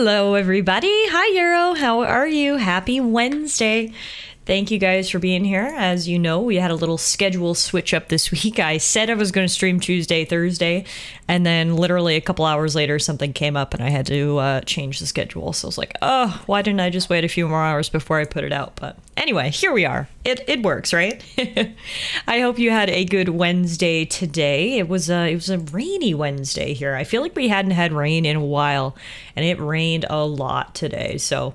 Hello, everybody. Hi, Euro. How are you? Happy Wednesday. Thank you guys for being here. As you know, we had a little schedule switch up this week. I said I was going to stream Tuesday, Thursday, and then literally a couple hours later, something came up and I had to change the schedule. So I was like, oh, why didn't I just wait a few more hours before I put it out? But anyway, here we are. It works, right? I hope you had a good Wednesday today. It was a rainy Wednesday here. I feel like we hadn't had rain in a while, and it rained a lot today. So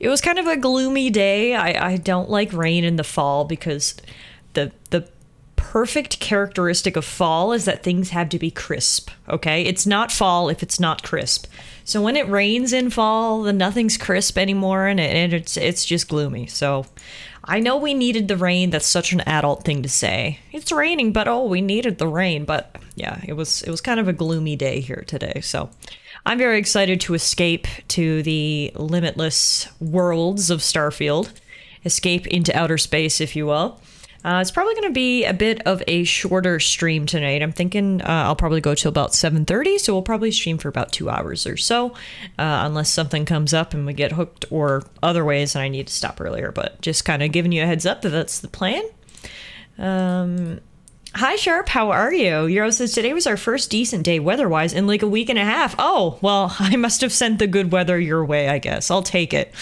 it was kind of a gloomy day. I don't like rain in the fall because the perfect characteristic of fall is that things have to be crisp, okay? It's not fall if it's not crisp. So when it rains in fall, then nothing's crisp anymore, and it's just gloomy. So I know we needed the rain. That's such an adult thing to say. It's raining, but oh, we needed the rain. But yeah, it was kind of a gloomy day here today. So I'm very excited to escape to the limitless worlds of Starfield. Escape into outer space, if you will. It's probably going to be a bit of a shorter stream tonight. I'm thinking I'll probably go till about 7:30, so we'll probably stream for about 2 hours or so, unless something comes up and we get hooked or other ways and I need to stop earlier, but just kind of giving you a heads up that that's the plan. Hi, Sharp. How are you? Euro says, today was our first decent day weather-wise in like a week and a half. Oh, well, I must have sent the good weather your way, I guess. I'll take it.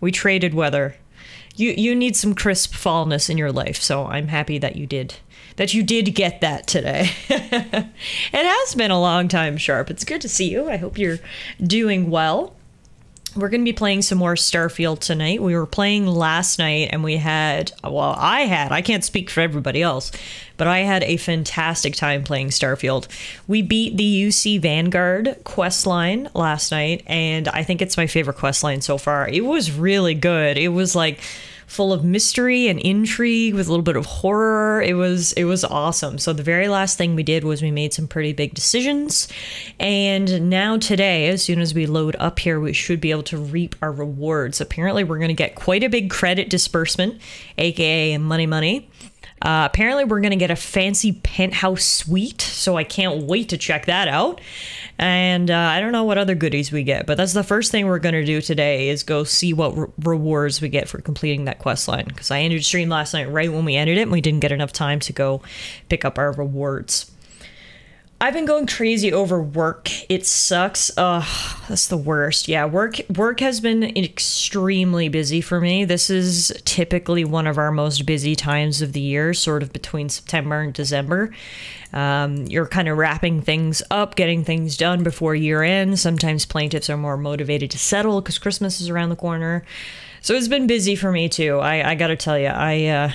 We traded weather. You need some crisp fallness in your life, so I'm happy that you did get that today. It has been a long time, Sharp. It's good to see you. I hope you're doing well. We're going to be playing some more Starfield tonight. We were playing last night and we had, well, I can't speak for everybody else, but I had a fantastic time playing Starfield. We beat the UC Vanguard questline last night, and I think it's my favorite questline so far. It was really good. It was like full of mystery and intrigue with a little bit of horror. It was awesome. So the very last thing we did was we made some pretty big decisions. And now today, as soon as we load up here, we should be able to reap our rewards. Apparently, we're going to get quite a big credit disbursement, aka money. Apparently, we're going to get a fancy penthouse suite, so I can't wait to check that out. And I don't know what other goodies we get, but that's the first thing we're going to do today is go see what rewards we get for completing that quest line. Because I ended stream last night right when we ended it, and we didn't get enough time to go pick up our rewards. I've been going crazy over work. It sucks. That's the worst. Yeah, work has been extremely busy for me. This is typically one of our most busy times of the year, sort of between September and December. You're kind of wrapping things up, getting things done before year end. Sometimes plaintiffs are more motivated to settle because Christmas is around the corner. So it's been busy for me too. I gotta tell you, I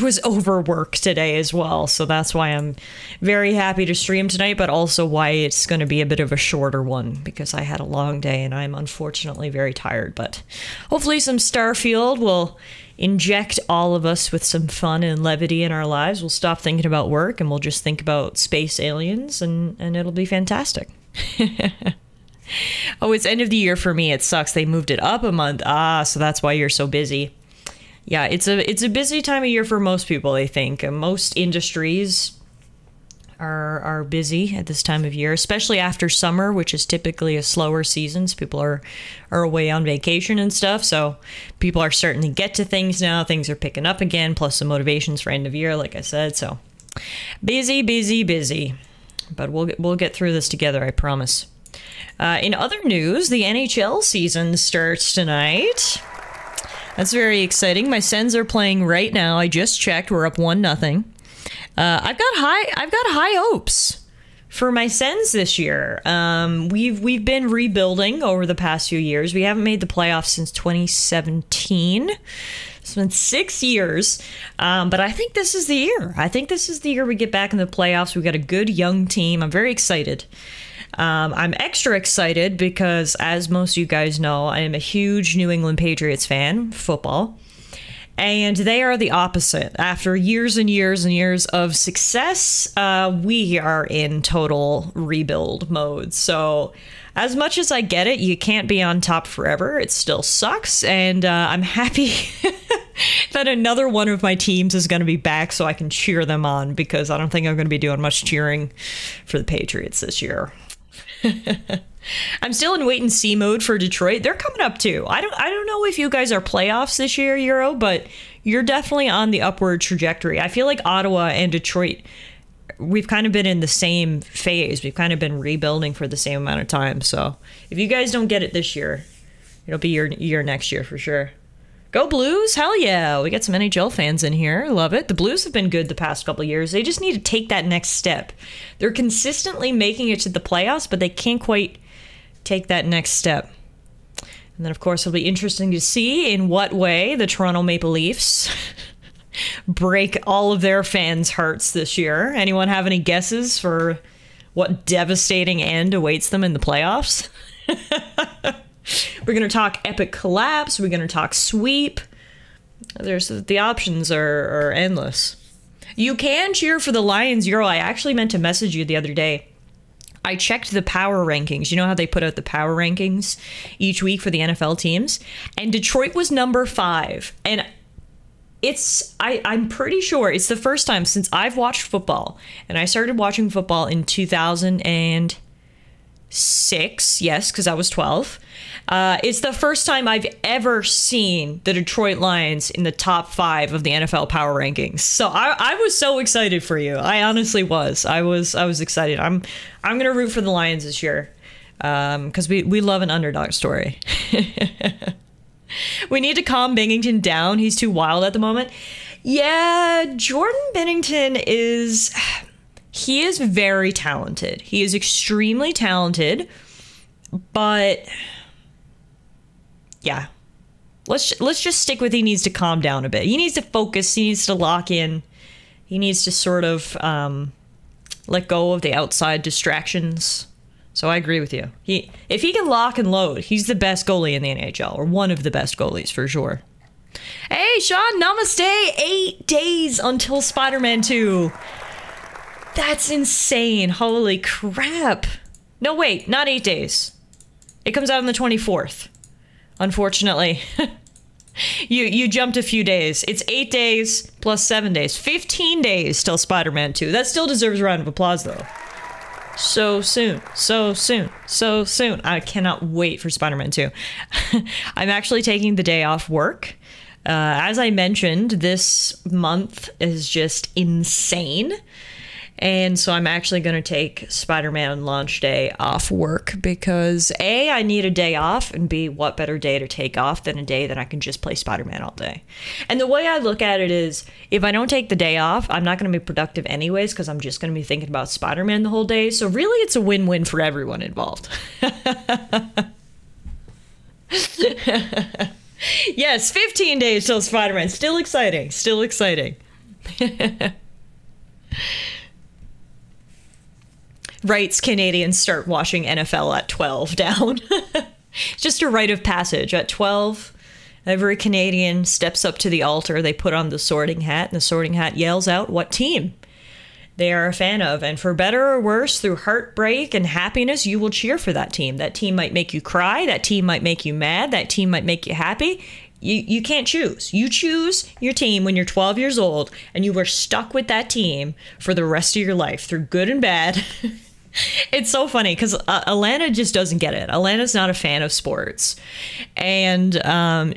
was overworked today as well, so that's why I'm very happy to stream tonight, but also why it's going to be a bit of a shorter one because I had a long day and I'm unfortunately very tired. But hopefully, some Starfield will inject all of us with some fun and levity in our lives. We'll stop thinking about work and we'll just think about space aliens, and it'll be fantastic. Oh, it's end of the year for me. It sucks. They moved it up a month. Ah, so that's why you're so busy. Yeah, it's a busy time of year for most people, I think. Most industries are busy at this time of year, especially after summer, which is typically a slower season. So people are away on vacation and stuff. So people are starting to get to things now. Things are picking up again, plus the motivations for end of year, like I said. So busy, busy, busy. But we'll get through this together, I promise. In other news, the NHL season starts tonight. That's very exciting. My Sens are playing right now. I just checked. We're up 1-0. I've got high hopes for my Sens this year. We've been rebuilding over the past few years. We haven't made the playoffs since 2017. It's been 6 years, but I think this is the year. I think this is the year we get back in the playoffs. We've got a good young team. I'm very excited. I'm extra excited because, as most of you guys know, I am a huge New England Patriots fan, football, and they are the opposite. After years and years and years of success, we are in total rebuild mode. So as much as I get it, you can't be on top forever. It still sucks, and I'm happy that another one of my teams is going to be back so I can cheer them on because I don't think I'm going to be doing much cheering for the Patriots this year. I'm still in wait and see mode for Detroit. They're coming up too. I don't know if you guys are playoffs this year, Euro, but you're definitely on the upward trajectory. I feel like Ottawa and Detroit, we've kind of been in the same phase. We've kind of been rebuilding for the same amount of time. So if you guys don't get it this year, it'll be your year next year for sure. Go Blues! Hell yeah! We got some NHL fans in here. Love it. The Blues have been good the past couple of years. They just need to take that next step. They're consistently making it to the playoffs, but they can't quite take that next step. And then, of course, it'll be interesting to see in what way the Toronto Maple Leafs break all of their fans' hearts this year. Anyone have any guesses for what devastating end awaits them in the playoffs? We're going to talk epic collapse. We're going to talk sweep. There's the options are endless. You can cheer for the Lions, Euro. I actually meant to message you the other day. I checked the power rankings. You know how they put out the power rankings each week for the NFL teams? And Detroit was number 5. And I'm pretty sure it's the first time since I've watched football. And I started watching football in 2006. Yes, because I was 12. It's the first time I've ever seen the Detroit Lions in the top 5 of the NFL power rankings. So I was so excited for you. I honestly was. I was excited. I'm gonna root for the Lions this year because we love an underdog story. We need to calm Bennington down. He's too wild at the moment. Yeah, Jordan Bennington is. He is very talented. He is extremely talented, but yeah, let's just stick with he needs to calm down a bit. He needs to focus. He needs to lock in. He needs to sort of let go of the outside distractions. So I agree with you. If he can lock and load, he's the best goalie in the NHL, or one of the best goalies for sure. Hey, Sean, namaste. 8 days until Spider-Man 2. That's insane. Holy crap. No, wait, not 8 days. It comes out on the 24th. Unfortunately. You jumped a few days. It's 8 days plus 7 days. 15 days till Spider-Man 2. That still deserves a round of applause, though. So soon. So soon. So soon. I cannot wait for Spider-Man 2. I'm actually taking the day off work. As I mentioned, this month is just insane. And so I'm actually going to take Spider-Man launch day off work because A, I need a day off, and B, what better day to take off than a day that I can just play Spider-Man all day. And the way I look at it is if I don't take the day off, I'm not going to be productive anyways because I'm just going to be thinking about Spider-Man the whole day. So really it's a win-win for everyone involved. Yes, 15 days till Spider-Man. Still exciting. Still exciting. Rights Canadians start watching NFL at 12 down. It's just a rite of passage. At 12, every Canadian steps up to the altar. They put on the sorting hat, and the sorting hat yells out what team they are a fan of. And for better or worse, through heartbreak and happiness, you will cheer for that team. That team might make you cry. That team might make you mad. That team might make you happy. You can't choose. You choose your team when you're 12 years old, and you were stuck with that team for the rest of your life, through good and bad. It's so funny because Alana just doesn't get it. Alana's not a fan of sports, and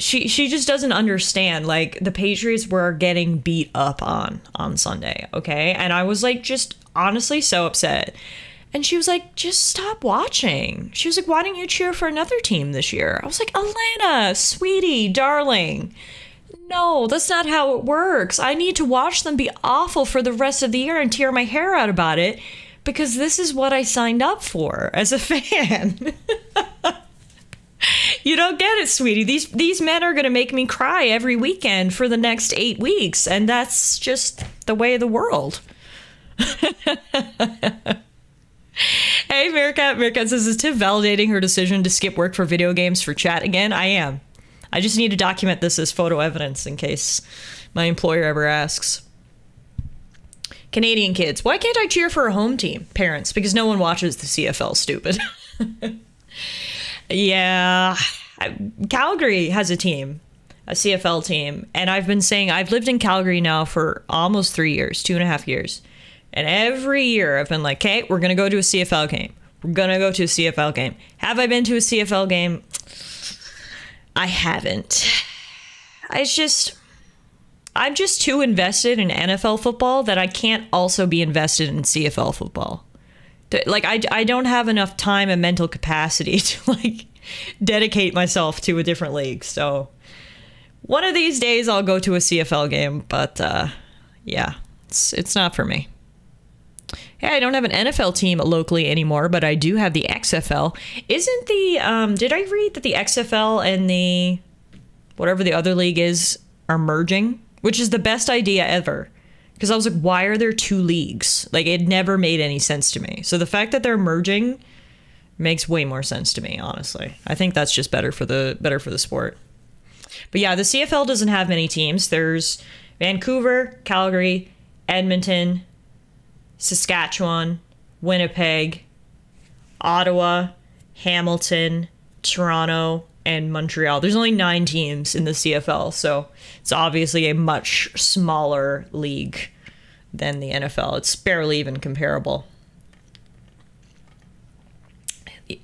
she just doesn't understand. Like the Patriots were getting beat up on Sunday, okay? And I was like, just honestly so upset. And she was like, just stop watching. She was like, why don't you cheer for another team this year? I was like, Alana, sweetie, darling. No, that's not how it works. I need to watch them be awful for the rest of the year and tear my hair out about it. Because this is what I signed up for as a fan. You don't get it, sweetie. These men are going to make me cry every weekend for the next 8 weeks. And that's just the way of the world. Hey, Meerkat. Meerkat says, is Tiff validating her decision to skip work for video games for chat again? I am. I just need to document this as photo evidence in case my employer ever asks. Canadian kids, why can't I cheer for a home team? Parents, because no one watches the CFL, stupid. Yeah. Calgary has a team, a CFL team. And I've been saying I've lived in Calgary now for almost 3 years, 2.5 years. And every year I've been like, okay, we're going to go to a CFL game. We're gonna go to a CFL game. Have I been to a CFL game? I haven't. I'm just too invested in NFL football that I can't also be invested in CFL football. Like, I don't have enough time and mental capacity to, like, dedicate myself to a different league. So one of these days I'll go to a CFL game, but yeah, it's not for me. Yeah, I don't have an NFL team locally anymore, but I do have the XFL. Isn't the did I read that the XFL and the whatever the other league is are merging, which is the best idea ever? Because I was like, why are there two leagues? Like, it never made any sense to me. So the fact that they're merging makes way more sense to me, honestly. I think that's just better for the sport. But yeah, the CFL doesn't have many teams. There's Vancouver, Calgary, Edmonton, Saskatchewan, Winnipeg, Ottawa, Hamilton, Toronto, and Montreal. There's only 9 teams in the CFL, so it's obviously a much smaller league than the NFL. It's barely even comparable. But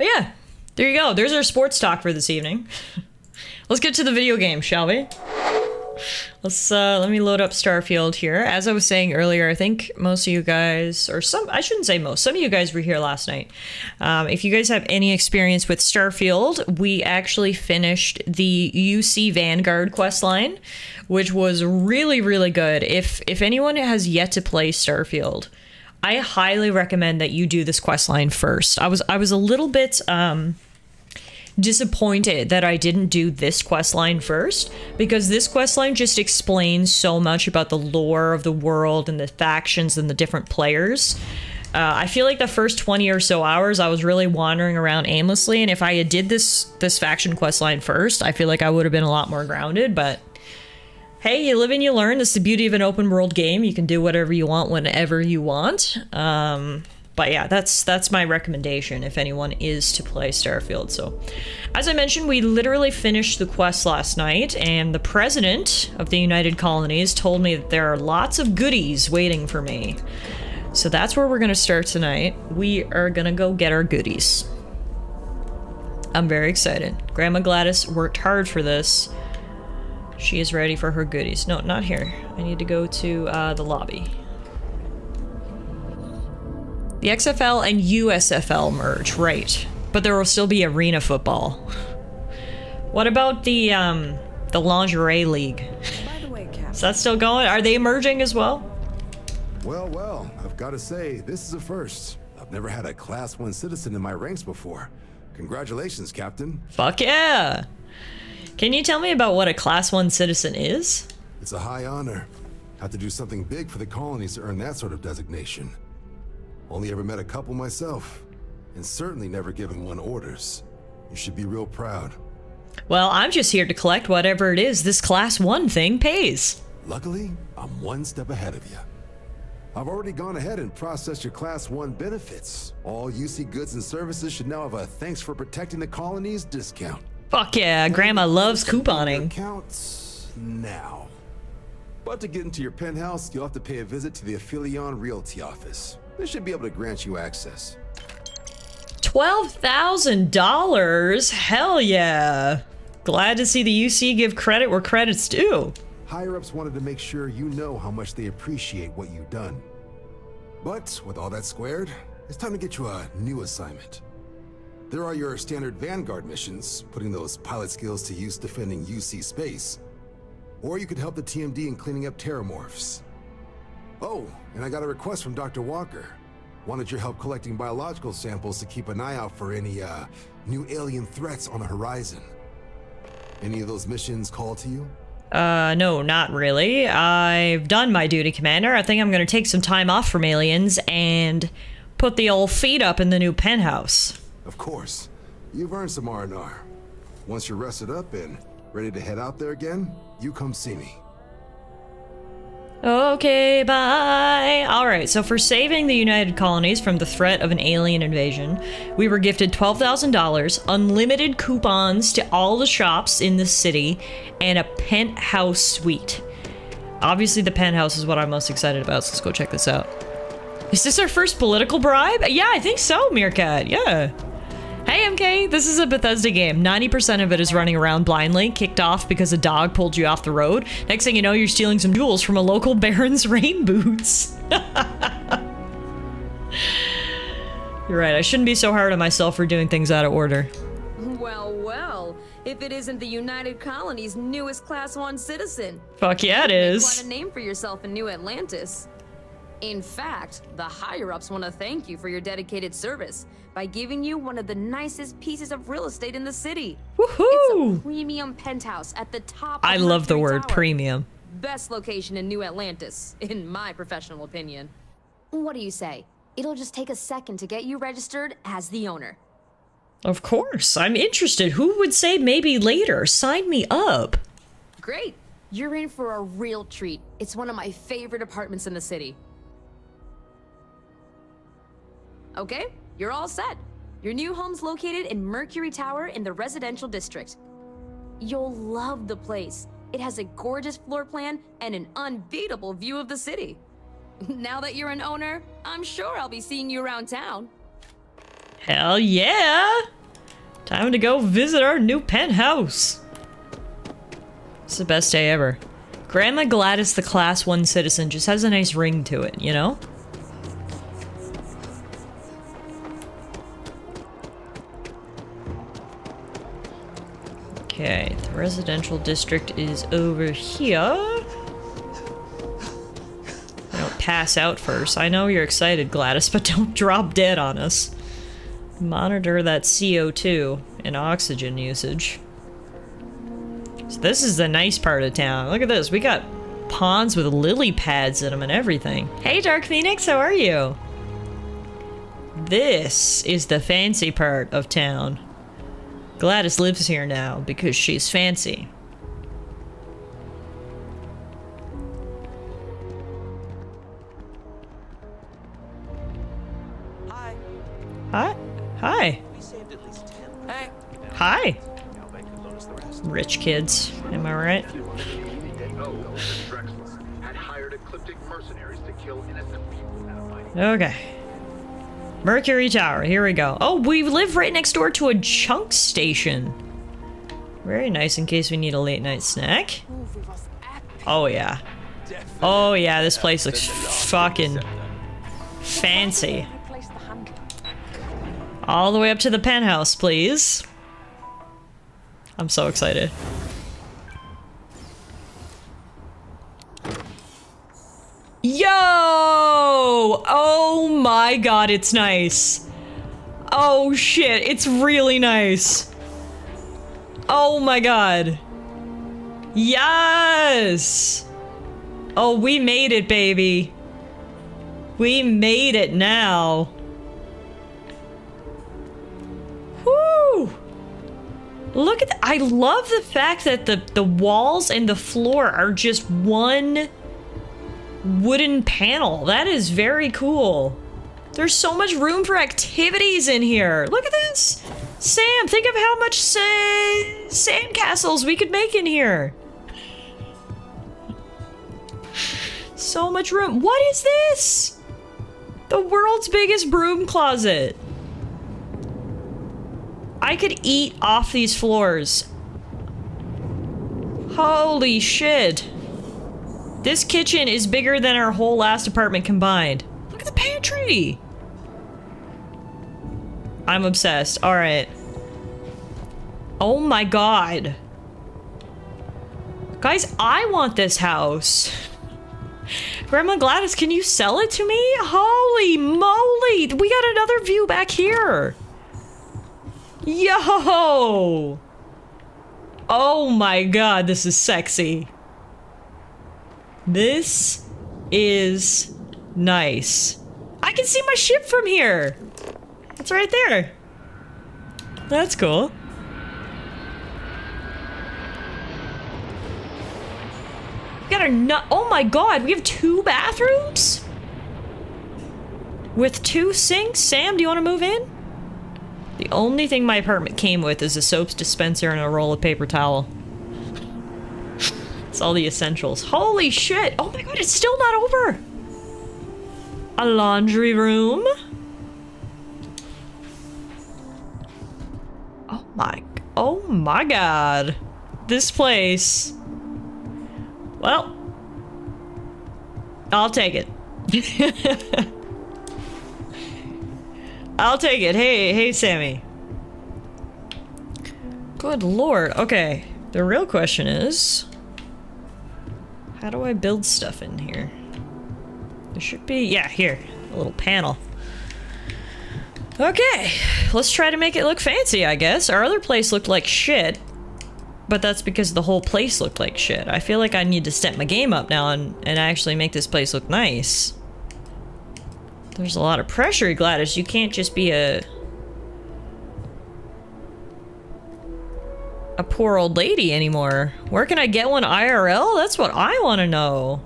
yeah, there you go. There's our sports talk for this evening. Let's get to the video game, shall we? Let's let me load up Starfield here. As I was saying earlier, I think most of you guys, or some, I shouldn't say most, some of you guys were here last night. If you guys have any experience with Starfield, we actually finished the UC Vanguard questline, which was really, really good. If anyone has yet to play Starfield, I highly recommend that you do this questline first. I was a little bit disappointed that I didn't do this questline first, because this questline just explains so much about the lore of the world and the factions and the different players. I feel like the first 20 or so hours I was really wandering around aimlessly, and if I had did this faction questline first, I feel like I would have been a lot more grounded. But hey, you live and you learn. That's the beauty of an open world game. You can do whatever you want whenever you want. But yeah, that's my recommendation if anyone is to play Starfield. So, as I mentioned, we literally finished the quest last night, and the president of the United Colonies told me that there are lots of goodies waiting for me. So that's where we're gonna start tonight. We are gonna go get our goodies. I'm very excited. Grandma Gladys worked hard for this. She is ready for her goodies. No, not here. I need to go to the lobby. The XFL and USFL merge, right? But there will still be arena football. What about the lingerie league? By the way, Captain, is that still going? Are they merging as well? Well, well, I've got to say, this is a first. I've never had a Class 1 citizen in my ranks before. Congratulations, Captain. Fuck yeah! Can you tell me about what a Class 1 citizen is? It's a high honor. Have to do something big for the colonies to earn that sort of designation. Only ever met a couple myself, and certainly never given one orders. You should be real proud. Well, I'm just here to collect whatever it is this Class 1 thing pays. Luckily, I'm one step ahead of you. I've already gone ahead and processed your Class 1 benefits. All UC goods and services should now have a thanks for protecting the colonies discount. Fuck yeah, Grandma loves couponing. Counts now. But to get into your penthouse, you'll have to pay a visit to the Affilion Realty office. They should be able to grant you access. $12,000? Hell yeah! Glad to see the UC give credit where credit's due. Higher-ups wanted to make sure you know how much they appreciate what you've done. But with all that squared, it's time to get you a new assignment. There are your standard Vanguard missions, putting those pilot skills to use defending UC space. Or you could help the TMD in cleaning up Terramorphs. Oh, and I got a request from Dr. Walker. Wanted your help collecting biological samples to keep an eye out for any new alien threats on the horizon. Any of those missions call to you? No, not really. I've done my duty, Commander. I think I'm gonna take some time off from aliens and put the old feet up in the new penthouse. Of course. You've earned some R&R. Once you're rested up and ready to head out there again, you come see me. Okay, bye! Alright, so for saving the United Colonies from the threat of an alien invasion, we were gifted $12,000, unlimited coupons to all the shops in the city, and a penthouse suite. Obviously the penthouse is what I'm most excited about, so let's go check this out. Is this our first political bribe? Yeah, I think so, Meerkat. Yeah. Hey, MK, this is a Bethesda game. 90% of it is running around blindly, kicked off because a dog pulled you off the road. Next thing you know, you're stealing some jewels from a local baron's rain boots. You're right, I shouldn't be so hard on myself for doing things out of order. Well, well, if it isn't the United Colonies' newest Class 1 citizen. Fuck yeah, it is. You want a name for yourself in New Atlantis. In fact, the higher-ups want to thank you for your dedicated service by giving you one of the nicest pieces of real estate in the city. Woohoo! It's a premium penthouse at the top of Mercury Tower. I love the word premium. Best location in New Atlantis, in my professional opinion. What do you say? It'll just take a second to get you registered as the owner. Of course. I'm interested. Who would say maybe later? Sign me up. Great. You're in for a real treat. It's one of my favorite apartments in the city. Okay, you're all set. Your new home's located in Mercury Tower in the residential district. You'll love the place. It has a gorgeous floor plan and an unbeatable view of the city. Now that you're an owner, I'm sure I'll be seeing you around town. Hell yeah! Time to go visit our new penthouse. It's the best day ever. Grandma Gladys, the Class 1 citizen, just has a nice ring to it, you know? Okay, the residential district is over here. I don't pass out first. I know you're excited, Gladys, but don't drop dead on us. Monitor that CO2 and oxygen usage. So this is the nice part of town. Look at this. We got ponds with lily pads in them and everything. Hey, Dark Phoenix, how are you? This is the fancy part of town. Gladys lives here now because she's fancy. Hi. Hi. Hi. We saved at least 10. Hey. Hi. Rich kids, am I right? Okay. Mercury Tower, here we go. Oh, we live right next door to a junk station. Very nice in case we need a late night snack. Oh yeah. Oh yeah, this place looks fucking fancy. All the way up to the penthouse, please. I'm so excited. Yo! Oh my god, it's nice. Oh shit, it's really nice. Oh my god. Yes! Oh, we made it, baby. We made it now. Woo! Look at that. I love the fact that the walls and the floor are just one wooden panel. That is very cool. There's so much room for activities in here. Look at this. Sam, think of how much sandcastles we could make in here. So much room. What is this? The world's biggest broom closet. I could eat off these floors. Holy shit. This kitchen is bigger than our whole last apartment combined. Look at the pantry! I'm obsessed. Alright. Oh my god. Guys, I want this house. Grandma Gladys, can you sell it to me? Holy moly! We got another view back here! Yo! Oh my god, this is sexy. This is nice. I can see my ship from here. It's right there. That's cool. We got our oh my god, we have two bathrooms? With two sinks? Sam, do you want to move in? The only thing my apartment came with is a soap dispenser and a roll of paper towel. All the essentials. Holy shit! Oh my god, it's still not over! a laundry room. Oh my god. This place. Well, I'll take it. I'll take it. Hey, Sammy. Good lord. Okay. The real question is, how do I build stuff in here? There should be, yeah, here. A little panel. Okay. Let's try to make it look fancy, I guess. Our other place looked like shit. But that's because the whole place looked like shit. I feel like I need to step my game up now and actually make this place look nice. There's a lot of pressure, Gladys. You can't just be a poor old lady anymore. Where can I get one IRL? That's what I want to know.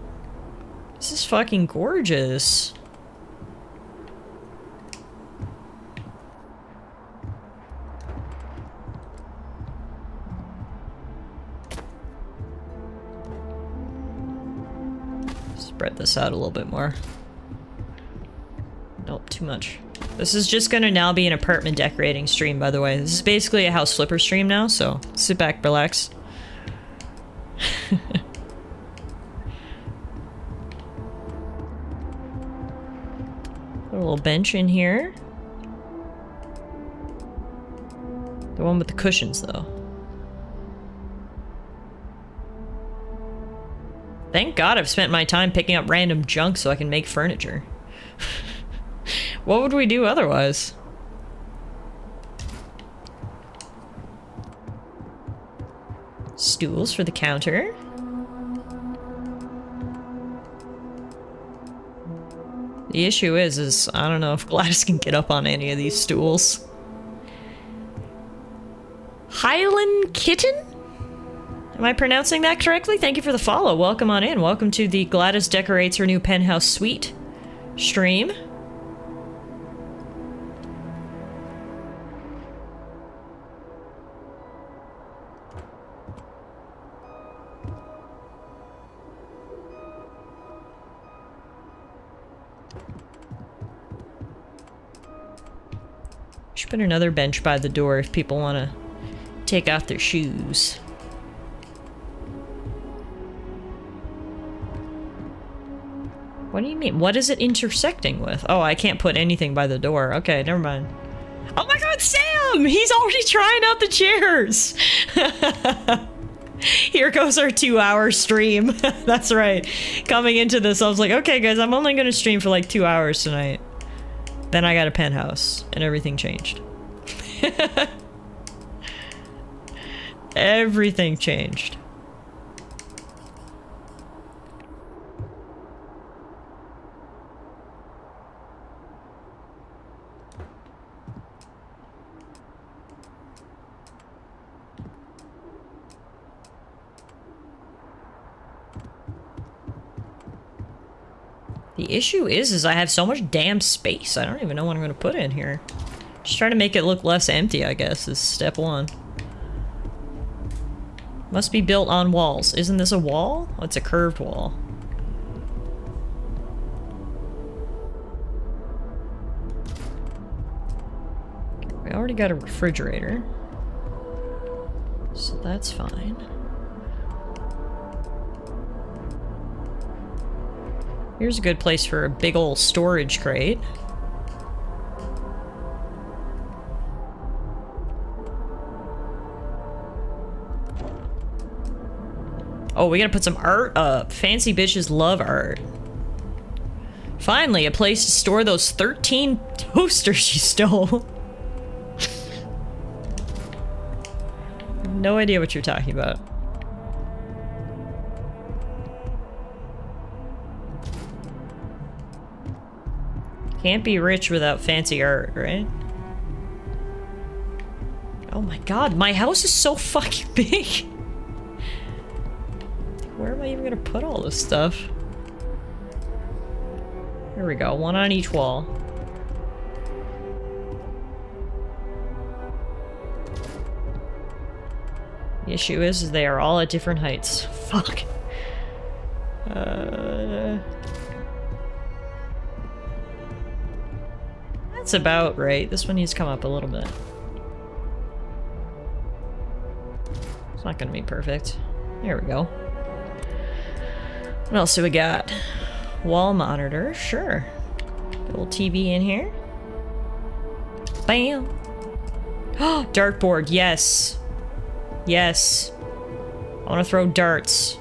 This is fucking gorgeous. Spread this out a little bit more. Nope, too much. This is just gonna now be an apartment decorating stream, by the way. This is basically a house flipper stream now, so sit back, relax. A little bench in here. The one with the cushions, though. Thank God I've spent my time picking up random junk so I can make furniture. What would we do otherwise? Stools for the counter. The issue is I don't know if Gladys can get up on any of these stools. Highland Kitten? Am I pronouncing that correctly? Thank you for the follow. Welcome on in. Welcome to the Gladys Decorates Her New Penthouse Suite stream. Should put another bench by the door if people want to take off their shoes. What do you mean? What is it intersecting with? Oh, I can't put anything by the door. Okay, never mind. Oh my god, Sam! He's already trying out the chairs! Here goes our 2-hour stream. That's right. Coming into this, I was like, okay guys, I'm only gonna stream for like 2 hours tonight. Then I got a penthouse, and everything changed. Everything changed. The issue is I have so much damn space. I don't even know what I'm gonna put in here. Just trying to make it look less empty, I guess, is step one. Must be built on walls. Isn't this a wall? Oh, it's a curved wall. We already got a refrigerator. So that's fine. Here's a good place for a big old storage crate. Oh, we gotta put some art up. Fancy bitches love art. Finally, a place to store those 13 toasters you stole. No idea what you're talking about. Can't be rich without fancy art, right? Oh my god, my house is so fucking big! Where am I even gonna put all this stuff? Here we go, one on each wall. The issue is they are all at different heights. Fuck. that's about right. This one needs to come up a little bit. It's not gonna be perfect. There we go. What else do we got? Wall monitor, sure. Little TV in here. Bam! Oh, dartboard, yes! Yes. I wanna throw darts.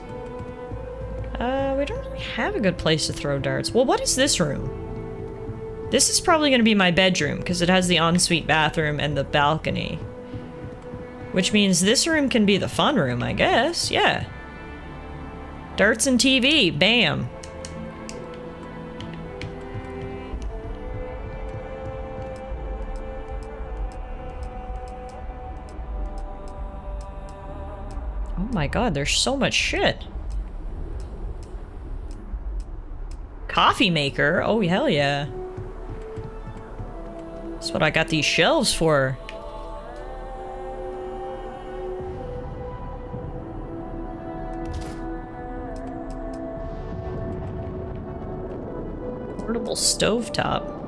We don't really have a good place to throw darts. Well, what is this room? This is probably gonna be my bedroom, because it has the ensuite bathroom and the balcony. Which means this room can be the fun room, I guess, yeah. Darts and TV, bam! Oh my god, there's so much shit. Coffee maker? Oh, hell yeah. That's what I got these shelves for. Portable stovetop.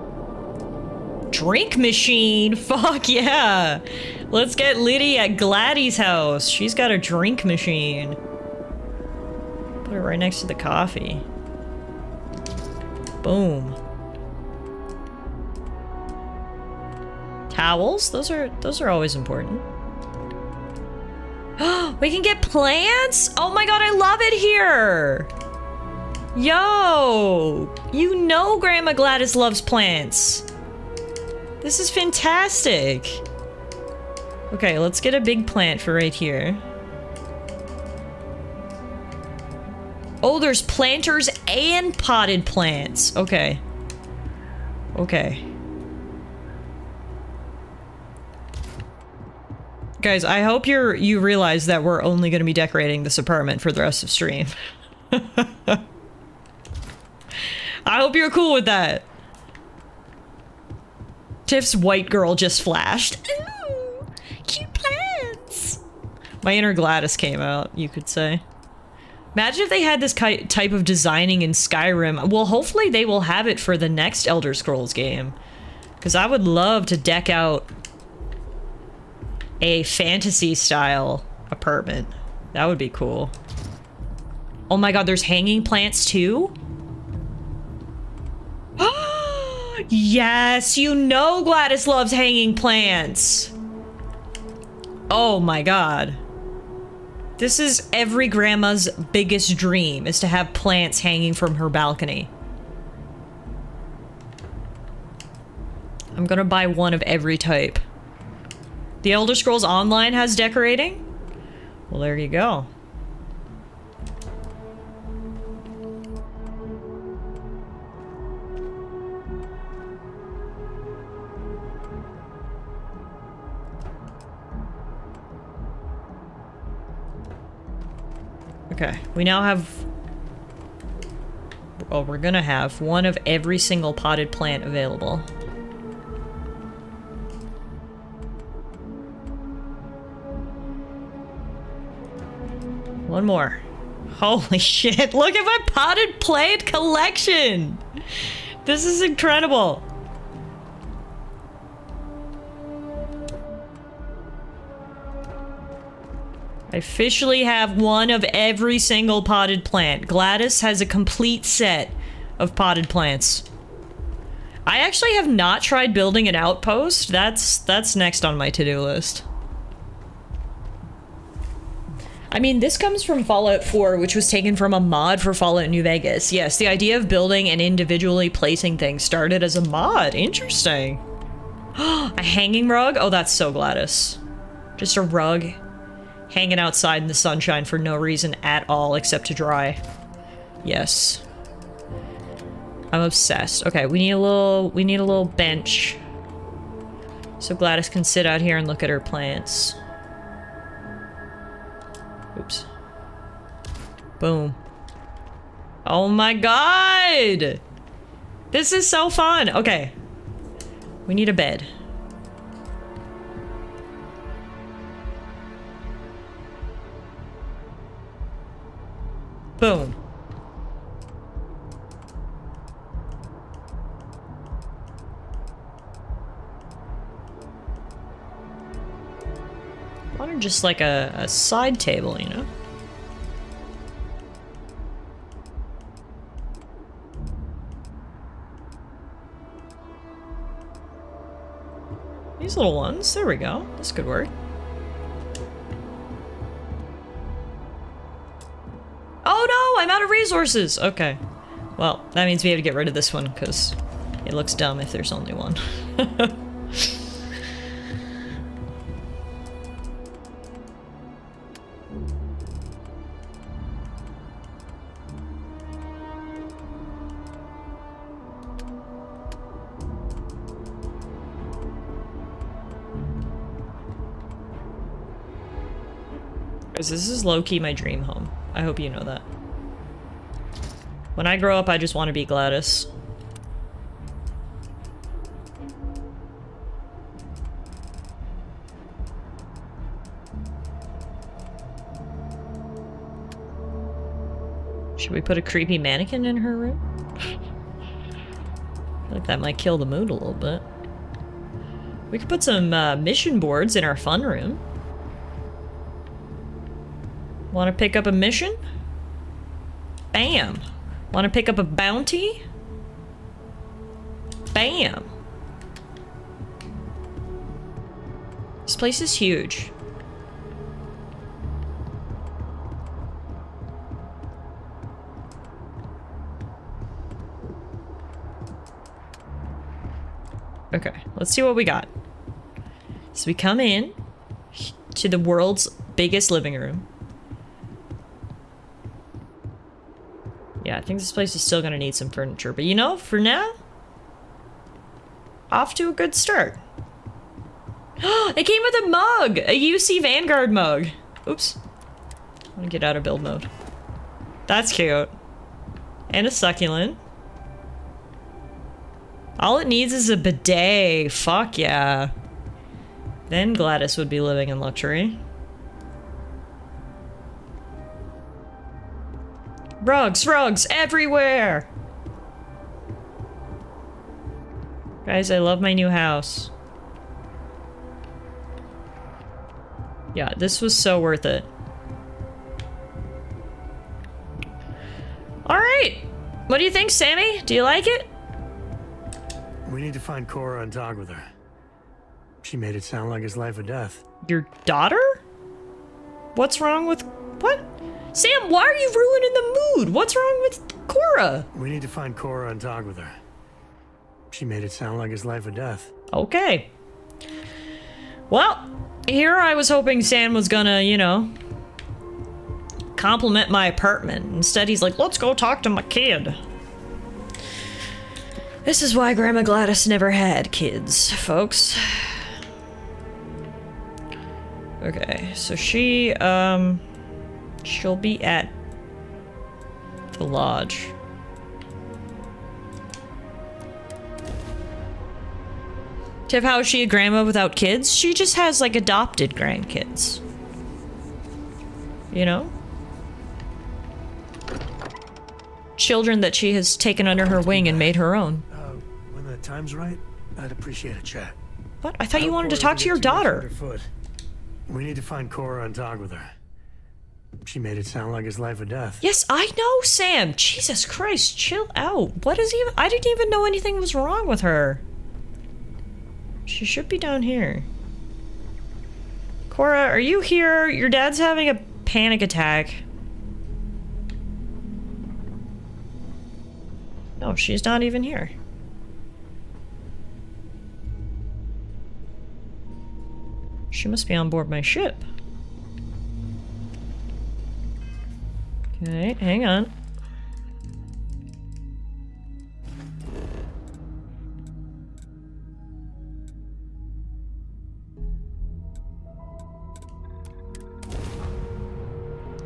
Drink machine? Fuck yeah! Let's get Liddy at Gladys' house. She's got a drink machine. Put it right next to the coffee. Boom. Towels? Those are always important. We can get plants? Oh my god, I love it here! Yo! You know Grandma Gladys loves plants. This is fantastic. Okay, let's get a big plant for right here. Oh, there's planters and potted plants. Okay. Okay. Guys, I hope you realize that we're only gonna be decorating this apartment for the rest of stream. I hope you're cool with that. Tiff's white girl just flashed. Ooh, cute plants. My inner Gladys came out, you could say. Imagine if they had this type of designing in Skyrim. Well, hopefully they will have it for the next Elder Scrolls game. Because I would love to deck out a fantasy-style apartment. That would be cool. Oh my god, there's hanging plants too? Yes, you know Gladys loves hanging plants. Oh my god. This is every grandma's biggest dream, is to have plants hanging from her balcony. I'm gonna buy one of every type. The Elder Scrolls Online has decorating? Well, there you go. Okay, we now have... well, we're gonna have one of every single potted plant available. One more. Holy shit, look at my potted plant collection! This is incredible! I officially have one of every single potted plant. Gladys has a complete set of potted plants. I actually have not tried building an outpost. That's next on my to-do list. I mean, this comes from Fallout 4, which was taken from a mod for Fallout New Vegas. Yes, the idea of building and individually placing things started as a mod. Interesting. A hanging rug? Oh, that's so Gladys. Just a rug. Hanging outside in the sunshine for no reason at all except to dry. Yes. I'm obsessed. Okay, we need a little bench. So Gladys can sit out here and look at her plants. Oops. Boom. Oh my god! This is so fun! Okay. We need a bed. Boom. Why not just like a side table, you know? These little ones, there we go. This could work. Oh no, I'm out of resources! Okay. Well, that means we have to get rid of this one, because it looks dumb if there's only one. This is low-key my dream home. I hope you know that. When I grow up, I just want to be Gladys. Should we put a creepy mannequin in her room? I feel like that might kill the mood a little bit. We could put some mission boards in our fun room. Want to pick up a mission? Bam! Want to pick up a bounty? Bam! This place is huge. Okay, let's see what we got. So we come in to the world's biggest living room. Yeah, I think this place is still gonna need some furniture, but you know, for now, off to a good start. It came with a mug! A UC Vanguard mug! Oops. I'm gonna get out of build mode. That's cute. And a succulent. All it needs is a bidet. Fuck yeah. Then Gladys would be living in luxury. Rugs everywhere! Guys, I love my new house. Yeah, this was so worth it. Alright! What do you think, Sammy? Do you like it? We need to find Cora and talk with her. She made it sound like it's life or death. Your daughter? What's wrong with... what? Sam, why are you ruining the mood? What's wrong with Cora? We need to find Cora and talk with her. She made it sound like it's life or death. Okay. Well, here I was hoping Sam was gonna, you know, compliment my apartment. Instead, he's like, let's go talk to my kid. This is why Grandma Gladys never had kids, folks. Okay, so she, she'll be at the lodge. Tiff, how is she a grandma without kids? She just has, like, adopted grandkids. You know? Children that she has taken under her wing and made her own. When the time's right, I'd appreciate a chat. What? I thought you wanted to talk to your daughter. We need to find Cora and talk with her. She made it sound like it's life or death. Yes, I know, Sam! Jesus Christ, chill out. What is even- I didn't even know anything was wrong with her. She should be down here. Cora, are you here? Your dad's having a panic attack. No, she's not even here. She must be on board my ship. Okay, hang on.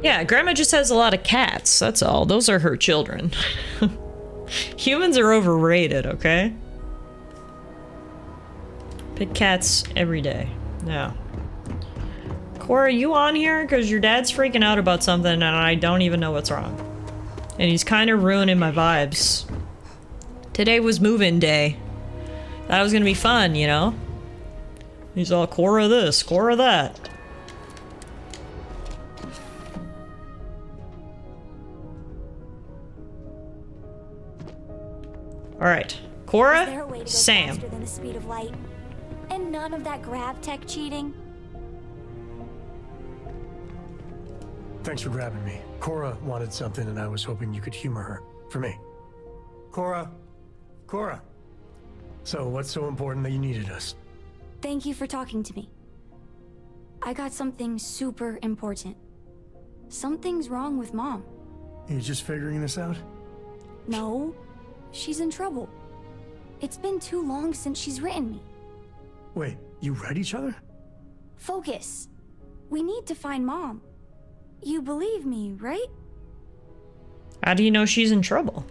Yeah, Grandma just has a lot of cats, that's all. Those are her children. Humans are overrated, okay? Pick cats every day. No. Cora, are you on here? Because your dad's freaking out about something and I don't even know what's wrong. And he's kind of ruining my vibes. Today was move-in day. That was gonna be fun, you know? He's all, Cora this, Cora that. All right, Cora, Sam. Faster than the speed of light? And none of that grab tech cheating. Thanks for grabbing me. Cora wanted something and I was hoping you could humor her for me. Cora. So what's so important that you needed us? Thank you for talking to me. I got something super important. Something's wrong with Mom. You just figuring this out? No, she's in trouble. It's been too long since she's written me. Wait, you read each other? Focus. We need to find Mom. You believe me, right? How do you know she's in trouble?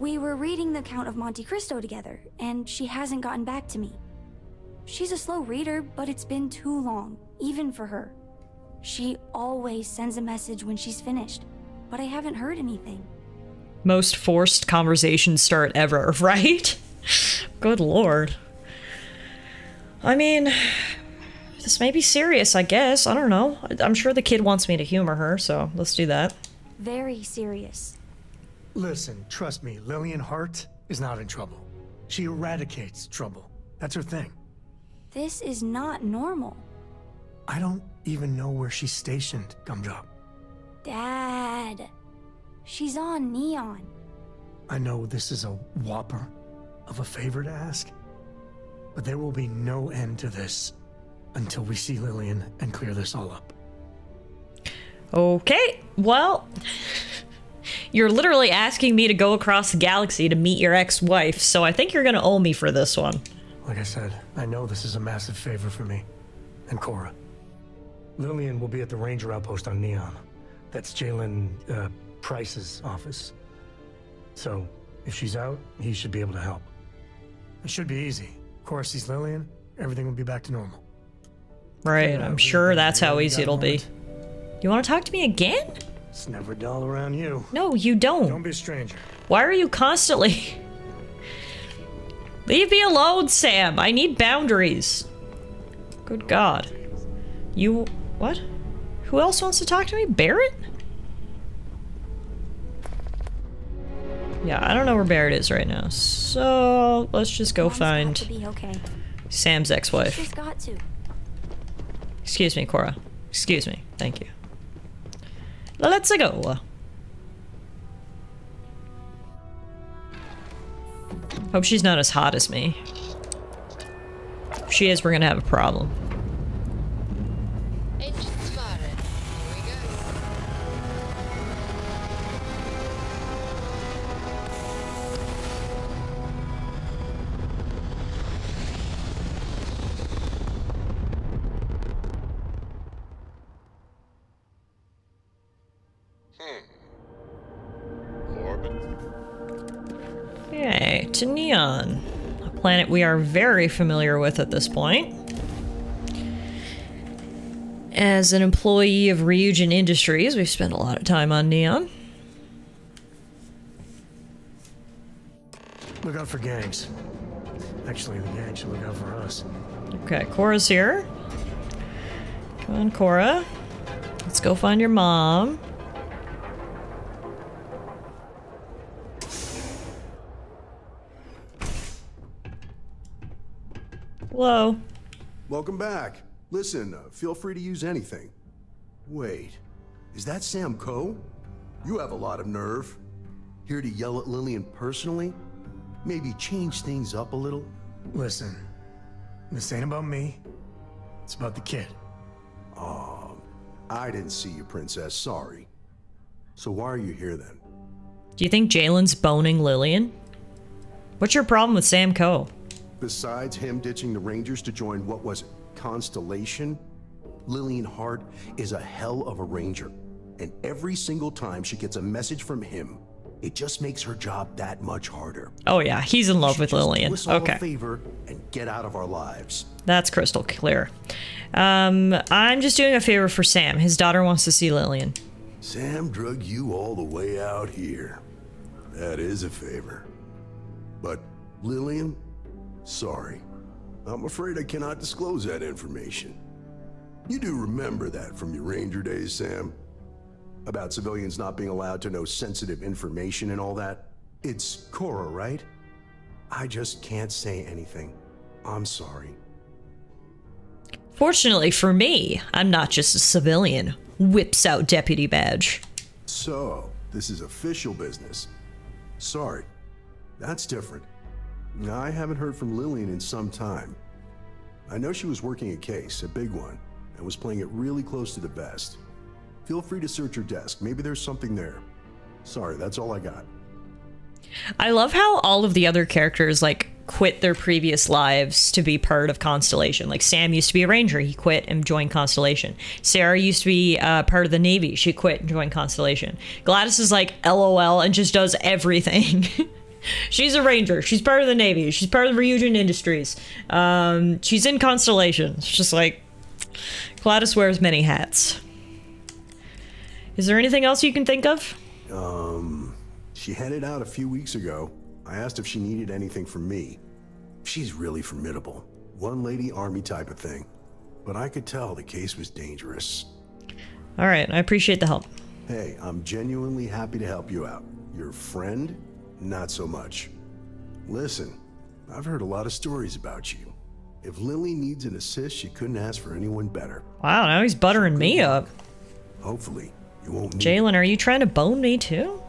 We were reading the Count of Monte Cristo together, and she hasn't gotten back to me. She's a slow reader, but it's been too long, even for her. She always sends a message when she's finished, but I haven't heard anything. Most forced conversation start ever, right? Good lord. I mean, this may be serious, I guess. I don't know. I'm sure the kid wants me to humor her, so let's do that. Very serious. Listen, trust me, Lillian Hart is not in trouble. She eradicates trouble. That's her thing. This is not normal. I don't even know where she's stationed, Gumdrop. Dad. She's on Neon. I know this is a whopper of a favor to ask, but there will be no end to this until we see Lillian and clear this all up. Okay, well, you're literally asking me to go across the galaxy to meet your ex-wife, so I think you're gonna owe me for this one. Like I said, I know this is a massive favor for me and Cora. Lillian will be at the Ranger outpost on Neon. That's Jaylen Price's office. So if she's out, he should be able to help. It should be easy. Cora sees Lillian, everything will be back to normal. Right, I'm sure that's how easy it'll be. You want to talk to me again? It's never dull around you. No, you don't. Don't be a stranger. Why are you constantly... Leave me alone, Sam. I need boundaries. Good God. You... what? Who else wants to talk to me? Barrett? Yeah, I don't know where Barrett is right now, so let's just go find Sam's ex-wife. Excuse me, Cora. Excuse me. Thank you. Let's go. Hope she's not as hot as me. If she is, we're gonna have a problem. To Neon, a planet we are very familiar with at this point. As an employee of Ryujin Industries, we've spent a lot of time on Neon. Look out for gangs. Actually, the gang should look out for us. Okay, Cora's here. Come on, Cora. Let's go find your mom. Hello. Welcome back. Listen, feel free to use anything. Wait, is that Sam Coe? You have a lot of nerve. Here to yell at Lillian personally? Maybe change things up a little? Listen, this ain't about me. It's about the kid. Oh, I didn't see you, Princess. Sorry. So why are you here then? Do you think Jaylen's boning Lillian? What's your problem with Sam Coe? Besides him ditching the Rangers to join, what was it, Constellation? Lillian Hart is a hell of a Ranger. And every single time she gets a message from him, it just makes her job that much harder. Oh yeah, he's in love with Lillian. Okay. Favor and get out of our lives. That's crystal clear. I'm just doing a favor for Sam. His daughter wants to see Lillian. Sam drug you all the way out here. That is a favor. But Lillian... sorry, I'm afraid I cannot disclose that information. You do remember that from your Ranger days, Sam? About civilians not being allowed to know sensitive information and all that? It's Cora, right? I just can't say anything. I'm sorry. Fortunately for me, I'm not just a civilian. Whips out deputy badge. So, this is official business. Sorry. That's different. I haven't heard from Lillian in some time. I know she was working a case, a big one, and was playing it really close to the vest. Feel free to search her desk. Maybe there's something there. Sorry, that's all I got. I love how all of the other characters, like, quit their previous lives to be part of Constellation. Like, Sam used to be a ranger. He quit and joined Constellation. Sarah used to be part of the Navy. She quit and joined Constellation. Gladys is like, LOL, and just does everything. She's a ranger. She's part of the Navy. She's part of Ryujin Industries. She's in Constellation. It's just like, Gladys wears many hats. Is there anything else you can think of? She headed out a few weeks ago. I asked if she needed anything from me. She's really formidable. One lady army type of thing. But I could tell the case was dangerous. All right, I appreciate the help. Hey, I'm genuinely happy to help you out. Your friend? Not so much. Listen, I've heard a lot of stories about you. If Lily needs an assist, she couldn't ask for anyone better. Wow, now he's buttering me up. Hopefully, you won't need... Jaylen, are you trying to bone me too?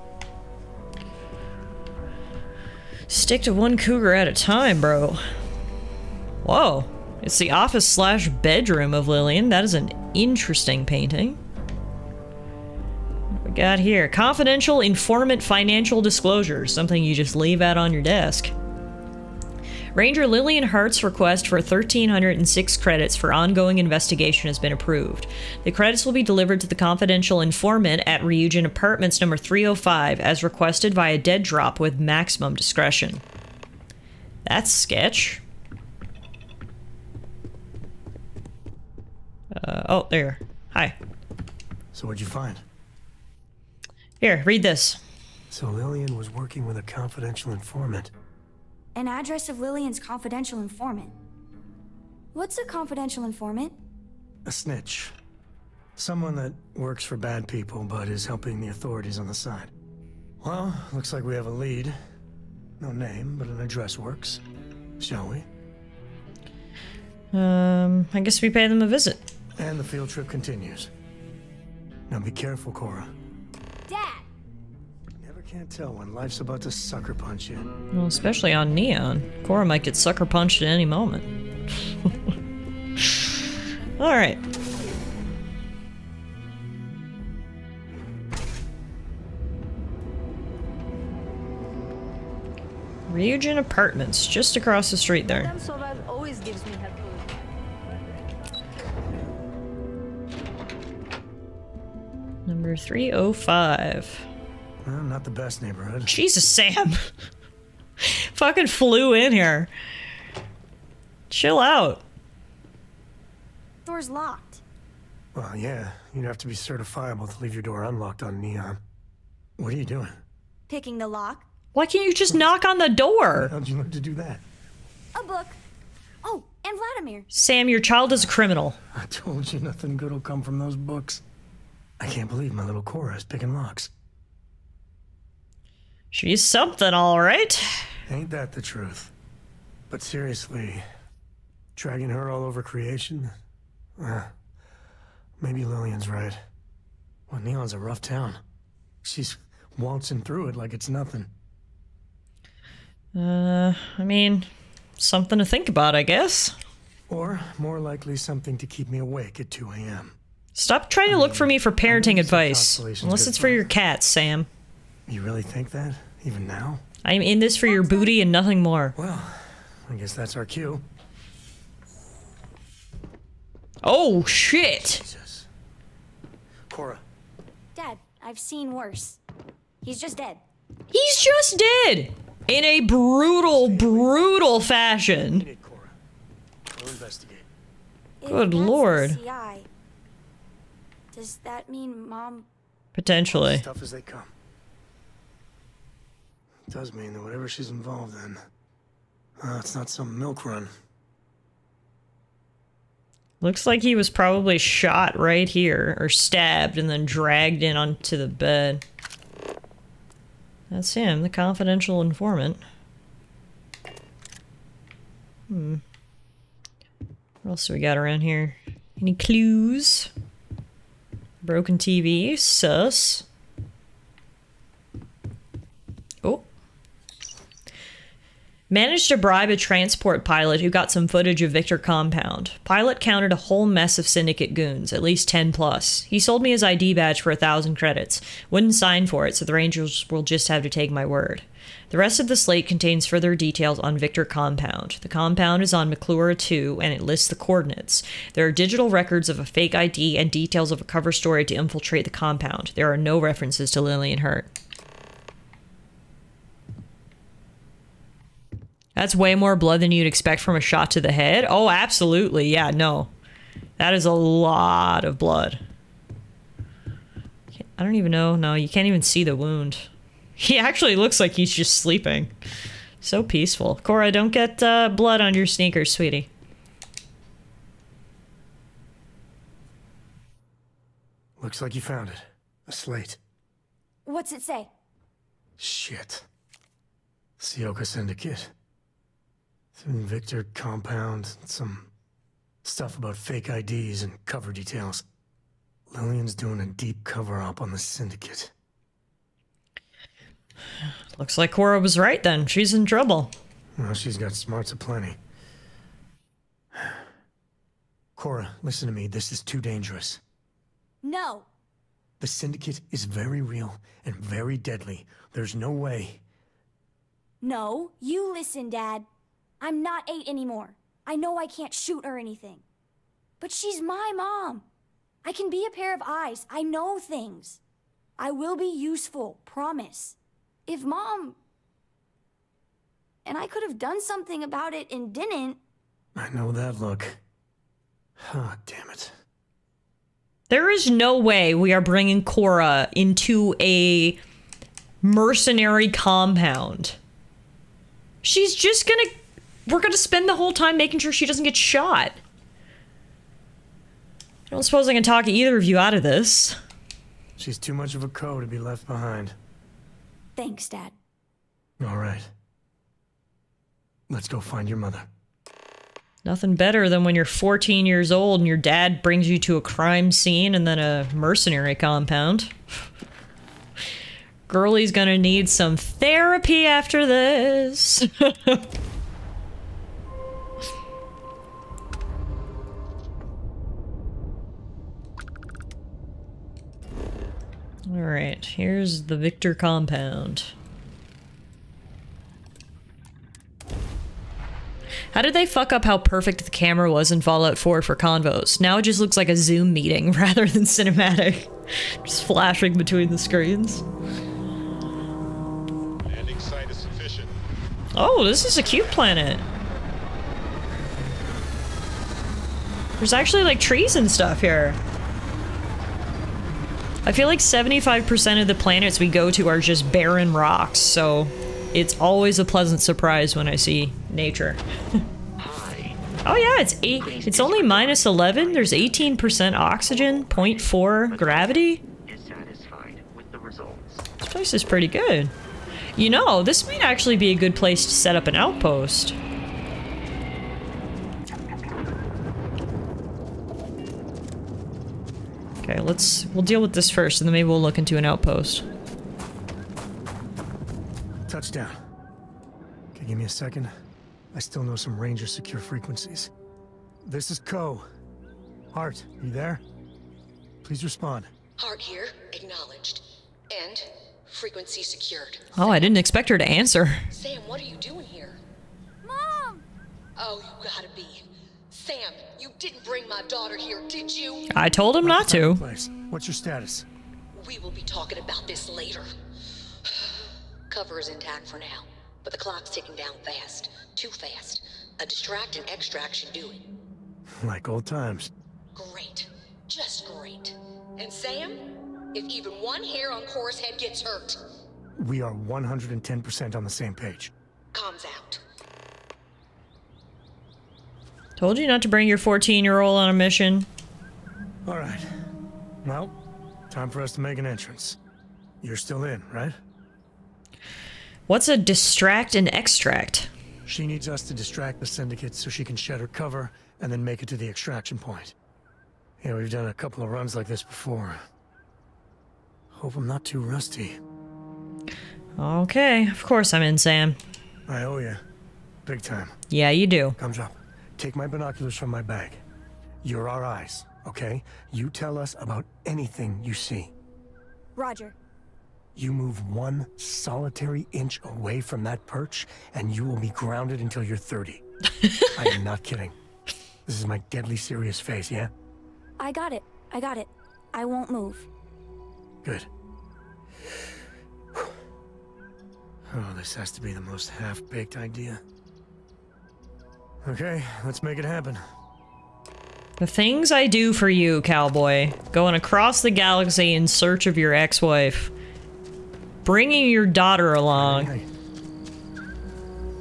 Stick to one cougar at a time, bro. Whoa. It's the office slash bedroom of Lillian. That is an interesting painting. What do we got here? Confidential informant financial disclosures. Something you just leave out on your desk. Ranger Lillian Hart's request for 1,306 credits for ongoing investigation has been approved. The credits will be delivered to the confidential informant at Ryujin Apartments number 305 as requested via dead drop with maximum discretion. That's sketch. Oh, there you are. Hi. So what'd you find? Here, read this. So Lillian was working with a confidential informant. An address of Lillian's confidential informant. What's a confidential informant? A snitch. Someone that works for bad people, but is helping the authorities on the side. Well, looks like we have a lead. No name, but an address works. Shall we? I guess we pay them a visit. And the field trip continues. Now be careful, Cora. Dad! Can't tell when life's about to sucker punch you. Well, especially on Neon. Cora might get sucker punched at any moment. Alright. Ryujin Apartments, just across the street there. Always gives me head. Number 305. Well, not the best neighborhood. Jesus, Sam. Fucking flew in here. Chill out. Door's locked. Well, yeah. You'd have to be certifiable to leave your door unlocked on Neon. What are you doing? Picking the lock. Why can't you just knock on the door? How'd you learn to do that? A book. Oh, and Vladimir. Sam, your child is a criminal. I told you nothing good will come from those books. I can't believe my little Cora is picking locks. She's something, all right. Ain't that the truth? But seriously, dragging her all over creation? Maybe Lillian's right. Well, Neon's a rough town. She's waltzing through it like it's nothing. I mean, something to think about, I guess. Or, more likely, something to keep me awake at 2 a.m. Stop trying to look for me for parenting advice. Unless it's for your cats, Sam. You really think that? Even now? I'm in this for your booty and nothing more. Well, I guess that's our cue. Oh, shit! Jesus. Cora. Dad, I've seen worse. He's just dead. He's just dead! In a brutal, brutal fashion. Good lord. Does that mean Mom... Potentially. Tough as they come. Does mean that whatever she's involved in, it's not some milk run. Looks like he was probably shot right here, or stabbed, and then dragged in onto the bed. That's him, the confidential informant. What else do we got around here? Any clues? Broken TV, sus. Oh. Managed to bribe a transport pilot who got some footage of Victor Compound. Pilot counted a whole mess of syndicate goons, at least 10 plus. He sold me his ID badge for 1,000 credits. Wouldn't sign for it, so the Rangers will just have to take my word. The rest of the slate contains further details on Victor Compound. The compound is on McClure 2, and it lists the coordinates. There are digital records of a fake ID and details of a cover story to infiltrate the compound. There are no references to Lillian Hart. That's way more blood than you'd expect from a shot to the head. Oh, absolutely. Yeah, no. That is a lot of blood. I don't even know. No, you can't even see the wound. He actually looks like he's just sleeping. So peaceful. Cora, don't get blood on your sneakers, sweetie. Looks like you found it. A slate. What's it say? Shit. Sioka Syndicate. Some Victor Compound, some stuff about fake IDs and cover details. Lillian's doing a deep cover-up on the syndicate. Looks like Cora was right then. She's in trouble. Well, she's got smarts aplenty. Cora, listen to me. This is too dangerous. No. The syndicate is very real and very deadly. There's no way. No, you listen, Dad. I'm not 8 anymore. I know I can't shoot or anything. But she's my mom. I can be a pair of eyes. I know things. I will be useful, promise. If Mom... And I could have done something about it and didn't. I know that look. Ah, oh, damn it. There is no way we are bringing Cora into a mercenary compound. She's just gonna... We're going to spend the whole time making sure she doesn't get shot. I don't suppose I can talk either of you out of this. She's too much of a co to be left behind. Thanks, Dad. All right. Let's go find your mother. Nothing better than when you're 14 years old and your dad brings you to a crime scene and then a mercenary compound. Girlie's gonna need some therapy after this. Alright, here's the Victor Compound. How did they fuck up how perfect the camera was in Fallout 4 for convos? Now it just looks like a Zoom meeting rather than cinematic. Just flashing between the screens. Landing site is sufficient. Oh, this is a cute planet. There's actually like trees and stuff here. I feel like 75% of the planets we go to are just barren rocks, so it's always a pleasant surprise when I see nature. Oh yeah, it's only -11. There's 18% oxygen, 0.4 gravity. This place is pretty good. You know, this might actually be a good place to set up an outpost. Okay, we'll deal with this first, and then maybe we'll look into an outpost. Touchdown. Okay, give me a second. I still know some Ranger secure frequencies. This is Coe. Hart, are you there? Please respond. Hart here, acknowledged. And frequency secured. Oh, I didn't expect her to answer. Sam, what are you doing here? Mom! Oh, you gotta be. Sam, you didn't bring my daughter here, did you? I told him not to. What's your status? We will be talking about this later. Cover is intact for now, but the clock's ticking down fast. Too fast. A distract and extract should do it. Like old times. Great. Just great. And Sam, if even one hair on Cora's head gets hurt... We are 110% on the same page. Comms out. Told you not to bring your 14-year-old on a mission. All right. Well, time for us to make an entrance. You're still in, right? What's a distract and extract? She needs us to distract the syndicate so she can shed her cover and then make it to the extraction point. Yeah, we've done a couple of runs like this before. Hope I'm not too rusty. Okay, of course I'm in, Sam. I owe you. Big time. Yeah, you do. Comes up. Take my binoculars from my bag. You're our eyes, okay? You tell us about anything you see. Roger. You move one solitary inch away from that perch, and you will be grounded until you're 30. I am not kidding. This is my deadly serious face, yeah? I got it. I got it. I won't move. Good. Oh, this has to be the most half-baked idea. Okay, let's make it happen. The things I do for you, cowboy. Going across the galaxy in search of your ex-wife. Bringing your daughter along. Hey.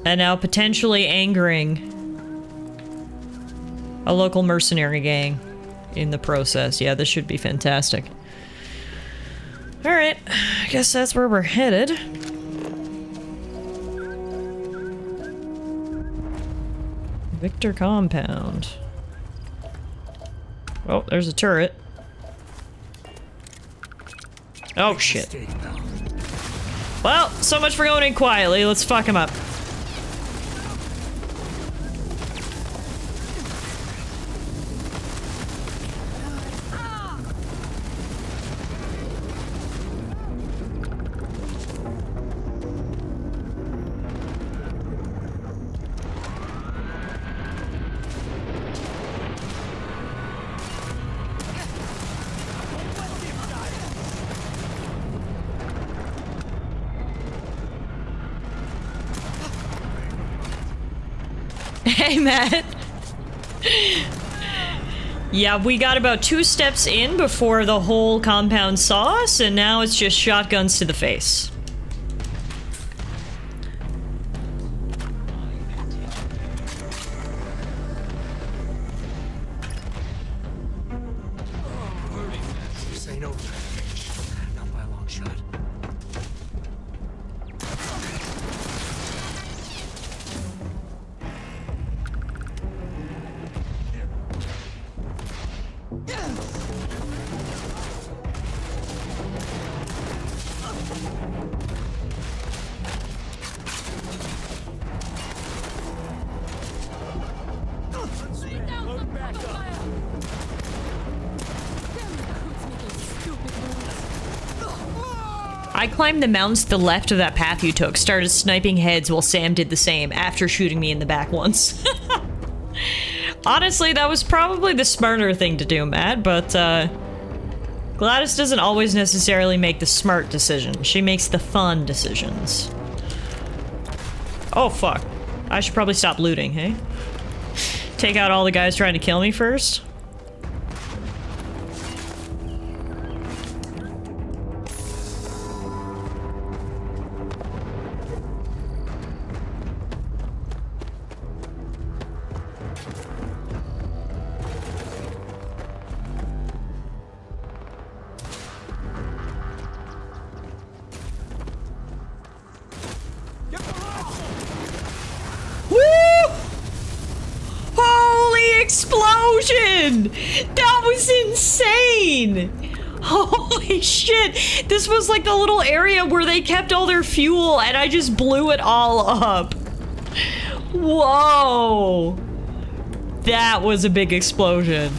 And now potentially angering a local mercenary gang in the process. Yeah, this should be fantastic. Alright, I guess that's where we're headed. Victor Compound. Oh, there's a turret. Oh, shit. Well, so much for going in quietly. Let's fuck him up. Hey, Matt. Yeah, we got about 2 steps in before the whole compound saw us, and now it's just shotguns to the face. Climbed the mountains to the left of that path you took, started sniping heads while Sam did the same after shooting me in the back once. Honestly, that was probably the smarter thing to do, Matt, but Gladys doesn't always necessarily make the smart decision. She makes the fun decisions. Oh, fuck. I should probably stop looting, hey? Take out all the guys trying to kill me first. Holy shit! This was like the little area where they kept all their fuel and I just blew it all up. Whoa! That was a big explosion.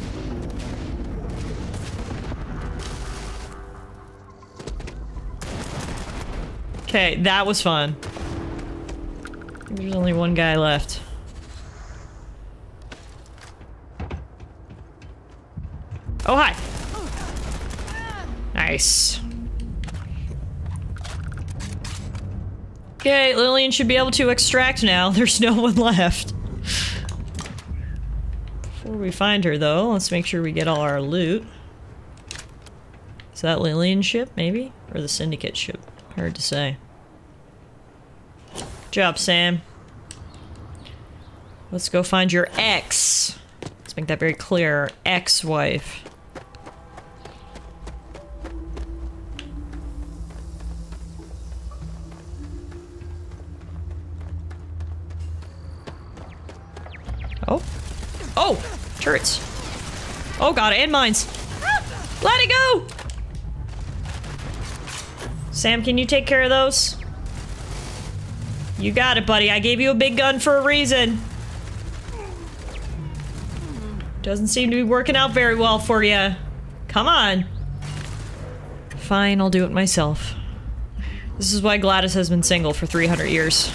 Okay, that was fun. There's only one guy left. Oh, hi! Nice. Okay, Lillian should be able to extract now. There's no one left. Before we find her, though, let's make sure we get all our loot. Is that Lillian's ship, maybe? Or the Syndicate ship? Hard to say. Good job, Sam. Let's go find your ex. Let's make that very clear. Ex-wife. turrets. Oh god, and mines. Let it go! Sam, can you take care of those? You got it, buddy. I gave you a big gun for a reason. Doesn't seem to be working out very well for you. Come on. Fine, I'll do it myself. This is why Gladys has been single for 300 years.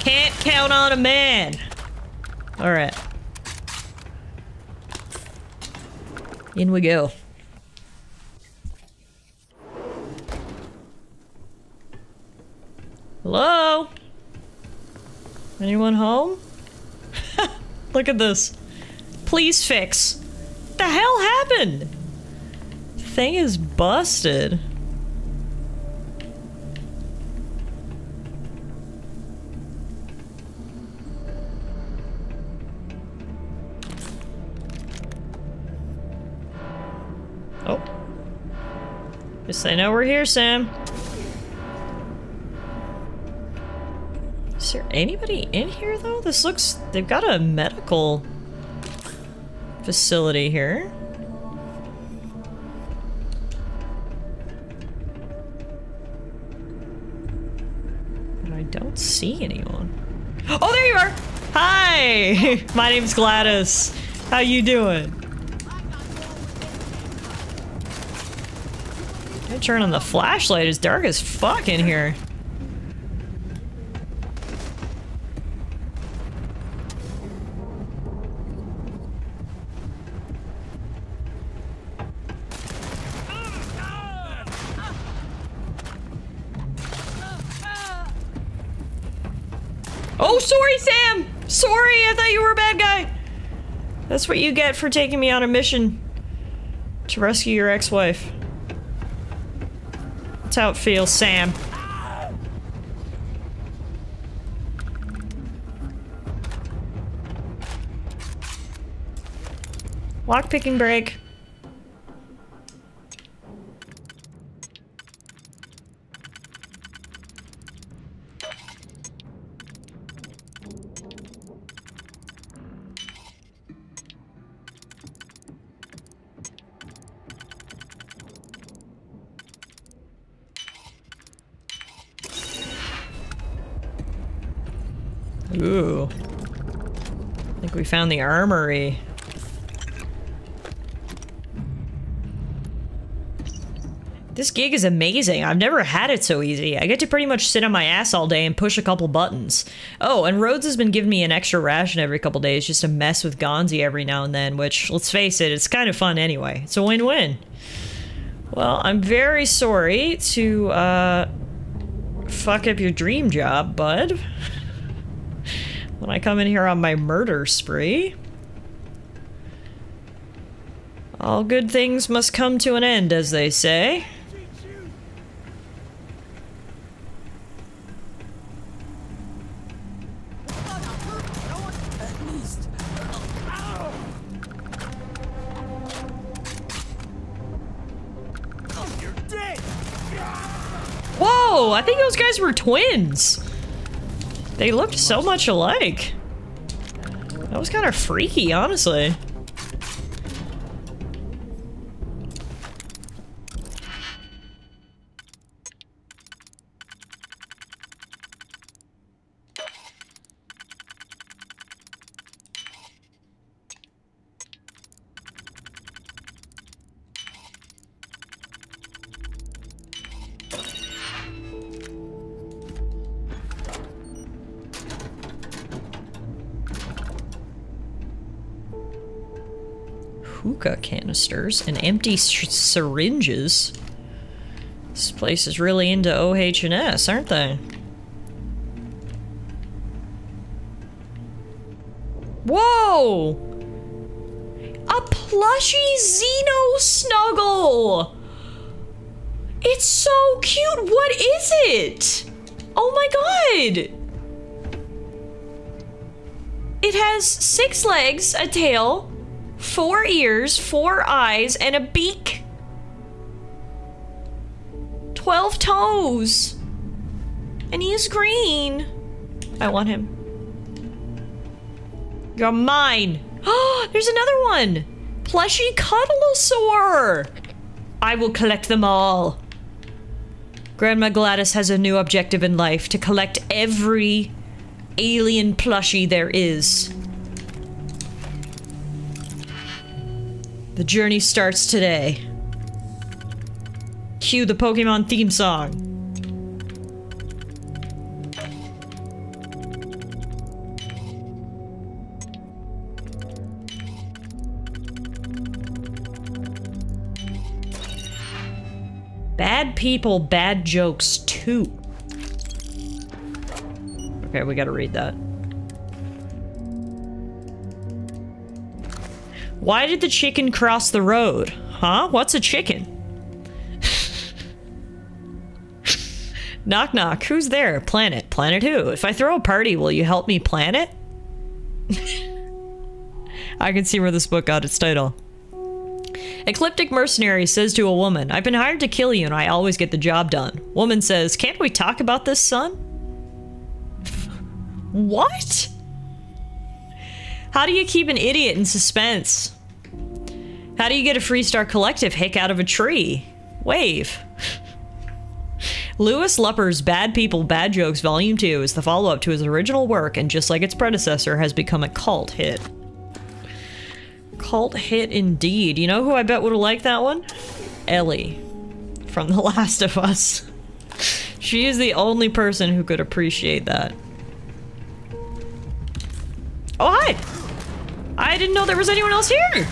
Can't count on a man. Alright. In we go. Hello? Anyone home? Look at this. Please fix. What the hell happened? Thing is busted. Oh. Guess they know we're here, Sam. Is there anybody in here, though? This looks... They've got a medical facility here. But I don't see anyone. Oh, there you are! Hi! My name's Gladys. How you doing? I turn on the flashlight. It's dark as fuck in here. Oh, sorry, Sam! Sorry, I thought you were a bad guy! That's what you get for taking me on a mission to rescue your ex-wife. That's how it feels, Sam. Lockpicking break. Ooh. I think we found the armory. This gig is amazing. I've never had it so easy. I get to pretty much sit on my ass all day and push a couple buttons. Oh, and Rhodes has been giving me an extra ration every couple days just to mess with Gonzi every now and then, which, let's face it, it's kind of fun anyway. It's a win-win. Well, I'm very sorry to, fuck up your dream job, bud. When I come in here on my murder spree. All good things must come to an end, as they say. Whoa! I think those guys were twins! They looked so much alike. That was kind of freaky, honestly. Hookah canisters and empty syringes. This place is really into OH&S, aren't they? Whoa! A plushie Xeno snuggle! It's so cute! What is it? Oh my god! It has 6 legs, a tail, 4 ears, 4 eyes, and a beak. 12 toes. And he is green. I want him. You're mine. Oh, there's another one! Plushy Cuddlesaur! I will collect them all. Grandma Gladys has a new objective in life, to collect every alien plushie there is. The journey starts today. Cue the Pokemon theme song. Bad people, bad jokes, too. Okay, we gotta read that. Why did the chicken cross the road? Huh? What's a chicken? Knock knock, who's there? Planet. Planet who? If I throw a party, will you help me plan it? I can see where this book got its title. Ecliptic mercenary says to a woman, I've been hired to kill you and I always get the job done. Woman says, can't we talk about this, son? What? How do you keep an idiot in suspense? How do you get a Freestar Collective hick out of a tree? Wave. Lewis Lupper's Bad People, Bad Jokes Volume 2 is the follow-up to his original work and just like its predecessor has become a cult hit. Cult hit indeed. You know who I bet would have liked that one? Ellie from The Last of Us. She is the only person who could appreciate that. Oh, hi! I didn't know there was anyone else here!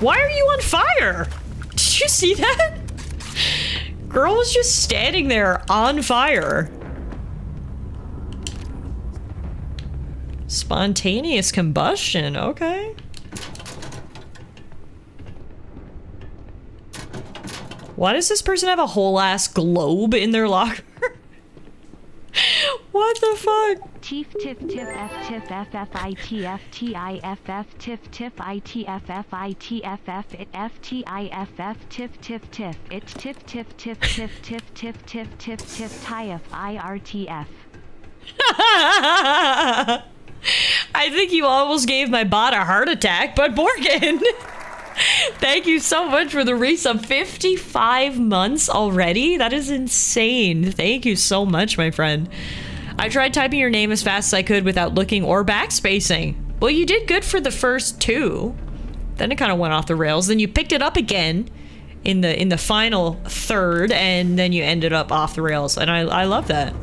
Why are you on fire? Did you see that? Girl was just standing there on fire. Spontaneous combustion, okay. Why does this person have a whole ass globe in their locker? What the fuck? Tiff tiff tiff f tiff f f I t f t I f f tiff tiff I t f f I t f f it f t I f f tiff tiff tiff it tiff tiff tiff tiff tiff tiff tiff tiff tiff tie f I r t f. I think you almost gave my bot a heart attack, but Morgan. Thank you so much for the resub. 55 months already? That is insane. Thank you so much, my friend. I tried typing your name as fast as I could without looking or backspacing. Well, you did good for the first two. Then it kind of went off the rails. Then you picked it up again in the final third, and then you ended up off the rails. And I love that.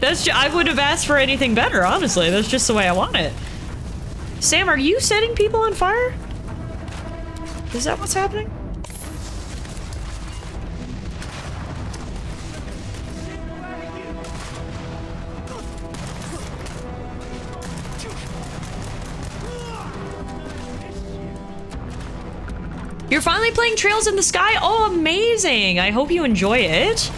That's just, I would have asked for anything better, honestly. That's just the way I want it. Sam, are you setting people on fire? Is that what's happening? You're finally playing Trails in the Sky? Oh, amazing! I hope you enjoy it.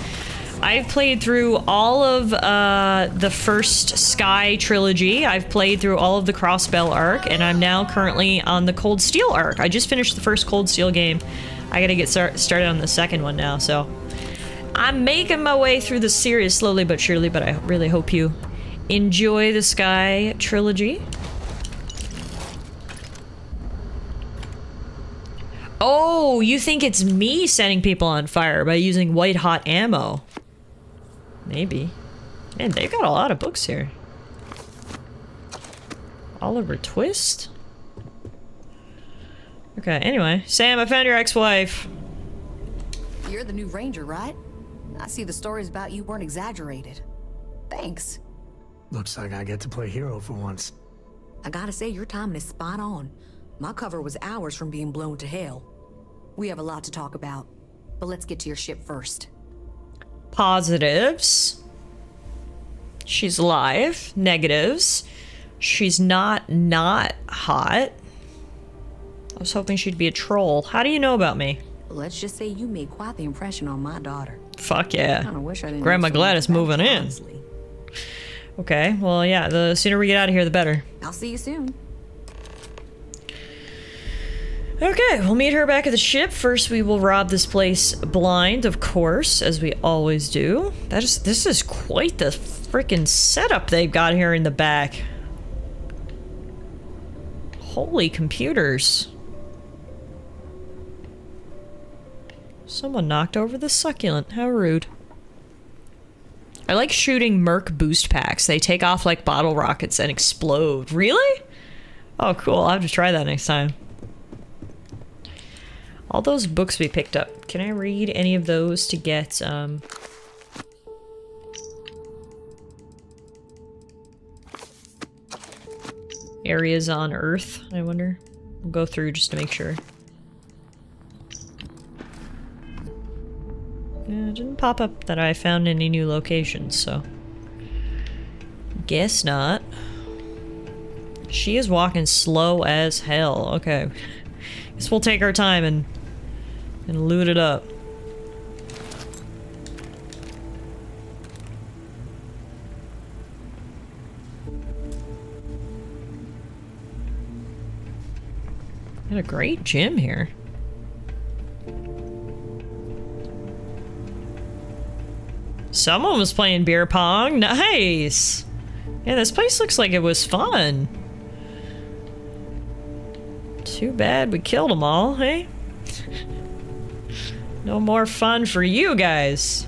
I've played through all of the first Sky trilogy. I've played through all of the Crossbell arc, and I'm now currently on the Cold Steel arc. I just finished the first Cold Steel game. I gotta get started on the second one now, so. I'm making my way through the series slowly but surely, but I really hope you enjoy the Sky trilogy. Oh, you think it's me setting people on fire by using white hot ammo. Maybe. Man, they've got a lot of books here. Oliver Twist? Okay, anyway. Sam, I found your ex-wife. You're the new ranger, right? I see the stories about you weren't exaggerated. Thanks. Looks like I get to play hero for once. I gotta say, your timing is spot on. My cover was hours from being blown to hell. We have a lot to talk about, but let's get to your ship first. Positives. She's alive. Negatives. She's not hot. I was hoping she'd be a troll. How do you know about me? Let's just say you made quite the impression on my daughter. Fuck yeah. I kinda wish I didn't. Grandma Gladys moving in. Honestly. Okay, well yeah, the sooner we get out of here, the better. I'll see you soon. Okay, we'll meet her back at the ship. First, we will rob this place blind, of course, as we always do. This is quite the freaking setup they've got here in the back. Holy computers. Someone knocked over the succulent. How rude. I like shooting Merc boost packs. They take off like bottle rockets and explode. Really? Oh, cool. I'll have to try that next time. All those books we picked up. Can I read any of those to get, areas on Earth, I wonder? We'll go through just to make sure. Yeah, it didn't pop up that I found any new locations, so... Guess not. She is walking slow as hell. Okay. Guess we'll take our time and loot it up. Got a great gym here. Someone was playing beer pong. Nice! Yeah, this place looks like it was fun. Too bad we killed them all, hey? No more fun for you guys.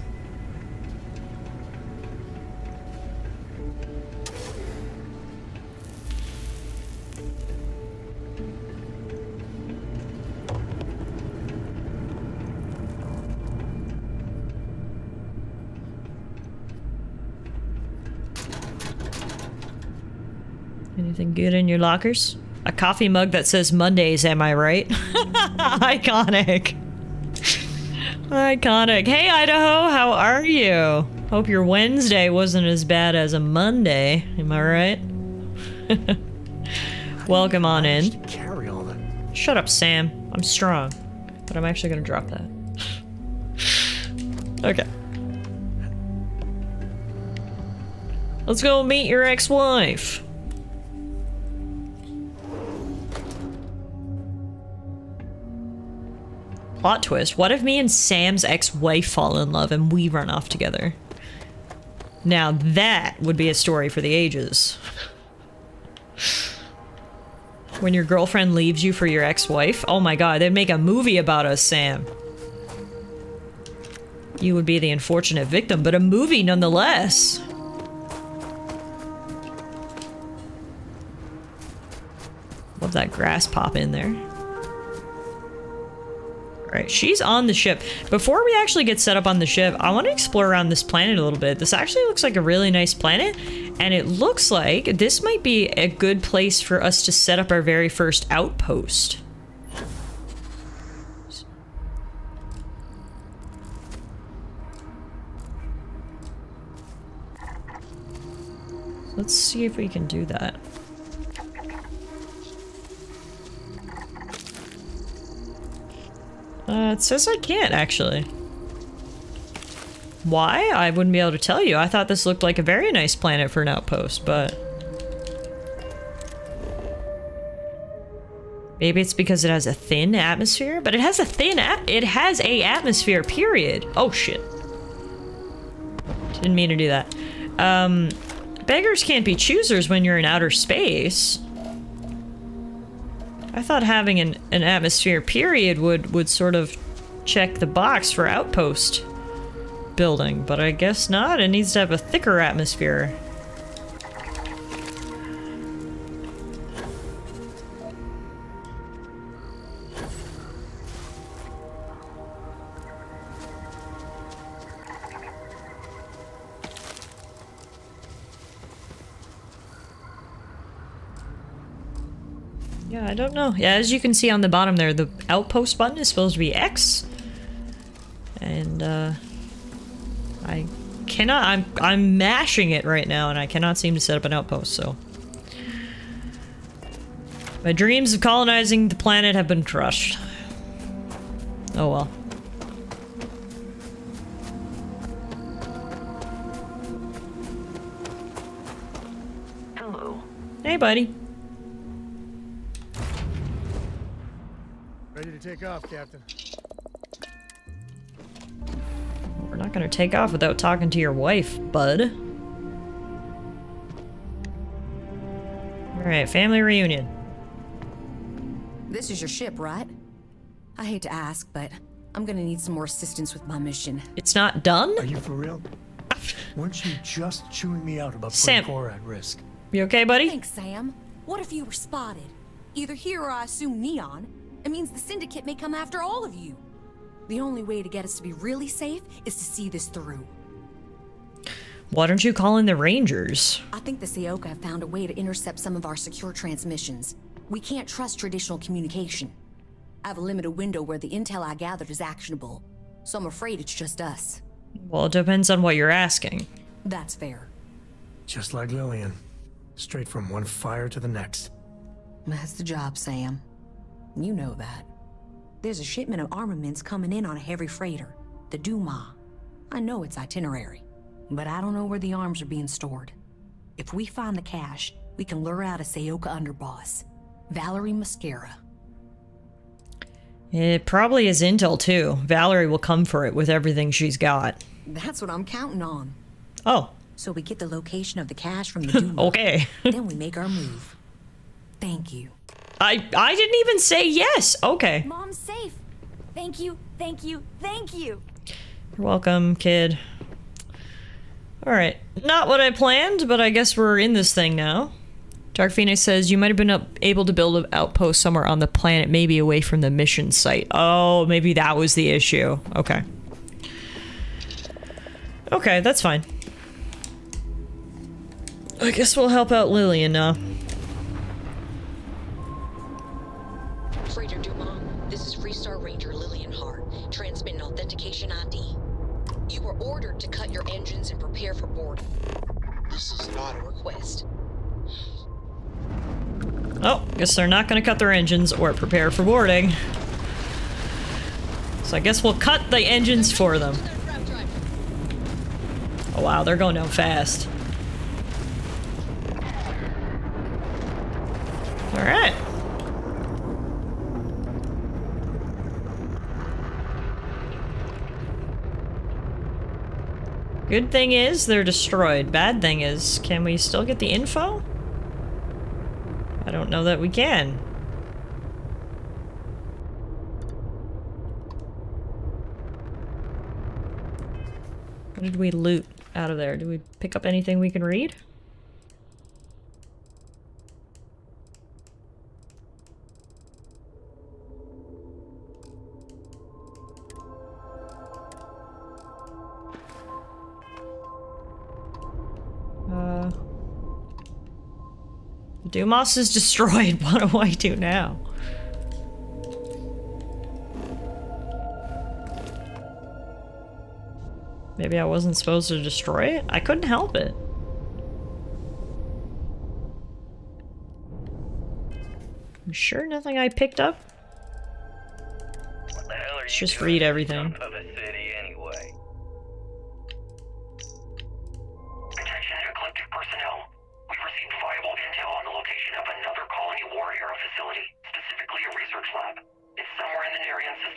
Anything good in your lockers? A coffee mug that says Mondays, am I right? Iconic. Iconic. Hey, Idaho, how are you? Hope your Wednesday wasn't as bad as a Monday, am I right? Welcome on in. Carry all that. Shut up, Sam. I'm strong. But I'm actually gonna drop that. Okay. Let's go meet your ex-wife. Plot twist. What if me and Sam's ex-wife fall in love and we run off together? Now that would be a story for the ages. When your girlfriend leaves you for your ex-wife? Oh my god, they'd make a movie about us, Sam. You would be the unfortunate victim, but a movie nonetheless. Love that grass pop in there. Alright, she's on the ship. Before we actually get set up on the ship, I want to explore around this planet a little bit. This actually looks like a really nice planet, and it looks like this might be a good place for us to set up our very first outpost. Let's see if we can do that. It says I can't, actually. Why? I wouldn't be able to tell you. I thought this looked like a very nice planet for an outpost, but... Maybe it's because it has a thin atmosphere? But it has a thin atmosphere, period. Oh, shit. Didn't mean to do that. Beggars can't be choosers when you're in outer space. I thought having an atmosphere period would sort of check the box for outpost building, but I guess not. It needs to have a thicker atmosphere. I don't know. Yeah, as you can see on the bottom there, the outpost button is supposed to be X. And, I cannot- I'm mashing it right now and I cannot seem to set up an outpost, so... My dreams of colonizing the planet have been crushed. Oh well. Hello. Hey, buddy. Take off, Captain. We're not gonna take off without talking to your wife, bud. Alright, family reunion. This is your ship, right? I hate to ask, but I'm gonna need some more assistance with my mission. It's not done? Are you for real? Weren't you just chewing me out about putting Cora at risk? You okay, buddy? Thanks, Sam. What if you were spotted? Either here or I assume Neon. It means the Syndicate may come after all of you. The only way to get us to be really safe is to see this through. Why don't you call in the Rangers? I think the Seoka have found a way to intercept some of our secure transmissions. We can't trust traditional communication. I have a limited window where the intel I gathered is actionable, so I'm afraid it's just us. Well, it depends on what you're asking. That's fair. Just like Lillian. Straight from one fire to the next. That's the job, Sam. You know that. There's a shipment of armaments coming in on a heavy freighter, the Duma. I know its itinerary, but I don't know where the arms are being stored. If we find the cache, we can lure out a Seoka underboss, Valerie Mascara. It probably is intel, too. Valerie will come for it with everything she's got. That's what I'm counting on. Oh. So we get the location of the cache from the Duma. Okay. Then we make our move. Thank you. I didn't even say yes. Okay. Mom's safe. Thank you. Thank you. Thank you. You're welcome, kid. All right. Not what I planned, but I guess we're in this thing now. Dark Phoenix says, you might have been able to build an outpost somewhere on the planet, maybe away from the mission site. Oh, maybe that was the issue. Okay. Okay, that's fine. I guess we'll help out Lillian now. Freighter Duma, this is Freestar Ranger Lillian Hart. Transmit an authentication ID. You were ordered to cut your engines and prepare for boarding. This is not a request. Oh, guess they're not gonna cut their engines or prepare for boarding. So I guess we'll cut the engines for them. Oh wow, they're going down fast. Alright. Good thing is, they're destroyed. Bad thing is, can we still get the info? I don't know that we can. What did we loot out of there? Did we pick up anything we can read? Dumas is destroyed. What do I do now? Maybe I wasn't supposed to destroy it? I couldn't help it. I'm sure nothing I picked up. What the hell are you just read everything.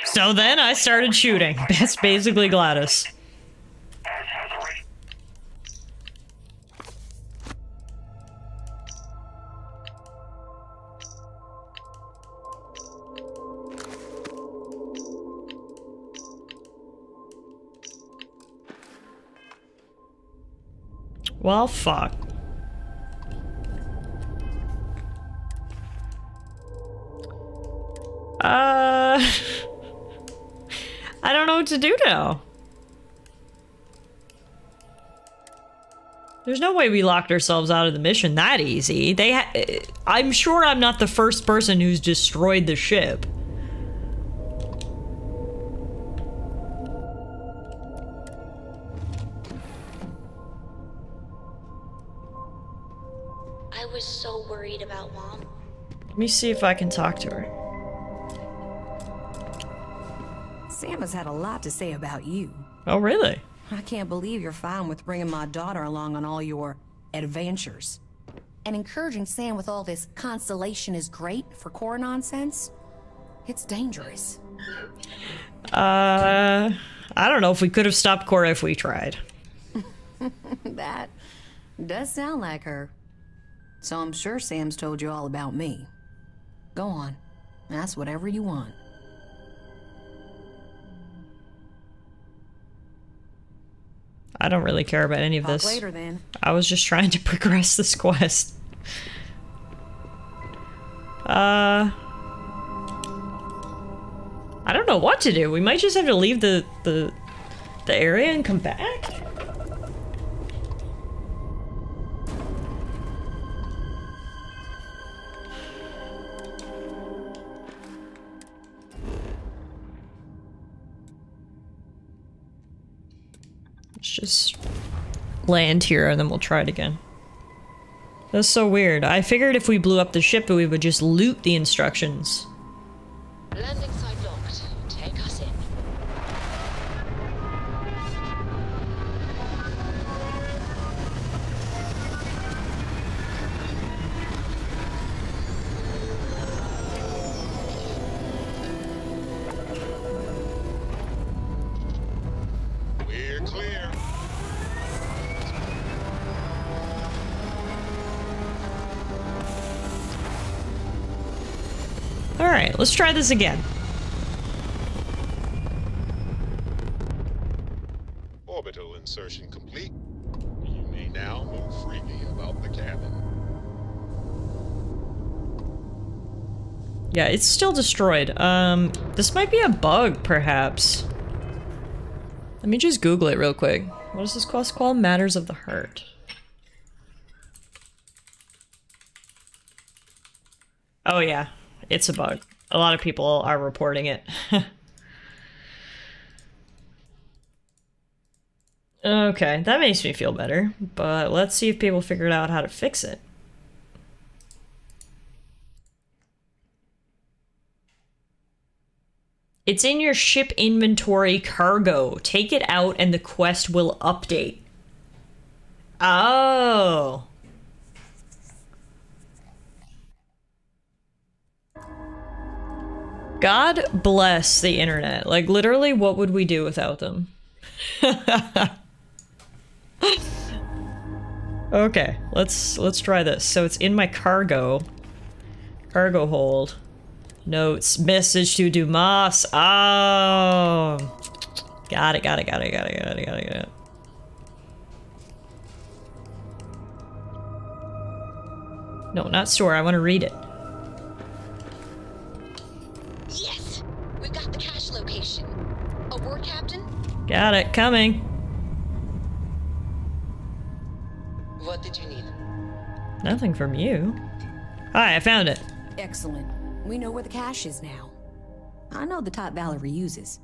So then I started shooting. That's basically Gladys. Well, fuck. I don't know what to do now. There's no way we locked ourselves out of the mission that easy. They ha I'm sure I'm not the first person who's destroyed the ship. I was so worried about Mom. Let me see if I can talk to her. Sam has had a lot to say about you. Oh, really? I can't believe you're fine with bringing my daughter along on all your adventures. And encouraging Sam with all this Constellation is great for Cora nonsense? It's dangerous. I don't know if we could have stopped Cora if we tried. That does sound like her. So I'm sure Sam's told you all about me. Go on. That's whatever you want. I don't really care about any of this. Later, then. I was just trying to progress this quest. I don't know what to do. We might just have to leave the area and come back? Let's just land here and then we'll try it again. That's so weird. I figured if we blew up the ship we would just loot the instructions. Landing site locked. Take us in. Let's try this again. Orbital insertion complete. You may now move freely about the cabin. Yeah, it's still destroyed. This might be a bug, perhaps. Let me just Google it real quick. What is this quest called? Matters of the Heart. Oh yeah, it's a bug. A lot of people are reporting it. Okay, that makes me feel better, but let's see if people figured out how to fix it. It's in your ship inventory cargo. Take it out and the quest will update. Oh. God bless the internet. Like, literally, what would we do without them? Okay, let's try this. So it's in my cargo. Cargo hold. Notes. Message to Dumas. Oh! Got it. No, not store. I want to read it. Yes! We've got the cache location. Award, Captain? Got it. Coming. What did you need? Nothing from you. Hi, I found it. Excellent. We know where the cache is now. I know the type Valerie uses.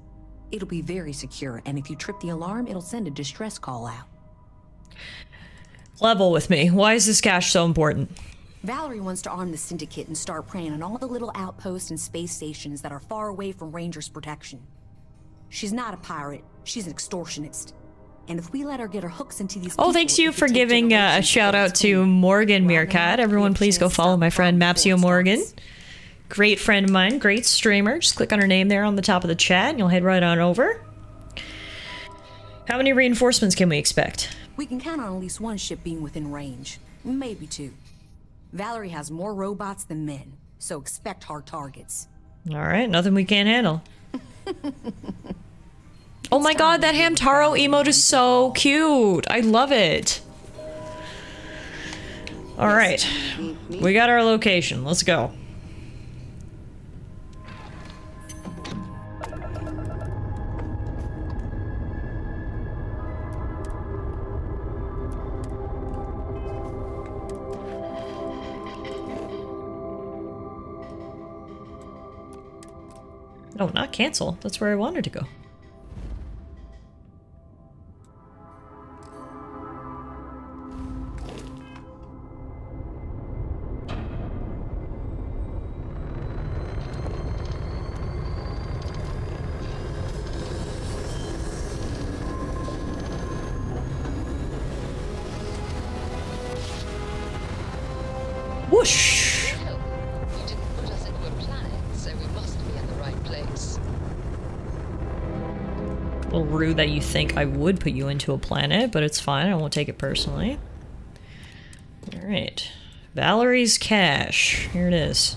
It'll be very secure, and if you trip the alarm, it'll send a distress call out. Level with me. Why is this cache so important? Valerie wants to arm the Syndicate and start preying on all the little outposts and space stations that are far away from Ranger's protection. She's not a pirate, she's an extortionist. And if we let her get her hooks into these people, thanks you for giving a shout out to Morgan Meerkat. Everyone please go follow my friend Mapsio Morgan. Great friend of mine, great streamer. Just click on her name there on the top of the chat and you'll head right on over. How many reinforcements can we expect? We can count on at least one ship being within range. Maybe two. Valerie has more robots than men, so expect hard targets. Alright, nothing we can't handle. Oh my god, that Hamtaro emote is so cute! I love it! Alright, we got our location, let's go. No, not cancel. That's where I wanted to go. Whoosh! Rude that you think I would put you into a planet, but it's fine. I won't take it personally. All right, Valerie's cache. Here it is.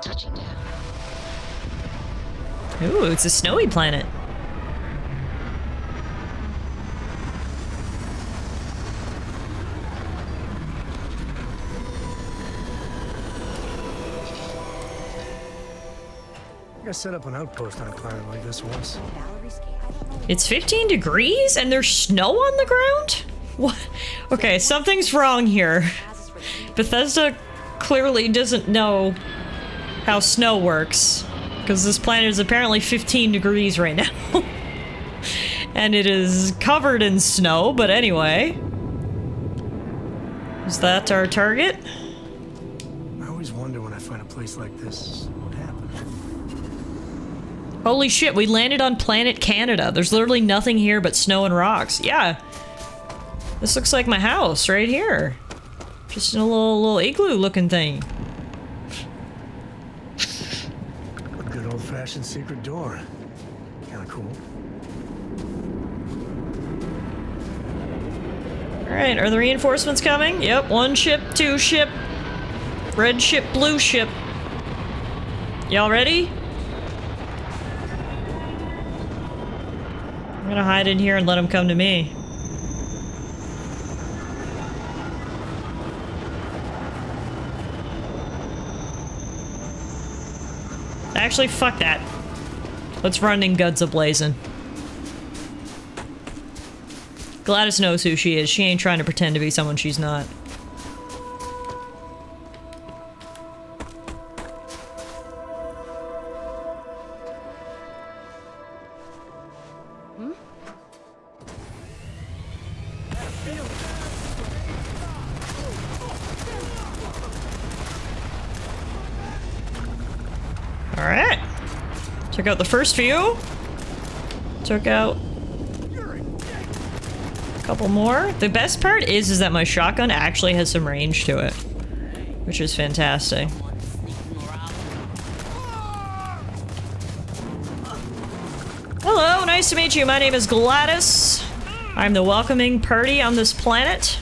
Touching down. Ooh, it's a snowy planet. I set up an outpost on a planet like this once. It's 15 degrees and there's snow on the ground? What? Okay, something's wrong here. Bethesda clearly doesn't know how snow works, because this planet is apparently 15 degrees right now. And it is covered in snow, but anyway. Is that our target? I always wonder when I find a place like this. Holy shit, we landed on planet Canada. There's literally nothing here but snow and rocks. Yeah. This looks like my house right here. Just in a little igloo looking thing. A good old-fashioned secret door. Kinda cool. Alright, are the reinforcements coming? Yep, one ship, two ship. Red ship, blue ship. Y'all ready? I'm gonna hide in here and let him come to me. Actually, fuck that. Let's run in guns a-blazing. Gladys knows who she is. She ain't trying to pretend to be someone she's not. Took out the first few. Took out a couple more. The best part is that my shotgun actually has some range to it, which is fantastic. Hello, nice to meet you. My name is Gladys. I'm the welcoming party on this planet.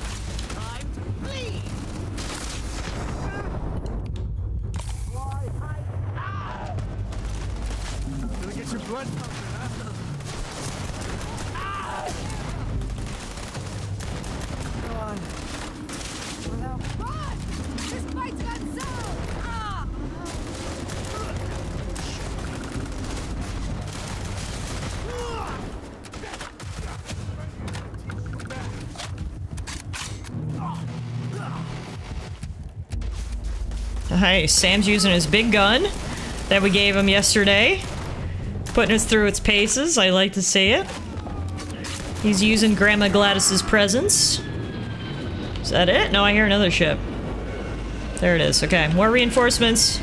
Nice. Sam's using his big gun that we gave him yesterday. Putting us through its paces. I like to see it. He's using Grandma Gladys's presence. Is that it? No, I hear another ship. There it is. Okay, more reinforcements.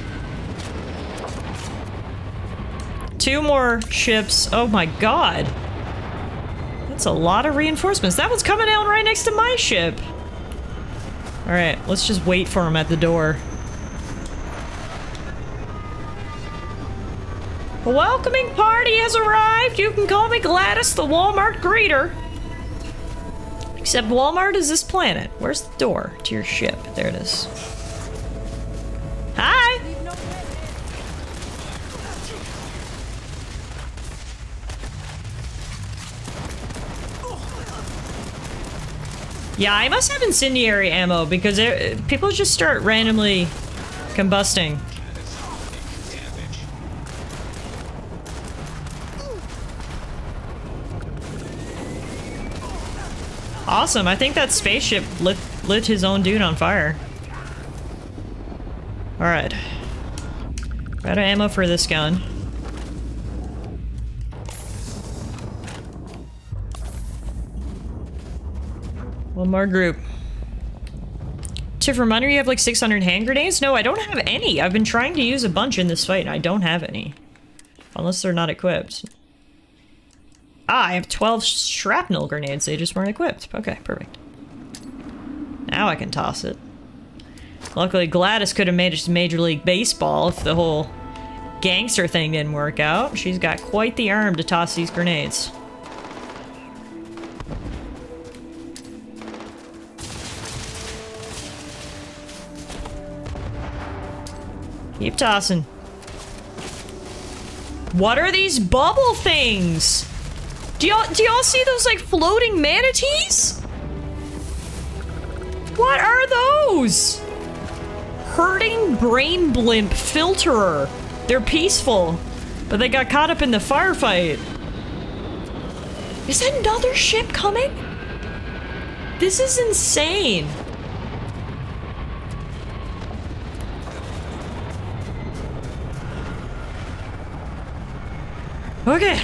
Two more ships. Oh my god. That's a lot of reinforcements. That one's coming out right next to my ship. Alright, let's just wait for him at the door. A welcoming party has arrived! You can call me Gladys, the Walmart greeter! Except Walmart is this planet. Where's the door to your ship? There it is. Hi! Yeah, I must have incendiary ammo because people just start randomly combusting. Awesome, I think that spaceship lit his own dude on fire. Alright. Got ammo for this gun. One more group. Tiff, reminder, you have like 600 hand grenades? No, I don't have any. I've been trying to use a bunch in this fight and I don't have any. Unless they're not equipped. Ah, I have 12 shrapnel grenades. They just weren't equipped. Okay, perfect. Now I can toss it. Luckily, Gladys could have made it to Major League Baseball if the whole gangster thing didn't work out. She's got quite the arm to toss these grenades. Keep tossing. What are these bubble things? Do y'all see those, like, floating manatees? What are those? Hurting brain blimp filterer. They're peaceful, but they got caught up in the firefight. Is that another ship coming? This is insane. Okay.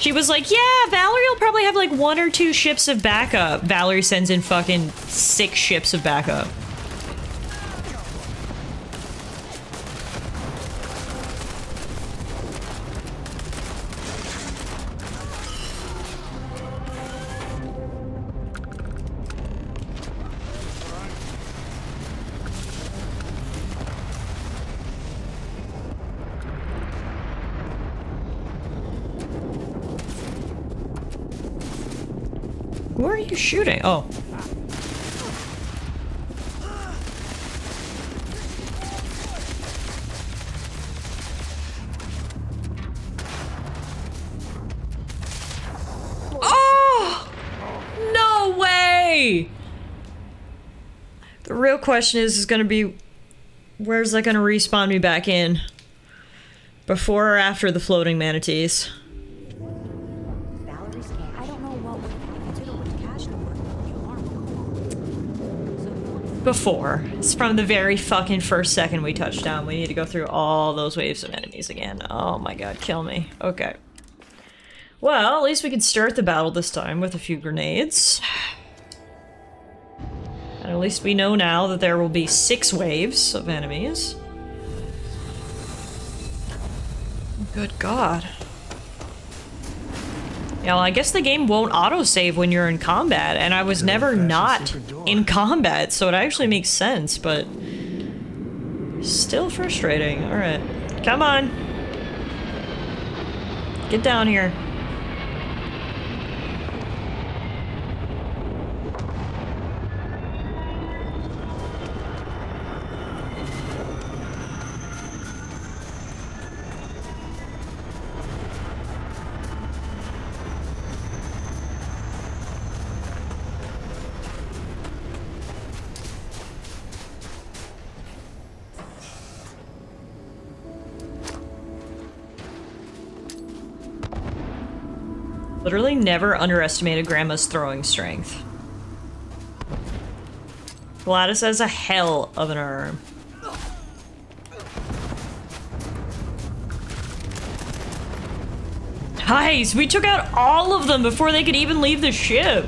She was like, yeah, Valerie will probably have like 1 or 2 ships of backup. Valerie sends in fucking 6 ships of backup. Shooting. Oh. Oh! No way! The real question is gonna be, where's that gonna respawn me back in? Before or after the floating manatees? Before. It's from the very fucking first second we touched down. We need to go through all those waves of enemies again. Oh my god, kill me. Okay. Well, at least we can start the battle this time with a few grenades. And at least we know now that there will be 6 waves of enemies. Good god. Yeah, well, I guess the game won't autosave when you're in combat, and I was never not in combat, so it actually makes sense, but still frustrating. Alright. Come on! Get down here. Literally never underestimated Grandma's throwing strength. Gladys has a hell of an arm. Nice! We took out all of them before they could even leave the ship!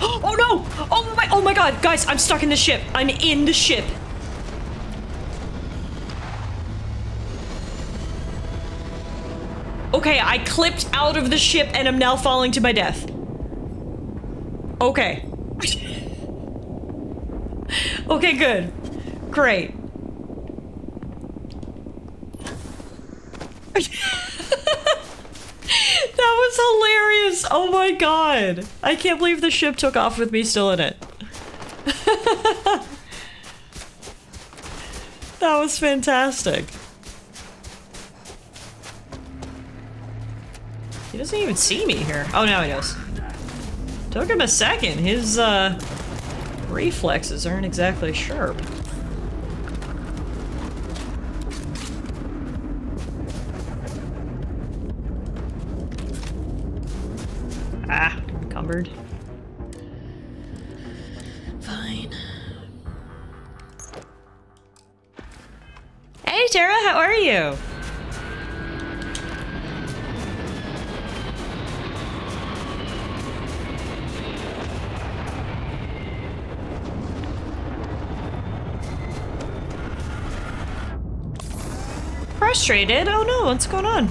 Oh no! Oh my god! Guys, I'm stuck in the ship! I'm in the ship! Okay, I clipped out of the ship and am now falling to my death. Okay. Okay, good. Great. That was hilarious! Oh my god! I can't believe the ship took off with me still in it. That was fantastic. He doesn't even see me here. Oh, now he does. Took him a second. His, reflexes aren't exactly sharp. Ah, encumbered. Fine. Hey, Tara, how are you? Frustrated? Oh no, what's going on?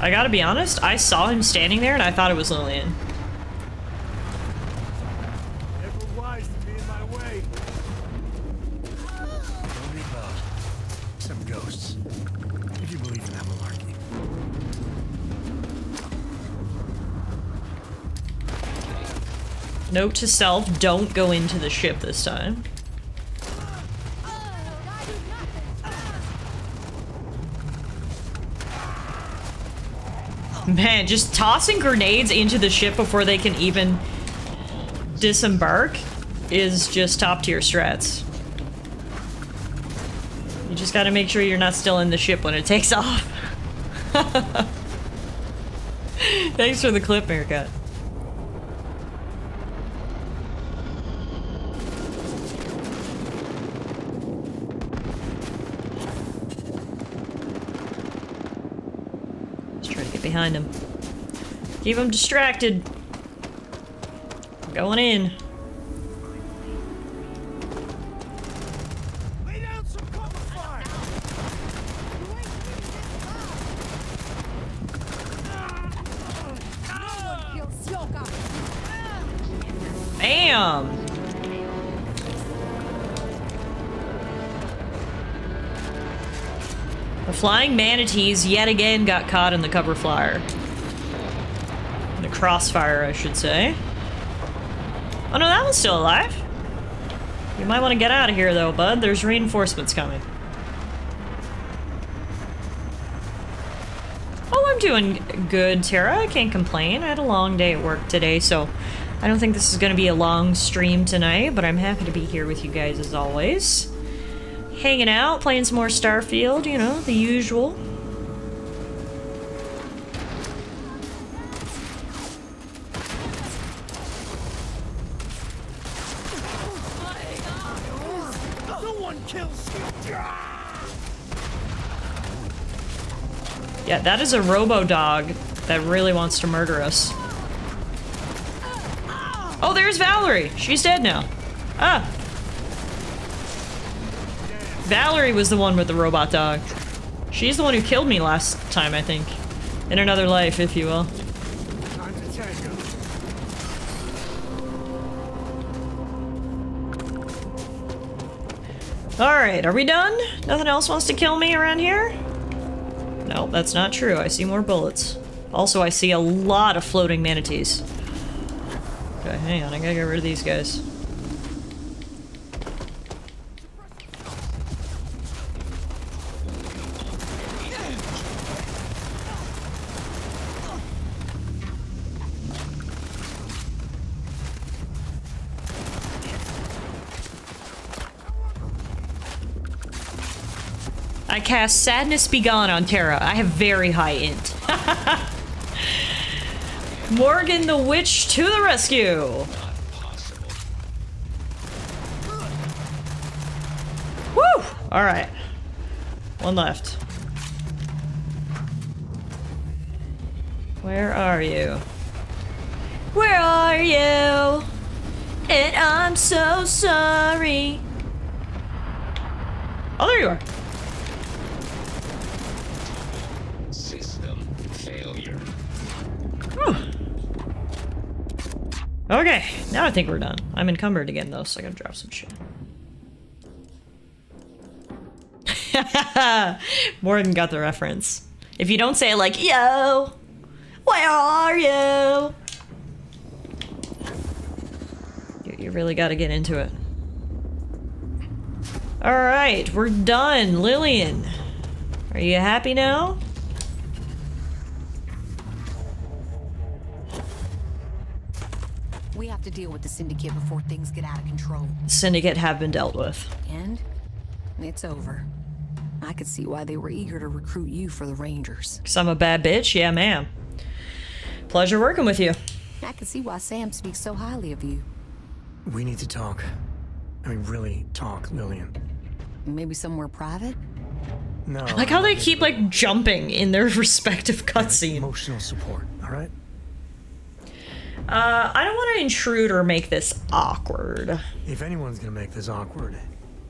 I gotta be honest, I saw him standing there and I thought it was Lillian. Note to self, don't go into the ship this time. Man, just tossing grenades into the ship before they can even disembark is just top tier strats. You just gotta make sure you're not still in the ship when it takes off. Thanks for the clip, Meerkat. Just try to get behind him. Keep him distracted. I'm going in. The flying manatees yet again got caught in the cover flyer. The crossfire, I should say. Oh no, that one's still alive. You might want to get out of here though, bud. There's reinforcements coming. Oh, I'm doing good, Tara. I can't complain. I had a long day at work today, so I don't think this is going to be a long stream tonight, but I'm happy to be here with you guys as always. Hanging out, playing some more Starfield, you know, the usual. Yeah, that is a robo-dog that really wants to murder us. Oh, there's Valerie. She's dead now. Ah. Valerie was the one with the robot dog. She's the one who killed me last time, I think. In another life, if you will. Alright, are we done? Nothing else wants to kill me around here? No, that's not true. I see more bullets. Also, I see a lot of floating manatees. Okay, hang on, I gotta get rid of these guys. I cast Sadness Be Gone on Terra. I have very high int. Morgan the Witch to the rescue! Woo! Alright. One left. Where are you? Where are you? And I'm so sorry. Oh, there you are. System failure. Whew. Okay, now I think we're done. I'm encumbered again though, so I gotta drop some shit. Morgan got the reference. If you don't say it like, yo, where are you? You really gotta get into it. Alright, we're done. Lillian, are you happy now? We have to deal with the Syndicate before things get out of control. Syndicate have been dealt with. And it's over. I could see why they were eager to recruit you for the Rangers. Because I'm a bad bitch? Yeah, ma'am. Pleasure working with you. I can see why Sam speaks so highly of you. We need to talk. I mean, really talk, Lillian. Maybe somewhere private? No. I like how they keep, like, jumping in their respective cutscene. Emotional support, all right? I don't want to intrude or make this awkward. If anyone's gonna make this awkward,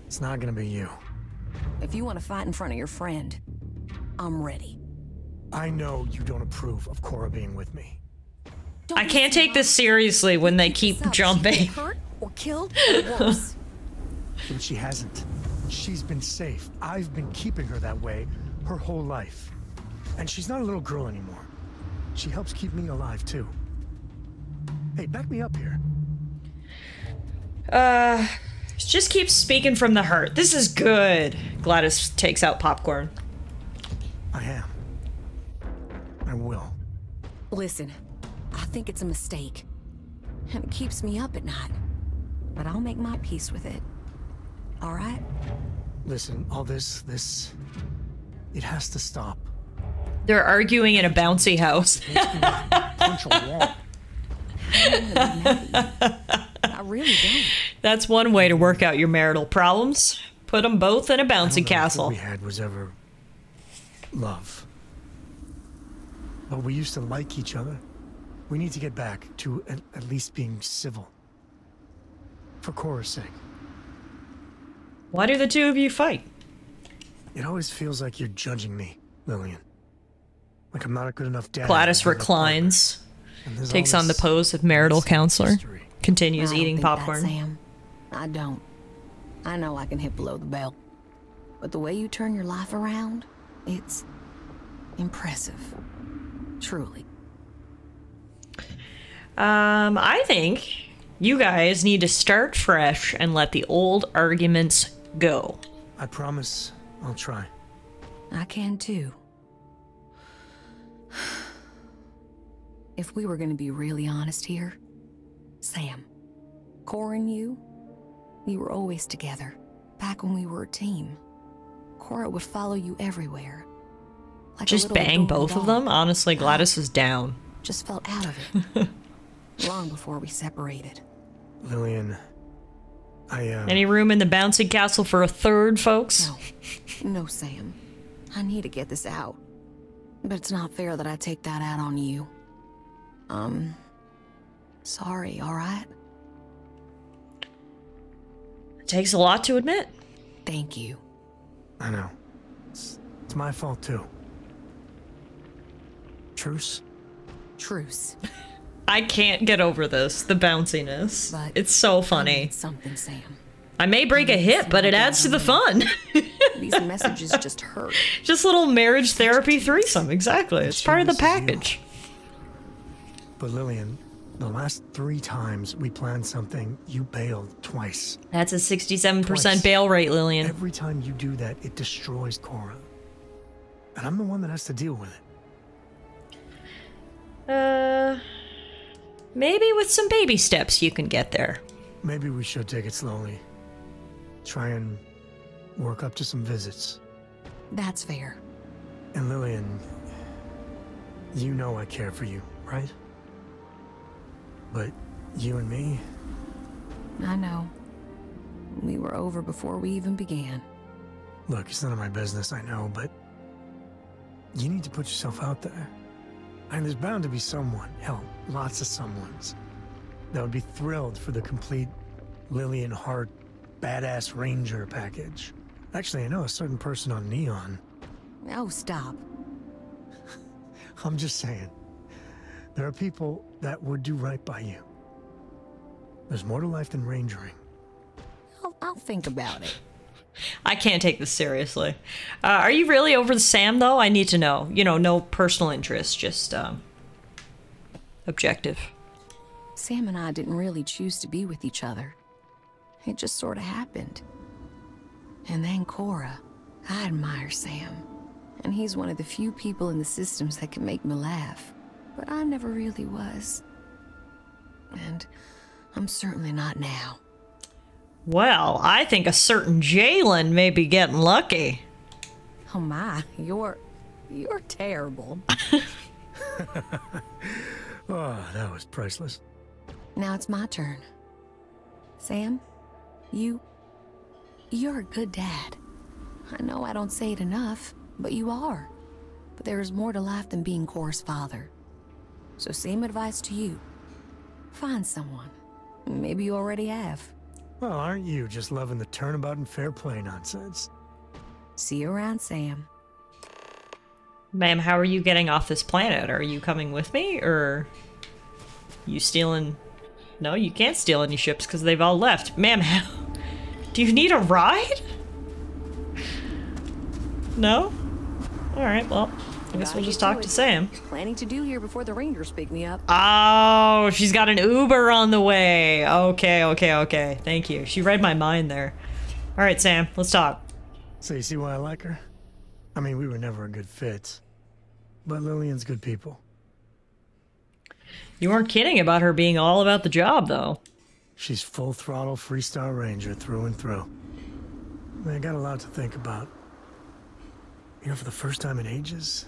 it's not gonna be you. If you want to fight in front of your friend, I'm ready. I know you don't approve of Cora being with me. I can't take this seriously when they keep jumping. Hurt or killed or worse. But she hasn't. She's been safe. I've been keeping her that way her whole life. And she's not a little girl anymore. She helps keep me alive too. Hey, back me up here. Just keep speaking from the heart. This is good. Gladys takes out popcorn. I am. I will. Listen, I think it's a mistake. And it keeps me up at night. But I'll make my peace with it. All right? Listen, all this... It has to stop. They're arguing in a bouncy house. Punch a wall. I really don't. That's one way to work out your marital problems. Put them both in a bouncy castle. All we had was ever love. But we used to like each other. We need to get back to at least being civil. For Cora's sake. Why do the two of you fight? It always feels like you're judging me, Lillian. Like I'm not a good enough dad. Gladys reclines, takes on the pose of marital counselor, continues eating popcorn. I don't. I know I can hit below the belt. But the way you turn your life around, it's impressive. Truly. I think you guys need to start fresh and let the old arguments go. I promise I'll try. I can too. If we were going to be really honest here, Sam, Cora and you, we were always together, back when we were a team. Cora would follow you everywhere. Like just bang both of them? Honestly, Gladys is down. Just fell out of it. Long before we separated. Lillian, any room in the bouncy castle for a third, folks? No, Sam. I need to get this out. But it's not fair that I take that out on you. Sorry, alright? It takes a lot to admit. Thank you. I know. It's my fault, too. Truce? Truce. I can't get over this, the bounciness. But it's so funny. Something, Sam. I may break a hip, but it adds to the fun. These messages just hurt. Just little marriage therapy threesome, exactly. It's part of the package. But Lillian, the last 3 times we planned something, you bailed twice. That's a 67% bail rate, Lillian. Every time you do that, it destroys Cora. And I'm the one that has to deal with it. Maybe with some baby steps you can get there. Maybe we should take it slowly. Try and work up to some visits. That's fair. And Lillian, you know I care for you, right? But you and me... I know. We were over before we even began. Look, it's none of my business, I know, but... You need to put yourself out there. And there's bound to be someone, hell, lots of someones, that would be thrilled for the complete Lillian Hart badass ranger package. Actually, I know a certain person on Neon. Oh, stop. I'm just saying. There are people that would do right by you. There's more to life than rangering. I'll think about it. I can't take this seriously. Are you really over the Sam, though? I need to know. You know, no personal interest, just objective. Sam and I didn't really choose to be with each other. It just sort of happened. And then Cora. I admire Sam. And he's one of the few people in the systems that can make me laugh. But I never really was. And I'm certainly not now. Well, I think a certain Jaylen may be getting lucky. Oh my, you're terrible. Oh, that was priceless. Now it's my turn. Sam, you're a good dad. I know I don't say it enough, but you are. But there is more to life than being Cora's father. So same advice to you. Find someone. Maybe you already have. Well, aren't you just loving the turnabout and fair play nonsense? See you around, Sam. Ma'am, how are you getting off this planet? Are you coming with me, or... You stealing... No, you can't steal any ships because they've all left. Ma'am, do you need a ride? No? Alright, well, I guess we'll just talk to Sam. Planning to do here before the Rangers pick me up. Oh, she's got an Uber on the way. Okay, okay, okay. Thank you. She read my mind there. All right, Sam, let's talk. So you see why I like her? I mean, we were never a good fit, but Lillian's good people. You weren't kidding about her being all about the job, though. She's full throttle Freestar Ranger through and through. I got a lot to think about. You know, for the first time in ages,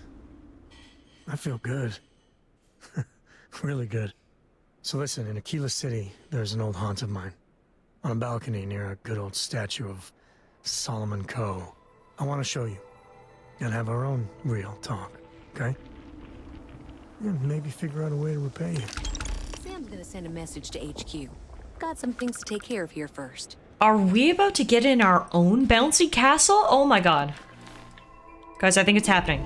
I feel good. Really good. So listen, in Akila City, there's an old haunt of mine. On a balcony near a good old statue of Sam Coe. I want to show you. And have our own real talk, okay? And maybe figure out a way to repay you. Sam's gonna send a message to HQ. Got some things to take care of here first. Are we about to get in our own bouncy castle? Oh my god. Guys, I think it's happening.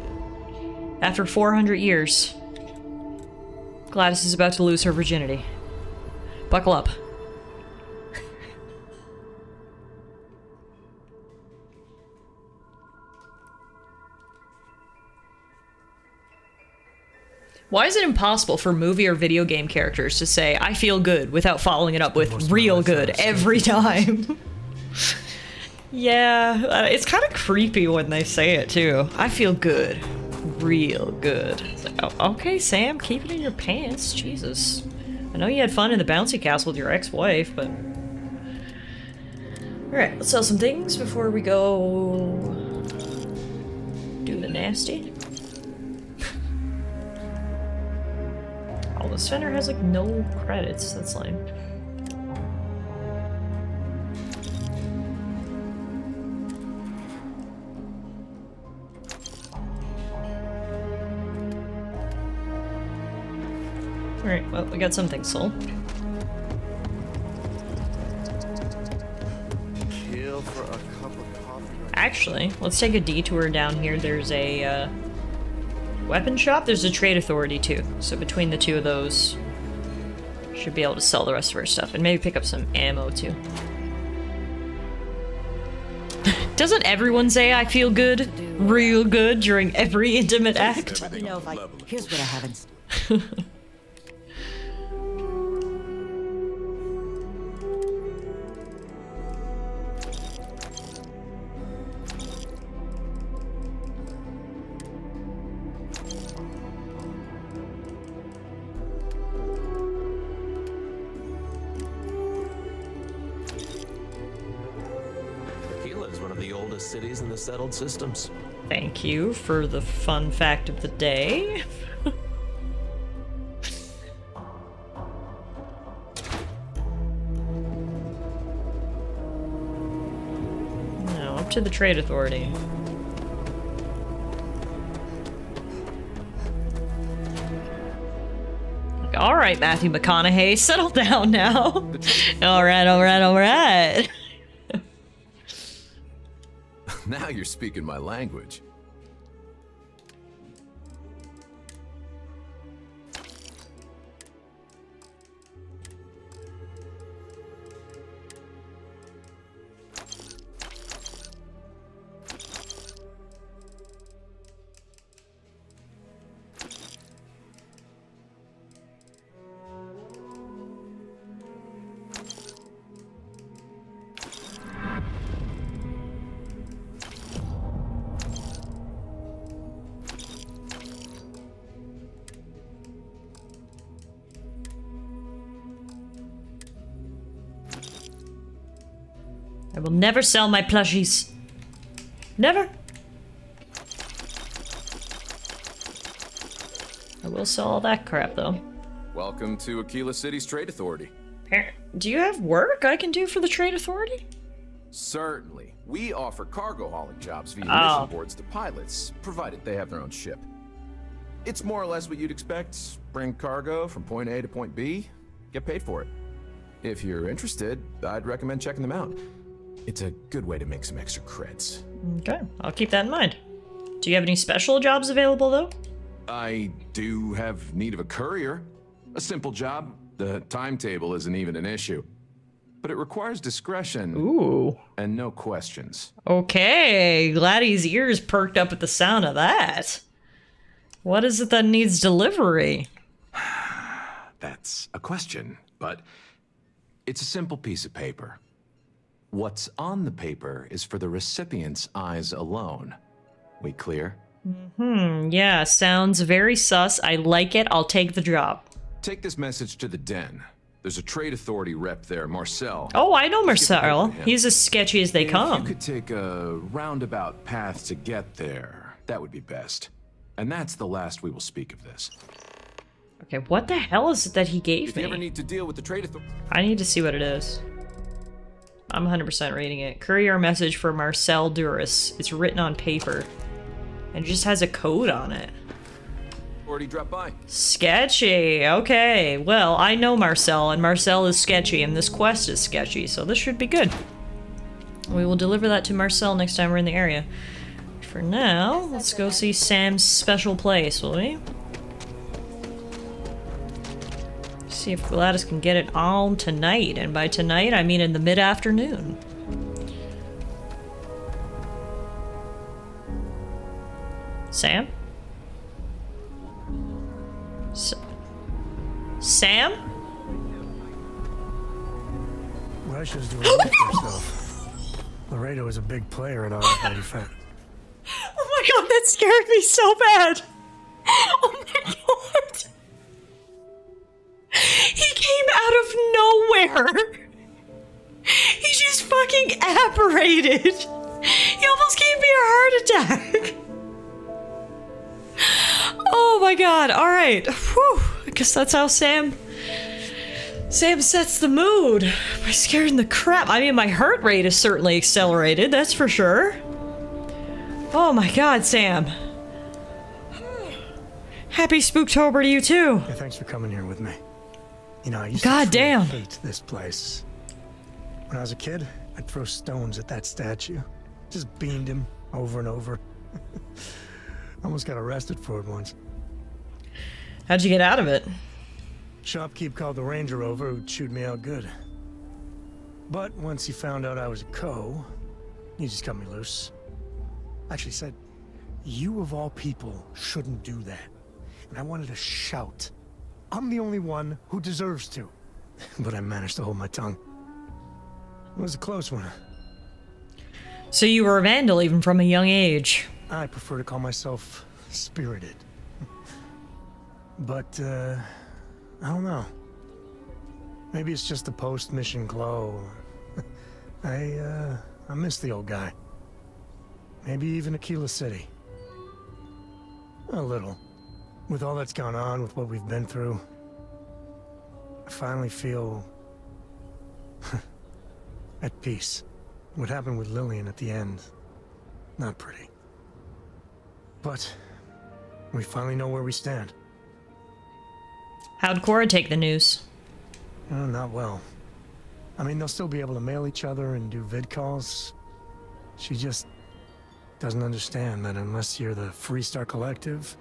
After 400 years, Gladys is about to lose her virginity. Buckle up. Why is it impossible for movie or video game characters to say, I feel good, without following it up with real good every time? Yeah, it's kind of creepy when they say it, too. I feel good. Real good. It's like, oh, okay, Sam, keep it in your pants. Jesus. I know you had fun in the bouncy castle with your ex-wife, but... Alright, let's sell some things before we go... do the nasty. Oh, the center has like no credits. That's lame. All right. Well, we got something sold. Kill for a cup of coffee. Actually, let's take a detour down here. There's a. Weapon shop? There's a trade authority too, so between the two of those should be able to sell the rest of our stuff and maybe pick up some ammo too. Doesn't everyone say I feel good, real good during every intimate act? Let me know if here's what I haven't. Settled systems. Thank you for the fun fact of the day. Now, up to the trade authority. All right, Matthew McConaughey, settle down now. All right, all right, all right. Now you're speaking my language. Never sell my plushies. Never. I will sell all that crap, though. Welcome to Akila City's Trade Authority. Do you have work I can do for the Trade Authority? Certainly. We offer cargo hauling jobs via mission boards to pilots, provided they have their own ship. It's more or less what you'd expect. Bring cargo from point A to point B, get paid for it. If you're interested, I'd recommend checking them out. It's a good way to make some extra creds. Okay, I'll keep that in mind. Do you have any special jobs available, though? I do have need of a courier. A simple job. The timetable isn't even an issue. But it requires discretion. Ooh. And no questions. Okay, Gladys' ears perked up at the sound of that. What is it that needs delivery? That's a question, but it's a simple piece of paper. What's on the paper is for the recipient's eyes alone. We clear? Mm-hmm. Yeah, sounds very sus. I like it. I'll take the job. Take this message to the den. There's a trade authority rep there, Marcel. Oh, I know Marcel. He's as sketchy as they come. If you could take a roundabout path to get there, that would be best. And that's the last we will speak of this. Okay, what the hell is it that he gave me? You ever need to deal with the trade authority. I need to see what it is. I'm 100% reading it. Courier message for Marcel Duras. It's written on paper. And it just has a code on it. Already dropped by. Sketchy. Okay. Well, I know Marcel, and Marcel is sketchy, and this quest is sketchy, so this should be good. We will deliver that to Marcel next time we're in the area. For now, let's go see Sam's special place, will we? See if Gladys can get it on tonight, and by tonight, I mean in the mid-afternoon. Sam? Sam? Russia's doing it herself. Laredo is a big player in our defense. Oh my god, that scared me so bad. Oh my god. He came out of nowhere. He just fucking apparated. He almost gave me a heart attack. Oh my god, alright. Whew. I guess that's how Sam sets the mood by scaring the crap. I mean, my heart rate is certainly accelerated, that's for sure. Oh my god, Sam. Happy Spooktober to you too. Yeah, thanks for coming here with me. You know, I used to hate this place. When I was a kid, I'd throw stones at that statue. Just beamed him over and over. Almost got arrested for it once. How'd you get out of it? Shopkeep called the ranger over, who chewed me out good. But once he found out I was a Coe, he just cut me loose. Actually said, you of all people shouldn't do that. And I wanted to shout, I'm the only one who deserves to. But I managed to hold my tongue. It was a close one. So you were a vandal even from a young age. I prefer to call myself spirited. But, I don't know. Maybe it's just the post-mission glow. I miss the old guy. Maybe even Akila City. A little. With all that's gone on, with what we've been through, I finally feel... at peace. What happened with Lillian at the end, not pretty. But we finally know where we stand. How'd Cora take the news? Not well. I mean, they'll still be able to mail each other and do vid calls. She just doesn't understand that unless you're the Freestar Collective,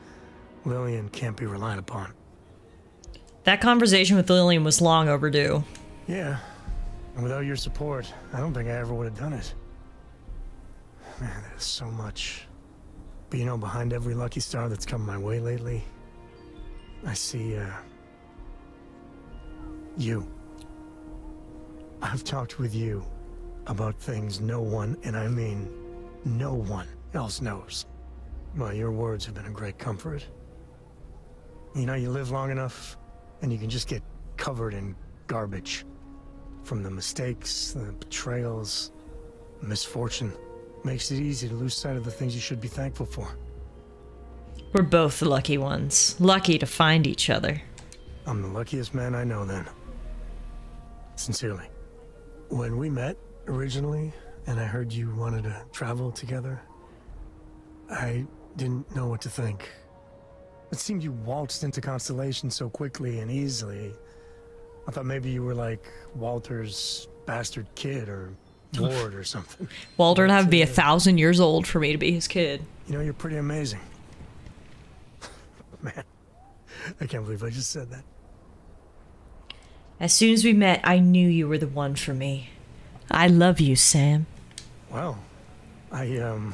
Lillian can't be relied upon. That conversation with Lillian was long overdue. Yeah, and without your support, I don't think I ever would have done it. Man, there's so much. But you know, behind every lucky star that's come my way lately, I see, you. I've talked with you about things no one, and I mean no one else knows. Well, your words have been a great comfort. You know, you live long enough, and you can just get covered in garbage. From the mistakes, the betrayals, misfortune. Makes it easy to lose sight of the things you should be thankful for. We're both the lucky ones. Lucky to find each other. I'm the luckiest man I know, then. Sincerely. When we met originally, and I heard you wanted to travel together, I didn't know what to think. It seemed you waltzed into Constellation so quickly and easily. I thought maybe you were like Walter's bastard kid or Lord or something. Walter would have to be 1,000 years old for me to be his kid. You know, you're pretty amazing. Man, I can't believe I just said that. As soon as we met, I knew you were the one for me. I love you, Sam. Well, I, you,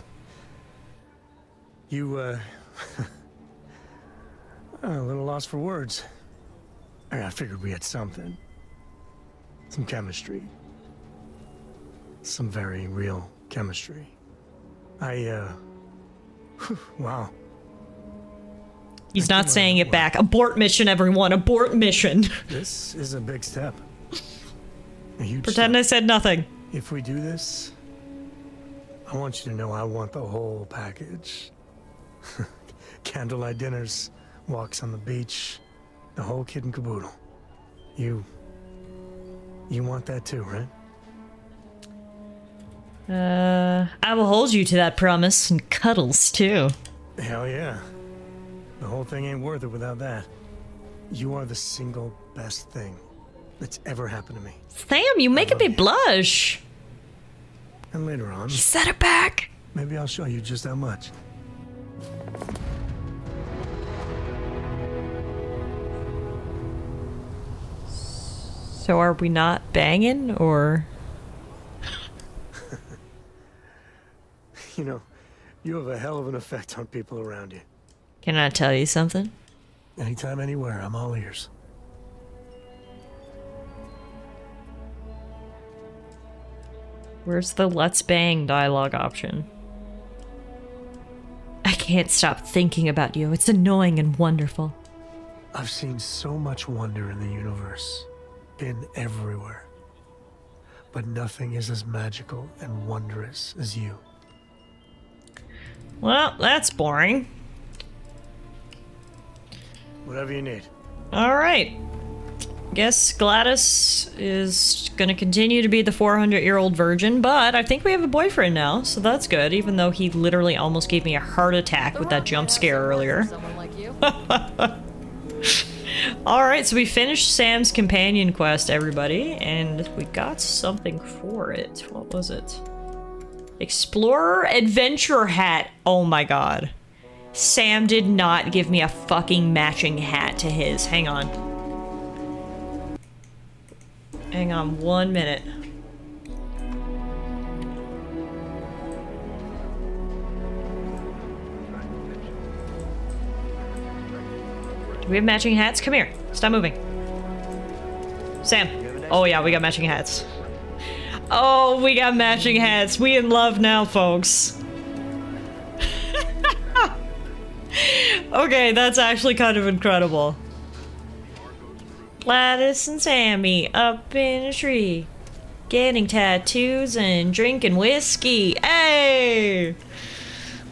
A little lost for words. I figured we had something. Some chemistry. Some very real chemistry. Wow. He's not saying it back. Abort mission, everyone. Abort mission. This is a big step. A huge Pretend step. I said nothing. If we do this, I want you to know I want the whole package. Candlelight dinners, walks on the beach, the whole kit and caboodle. You want that too, right? I will hold you to that promise, and cuddles too. Hell yeah. The whole thing ain't worth it without that. You are the single best thing that's ever happened to me. Sam, you're making me blush. And later on... He said it back! Maybe I'll show you just how much. So are we not banging, or...? You know, you have a hell of an effect on people around you. Can I tell you something? Anytime, anywhere, I'm all ears. Where's the let's bang dialogue option? I can't stop thinking about you. It's annoying and wonderful. I've seen so much wonder in the universe. Been everywhere. But nothing is as magical and wondrous as you. Well, that's boring. Whatever you need. All right. Guess Gladys is gonna continue to be the 400-year-old virgin, but I think we have a boyfriend now, so that's good, even though he literally almost gave me a heart attack with that jump scare earlier. Like you. All right, so we finished Sam's companion quest, everybody, and we got something for it. What was it? Explorer adventure hat. Oh my god. Sam did not give me a fucking matching hat to his. Hang on. Hang on 1 minute. Do we have matching hats? Come here. Stop moving. Sam. Oh yeah, we got matching hats. Oh, we got matching hats. We in love now, folks. Okay, that's actually kind of incredible. Gladys and Sammy up in a tree, getting tattoos and drinking whiskey. Hey!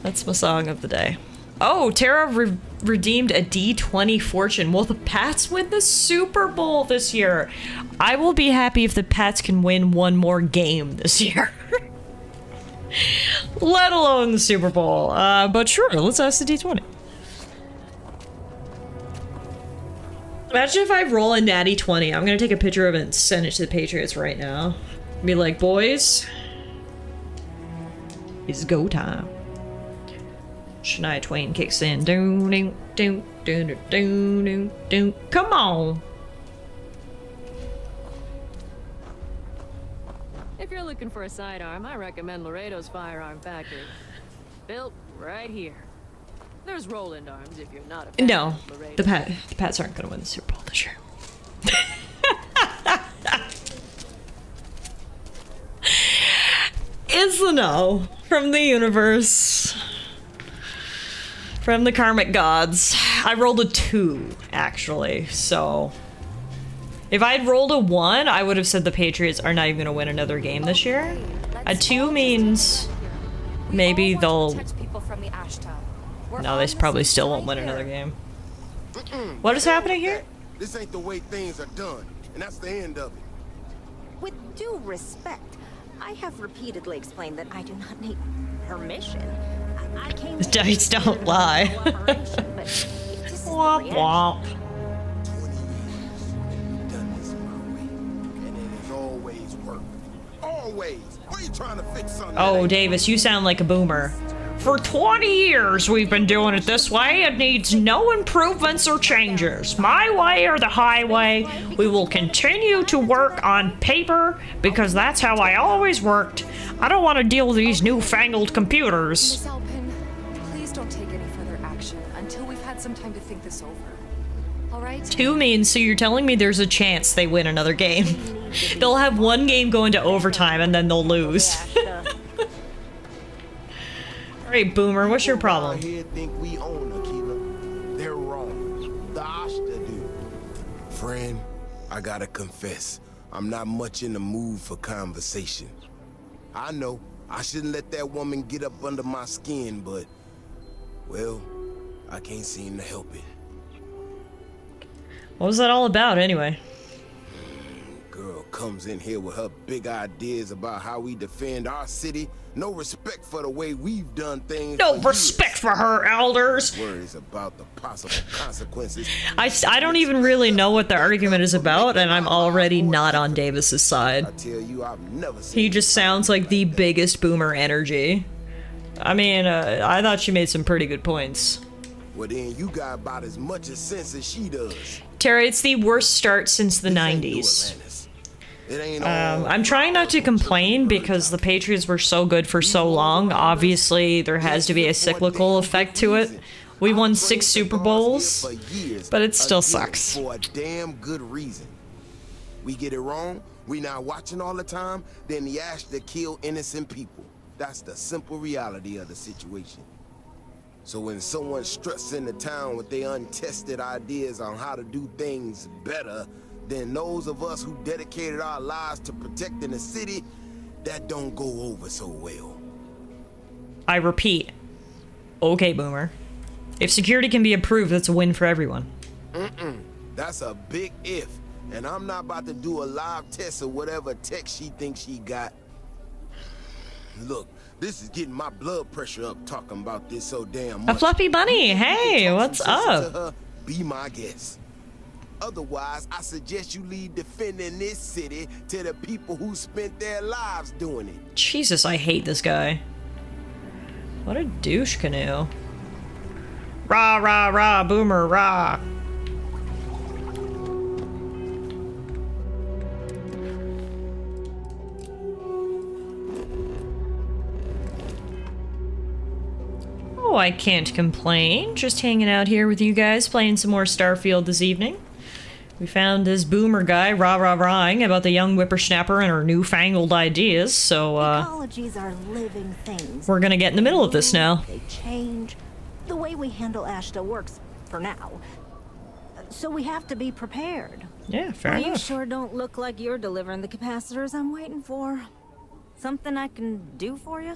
That's my song of the day. Oh, Tara redeemed a D20 fortune. Will the Pats win the Super Bowl this year? I will be happy if the Pats can win one more game this year. Let alone the Super Bowl. But sure, let's ask the D20. Imagine if I roll a natty 20. I'm gonna take a picture of it and send it to the Patriots right now. Be like, boys, it's go time. Shania Twain kicks in. Doo doo doo doo doo doo doo. Come on. If you're looking for a sidearm, I recommend Laredo's Firearm Factory. Built right here. There's Roland Arms if you're not a fan. No, the Pats aren't going to win the Super Bowl this year. It's the no from the universe. From the karmic gods. I rolled a 2, actually, so... If I had rolled a 1, I would have said the Patriots are not even going to win another game this year. A 2 means maybe they'll... No, they probably still won't win another game. What is happening here? This ain't the way things are done, and that's the end of it. With due respect, I have repeatedly explained that I do not need permission. I came the dice don't lie. Womp womp. Oh, Davis, you sound like a boomer. For 20 years we've been doing it this way. It needs no improvements or changes. My way or the highway. We will continue to work on paper because that's how I always worked. I don't want to deal with these newfangled computers. Miss Alpin, please don't take any further action until we've had some time to think this over. Two means, so you're telling me there's a chance they win another game. They'll have one game go into overtime and then they'll lose. Alright, Boomer, what's your problem? They're wrong. The Ashta do. Friend, I gotta confess, I'm not much in the mood for conversation. I know, I shouldn't let that woman get up under my skin, but, well, I can't seem to help it. What was that all about, anyway? Girl comes in here with her big ideas about how we defend our city. No respect for the way we've done things. No respect for her elders. Worries about the possible consequences. I don't even really know what the argument is about, and I'm already not on Davis's side. I tell you, I've never seen. He just sounds like the biggest boomer energy. I mean, I thought she made some pretty good points. Well, then you got about as much sense as she does. Terry, it's the worst start since the 90s. I'm trying not to complain because the Patriots were so good for so long. Obviously, there has to be a cyclical effect to it. We won 6 Super Bowls, but it still sucks. For a damn good reason. We get it wrong, we not watching all the time, then the ash that kill innocent people. That's the simple reality of the situation. So when someone struts into town with their untested ideas on how to do things better than those of us who dedicated our lives to protecting the city, that don't go over so well. I repeat. Okay, Boomer. If security can be improved, that's a win for everyone. That's a big if. And I'm not about to do a live test of whatever tech she thinks she got. Look. This is getting my blood pressure up talking about this so damn much. A fluffy bunny, hey, what's up? Her, be my guest. Otherwise, I suggest you leave defending this city to the people who spent their lives doing it. Jesus, I hate this guy. What a douche canoe. Rah, rah, rah, Boomer, rah. Oh, I can't complain. Just hanging out here with you guys, playing some more Starfield this evening. We found this Boomer guy rah-rah-rahing about the young whippersnapper and her newfangled ideas, so, Ecologies are living things. We're gonna get in the middle of this now. They change. The way we handle Ashta works for now. So we have to be prepared. Yeah, fair enough. You sure don't look like you're delivering the capacitors I'm waiting for. Something I can do for you?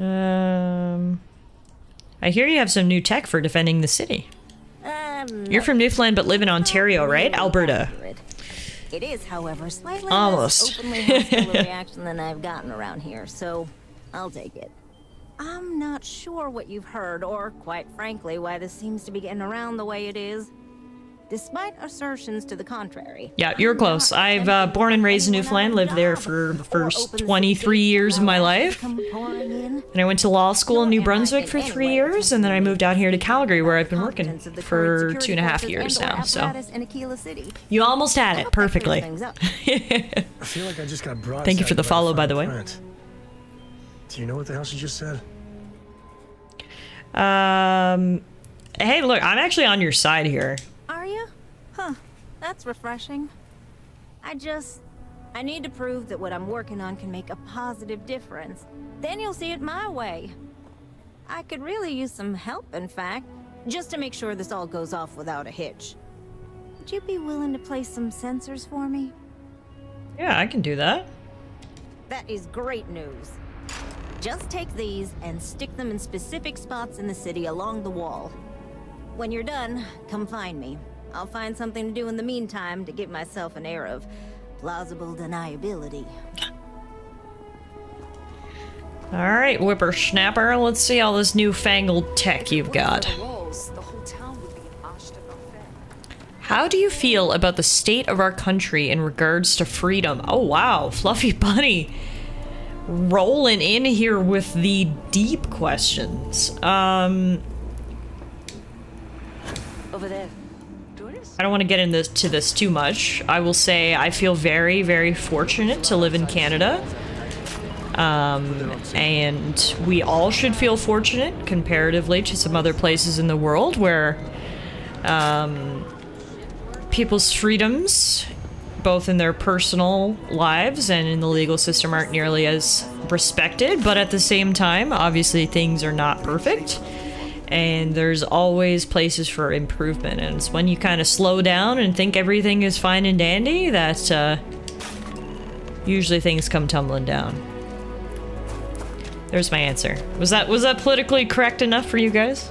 I hear you have some new tech for defending the city. You're from Newfoundland but live in Ontario, right? Alberta. It is, however, slightly less openly hostile reaction than I've gotten around here, so I'll take it. I'm not sure what you've heard or, quite frankly, why this seems to be getting around the way it is, despite assertions to the contrary. Yeah, you're close. I've born and raised in Newfoundland, lived there for the first 23 years of my life. And I went to law school in New Brunswick for 3 years, and then I moved out here to Calgary, where I've been working for 2.5 years now, so. You almost had it perfectly. Thank you for the follow, by the way. Do you know what the hell she just said? Hey, look, I'm actually on your side here. Huh, that's refreshing. I need to prove that what I'm working on can make a positive difference. Then you'll see it my way. I could really use some help, in fact, just to make sure this all goes off without a hitch. Would you be willing to place some sensors for me? Yeah, I can do that. That is great news. Just take these and stick them in specific spots in the city along the wall. When you're done, come find me. I'll find something to do in the meantime to give myself an air of plausible deniability. Alright, whippersnapper, let's see all this newfangled tech you've got. How do you feel about the state of our country in regards to freedom? Oh wow, Fluffy Bunny rolling in here with the deep questions. Over there. I don't want to get into this too much. I will say I feel very, very fortunate to live in Canada. And we all should feel fortunate comparatively to some other places in the world where people's freedoms, both in their personal lives and in the legal system, aren't nearly as respected. But at the same time, obviously things are not perfect, and there's always places for improvement. And it's when you kind of slow down and think everything is fine and dandy that usually things come tumbling down. There's my answer. Was that politically correct enough for you guys?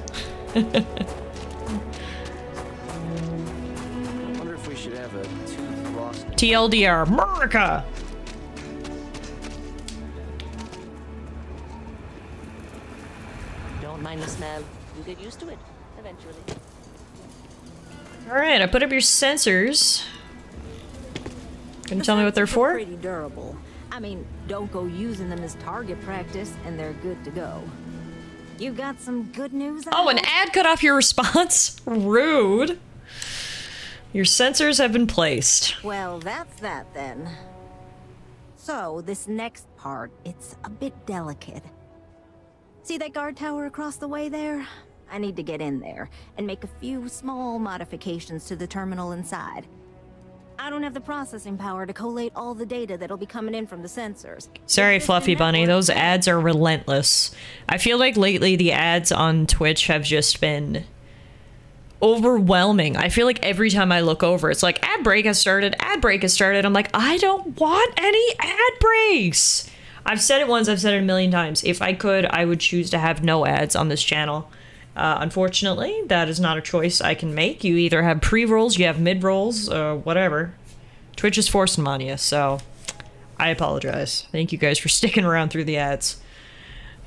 TLDR, America! Don't mind the smell. You get used to it, eventually. Alright, I put up your sensors. Can you tell me what they're for? Pretty durable. I mean, don't go using them as target practice, and they're good to go. You got some good news? Oh, an ad cut off your response? Rude. Your sensors have been placed. Well, that's that then. So, this next part, it's a bit delicate. See that guard tower across the way there? I need to get in there and make a few small modifications to the terminal inside. I don't have the processing power to collate all the data that'll be coming in from the sensors. Sorry, Fluffy Bunny, those ads are relentless. I feel like lately the ads on Twitch have just been overwhelming. I feel like every time I look over, it's like, ad break has started, ad break has started. I'm like, I don't want any ad breaks. I've said it once, I've said it a million times. If I could, I would choose to have no ads on this channel. Unfortunately, that is not a choice I can make. You either have pre-rolls, you have mid-rolls, whatever. Twitch is forcing them on you, so I apologize. Thank you guys for sticking around through the ads.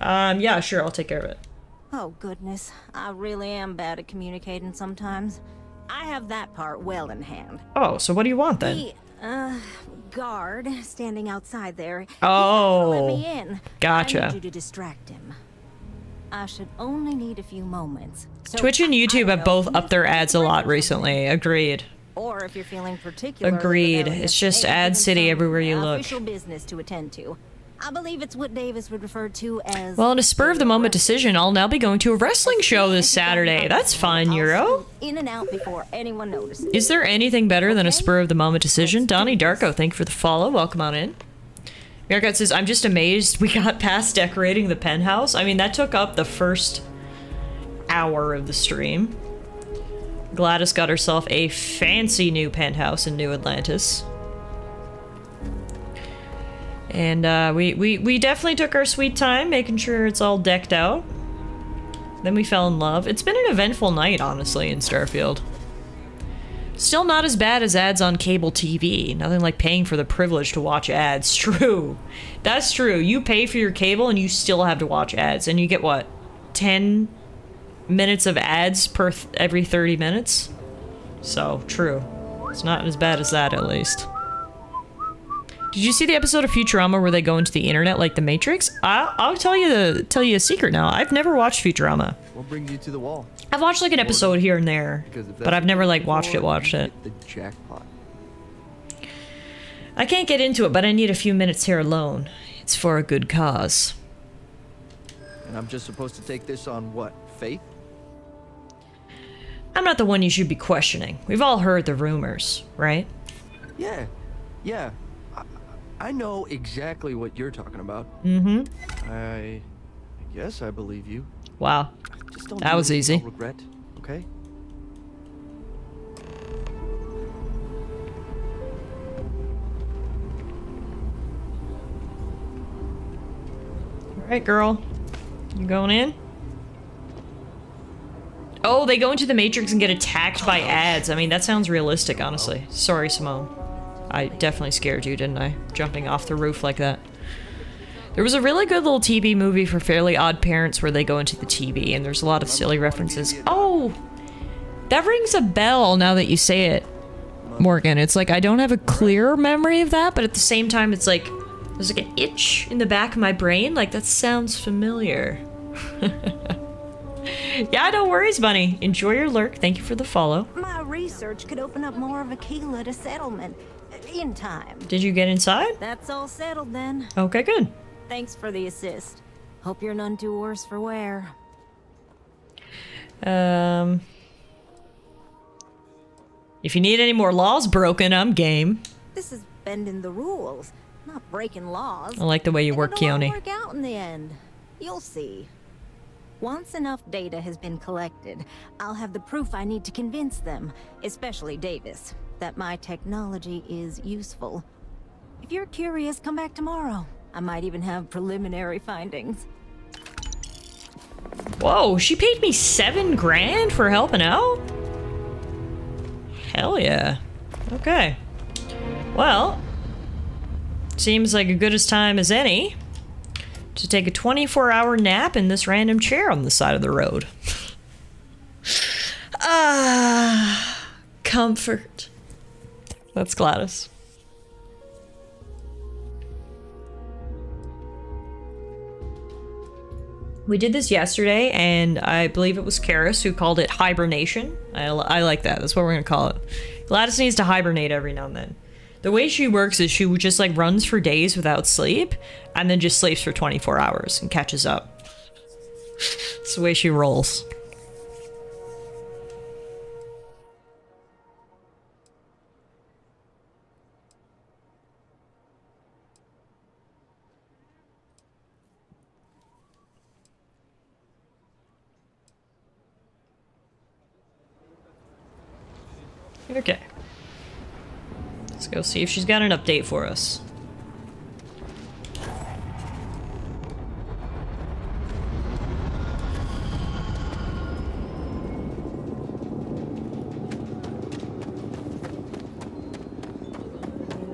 Yeah, sure, I'll take care of it. Oh, goodness. I really am bad at communicating sometimes. I have that part well in hand. Oh, so what do you want then? The, guard standing outside there. Oh, let me in. Gotcha. I need you to distract him. I should only need a few moments. So Twitch and YouTube have both upped their ads a lot recently. Agreed. Or if you're feeling particular. Agreed. It's just ad city everywhere you look. Official business to attend to. I believe it's what Davis would refer to as... Well, in a spur-of-the-moment decision, I'll now be going to a wrestling show this Saturday. That's fine, Euro. In and out before anyone notices. Is there anything better than a spur-of-the-moment decision? Donnie Darko, thank you for the follow. Welcome on in. Mirkat says, I'm just amazed we got past decorating the penthouse. I mean, that took up the first hour of the stream. Gladys got herself a fancy new penthouse in New Atlantis. And we definitely took our sweet time making sure it's all decked out. Then we fell in love. It's been an eventful night, honestly, in Starfield. Still not as bad as ads on cable TV. Nothing like paying for the privilege to watch ads. True. That's true. You pay for your cable and you still have to watch ads. And you get, what, 10 minutes of ads per every 30 minutes? So, true. It's not as bad as that, at least. Did you see the episode of Futurama where they go into the internet like the Matrix? I'll tell you a secret now. I've never watched Futurama. What brings you to the wall? I've watched like an episode here and there, but I've never like watched it. The jackpot. I can't get into it, but I need a few minutes here alone. It's for a good cause. And I'm just supposed to take this on what? Faith? I'm not the one you should be questioning. We've all heard the rumors, right? Yeah. Yeah. I know exactly what you're talking about. Mm-hmm. I guess I believe you. Wow. Just don't that was easy. Regret, okay? All right, girl. You going in? Oh, they go into the Matrix and get attacked by ads. I mean, that sounds realistic, honestly. Sorry, Simone. I definitely scared you, didn't I? Jumping off the roof like that. There was a really good little TV movie for Fairly Odd Parents where they go into the TV and there's a lot of silly references. Oh! That rings a bell now that you say it, Morgan. It's like, I don't have a clear memory of that, but at the same time it's like, there's like an itch in the back of my brain. Like, that sounds familiar. Yeah, no worries, Bunny. Enjoy your lurk. Thank you for the follow. My research could open up more of Akila to settlement. In time. Did you get inside? That's all settled then. Okay, good. Thanks for the assist. Hope you're none too worse for wear. If you need any more laws broken, I'm game. This is bending the rules, not breaking laws. I like the way you work, Keone. It'll work out in the end. You'll see. Once enough data has been collected, I'll have the proof I need to convince them, especially Davis, that my technology is useful. If you're curious, come back tomorrow. I might even have preliminary findings. Whoa, she paid me $7,000 for helping out? Hell yeah. Okay. Well, seems like as good a time as any to take a 24-hour nap in this random chair on the side of the road. Ah, comfort. That's Gladys. We did this yesterday, and I believe it was Karis who called it hibernation. I like that. That's what we're gonna call it. Gladys needs to hibernate every now and then. The way she works is she just like runs for days without sleep, and then just sleeps for 24 hours and catches up. It's the way she rolls. Okay. Let's go see if she's got an update for us.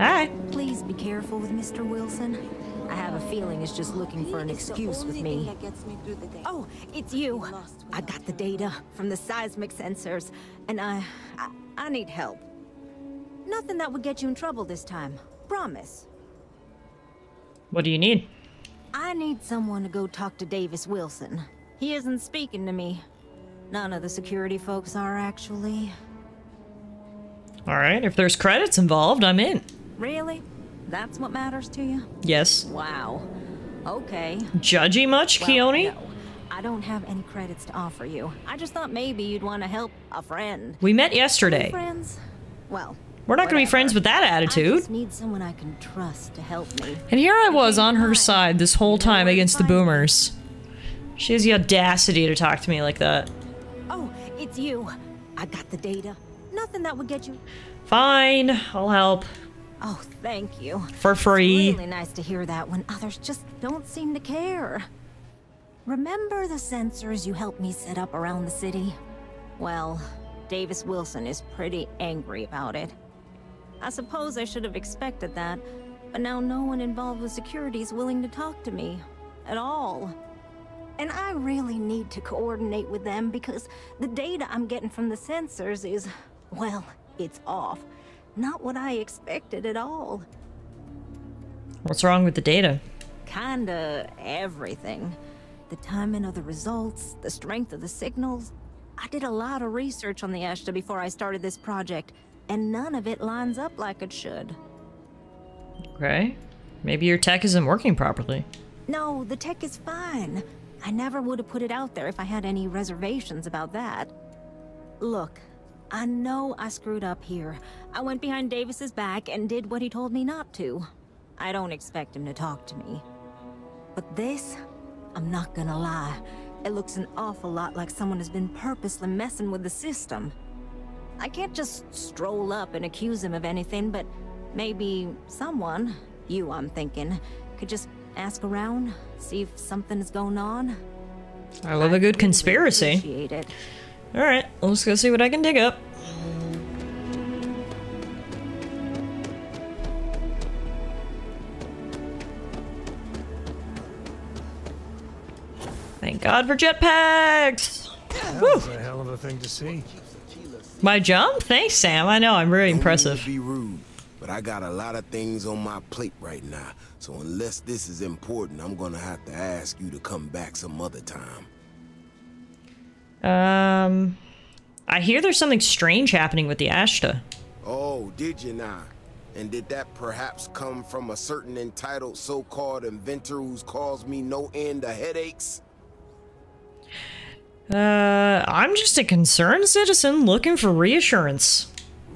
Hi. Please be careful with Mr. Wilson. I have a feeling he's just looking for an excuse with me. Oh, it's you. I got the data from the seismic sensors, and I need help. Nothing that would get you in trouble this time. Promise. What do you need? I need someone to go talk to Davis Wilson. He isn't speaking to me. None of the security folks are, actually. All right, if there's credits involved, I'm in. Really? That's what matters to you? Yes. Wow. Okay. Judgy much, well, Keone? No. I don't have any credits to offer you. I just thought maybe you'd want to help a friend. We met yesterday. Friends? Well, we're not going to be friends with that attitude. I just need someone I can trust to help me. And here I was on her side this whole time against the boomers. She has the audacity to talk to me like that. Oh, it's you. I got the data. Nothing that would get you. Fine, I'll help. Oh, thank you. For free. It's really nice to hear that when others just don't seem to care. Remember the sensors you helped me set up around the city? Well, Davis Wilson is pretty angry about it. I suppose I should have expected that, but now no one involved with security is willing to talk to me at all. And I really need to coordinate with them because the data I'm getting from the sensors is, well, it's off. Not what I expected at all. What's wrong with the data? Kinda everything. The timing of the results, the strength of the signals. I did a lot of research on the Ashta before I started this project, and none of it lines up like it should. Okay. Maybe your tech isn't working properly. No, the tech is fine. I never would have put it out there if I had any reservations about that. Look, I know I screwed up here. I went behind Davis's back and did what he told me not to. I don't expect him to talk to me. But this, I'm not gonna lie, it looks an awful lot like someone has been purposely messing with the system. I can't just stroll up and accuse him of anything, but maybe someone, you I'm thinking, could just ask around, see if something is going on. I love a good conspiracy. Appreciate it. All right, let's go see what I can dig up. Thank God for jetpacks! That was a hell of a thing to see. My jump? Thanks, Sam. I know, I'm really impressive. Don't mean to be rude, but I got a lot of things on my plate right now, so unless this is important, I'm gonna have to ask you to come back some other time. I hear there's something strange happening with the Ashta. Oh, did you not? And did that perhaps come from a certain entitled so-called inventor who's caused me no end of headaches? I'm just a concerned citizen looking for reassurance.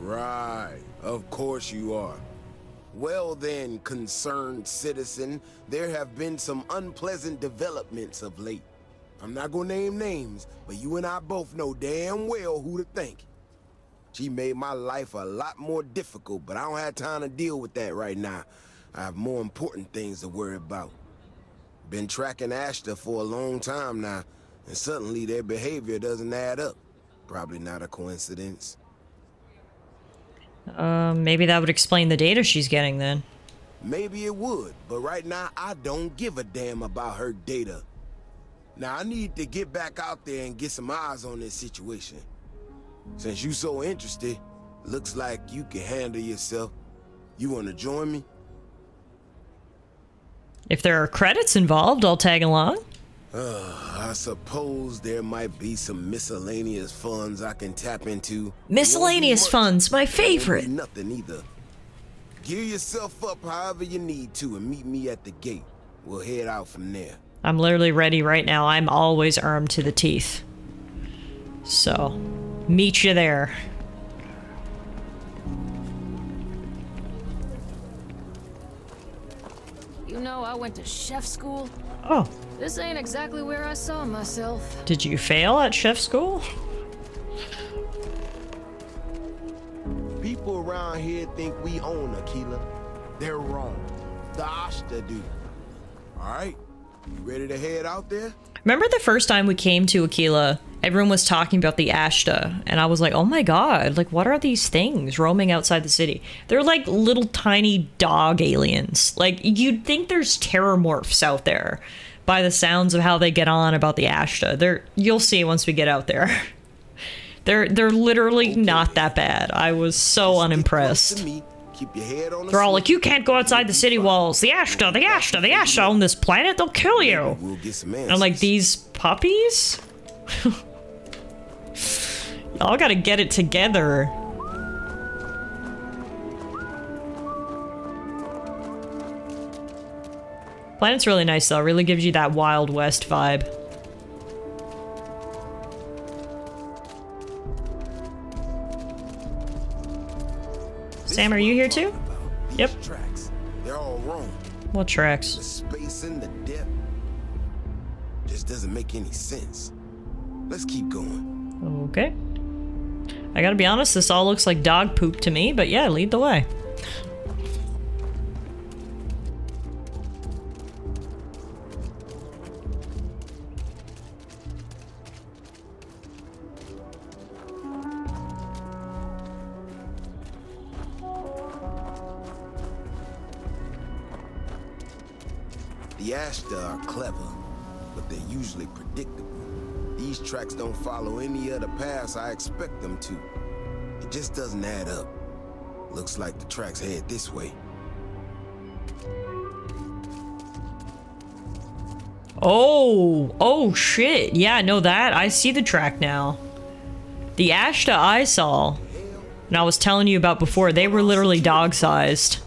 Right, of course you are. Well then, concerned citizen, there have been some unpleasant developments of late. I'm not gonna name names, but you and I both know damn well who to thank. She made my life a lot more difficult, but I don't have time to deal with that right now. I have more important things to worry about. Been tracking Ashta for a long time now, and suddenly their behavior doesn't add up. Probably not a coincidence. Maybe that would explain the data she's getting then. Maybe it would, but right now I don't give a damn about her data. Now I need to get back out there and get some eyes on this situation. Since you so interested, looks like you can handle yourself. You wanna join me? If there are credits involved, I'll tag along. I suppose there might be some miscellaneous funds I can tap into. Miscellaneous funds, my favorite. Nothing either. Gear yourself up however you need to and meet me at the gate. We'll head out from there. I'm literally ready right now. I'm always armed to the teeth. So, meet you there. You know, I went to chef school. Oh. This ain't exactly where I saw myself. Did you fail at chef school? People around here think we own Akila. They're wrong. The Ashta do. All right, you ready to head out there? Remember the first time we came to Akila, everyone was talking about the Ashta, and I was like, oh my god, like what are these things roaming outside the city? They're like little tiny dog aliens. Like you'd think there's terramorphs out there. By the sounds of how they get on about the Ashta. You'll see once we get out there. They're literally not that bad. I was so unimpressed. They're all like, you can't go outside the city walls. The Ashta, the Ashta, the Ashta on this planet, they'll kill you. And I'm like, these puppies? Y'all gotta get it together. Planet's really nice though, really gives you that Wild West vibe. Sam, are you here too? Yep. They're all wrong. What tracks? The space and the depth just doesn't make any sense. Let's keep going. Okay. I gotta be honest, this all looks like dog poop to me, but yeah, lead the way. The Ashta are clever, but they're usually predictable. These tracks don't follow any other paths I expect them to. It just doesn't add up. Looks like the tracks head this way. Oh, oh shit. Yeah, no that. I see the track now. The Ashta I saw, and I was telling you about before, they were literally dog-sized.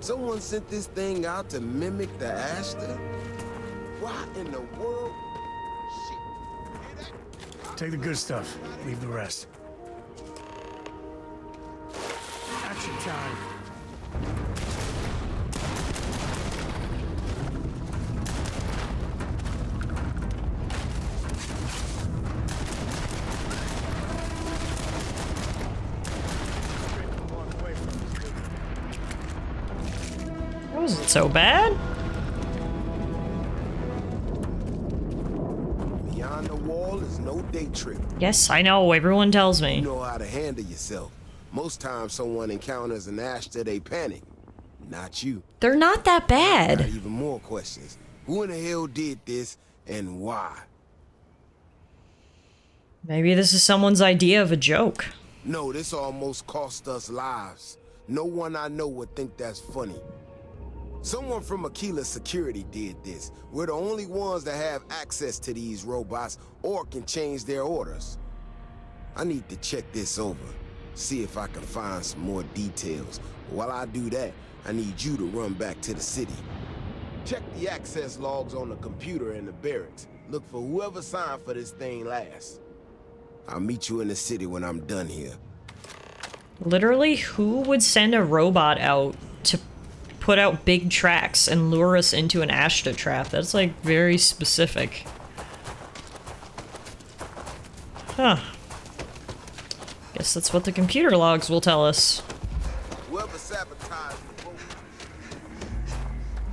Someone sent this thing out to mimic the Ashta? Why in the world? Shit. Take the good stuff. Leave the rest. Action time. Wasn't so bad. Beyond the wall is no day trip. Yes, I know. Everyone tells me. You know how to handle yourself. Most times someone encounters an Ashta, they panic. Not you. They're not that bad. Even more questions. Who in the hell did this and why? Maybe this is someone's idea of a joke. No, this almost cost us lives. No one I know would think that's funny. Someone from Akila Security did this. We're the only ones that have access to these robots or can change their orders. I need to check this over, see if I can find some more details. While I do that, I need you to run back to the city. Check the access logs on the computer in the barracks. Look for whoever signed for this thing last. I'll meet you in the city when I'm done here. Literally, who would send a robot out to put out big tracks and lure us into an Ashta trap? That's like very specific. Huh. Guess that's what the computer logs will tell us.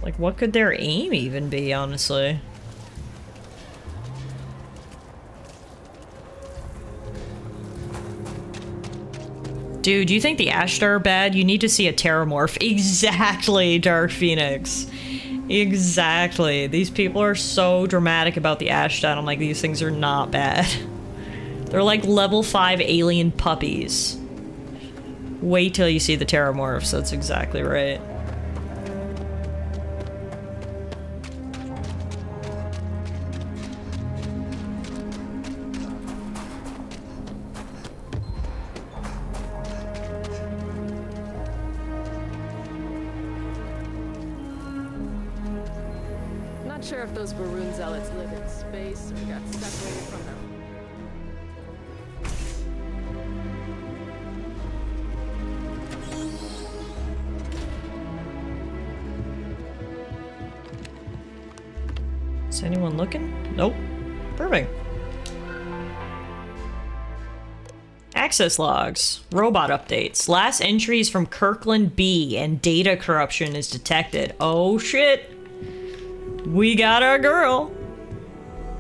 Like, what could their aim even be, honestly? Dude, you think the Ashta are bad? You need to see a Terramorph. Exactly, Dark Phoenix. Exactly. These people are so dramatic about the Ashta, and I'm like, these things are not bad. They're like level 5 alien puppies. Wait till you see the Terramorphs, that's exactly right. Not sure if those Varun zealots live in space or got separated from them. Is anyone looking? Nope. Perfect. Access logs. Robot updates. Last entries from Kirkland B and data corruption is detected. Oh shit. We got our girl.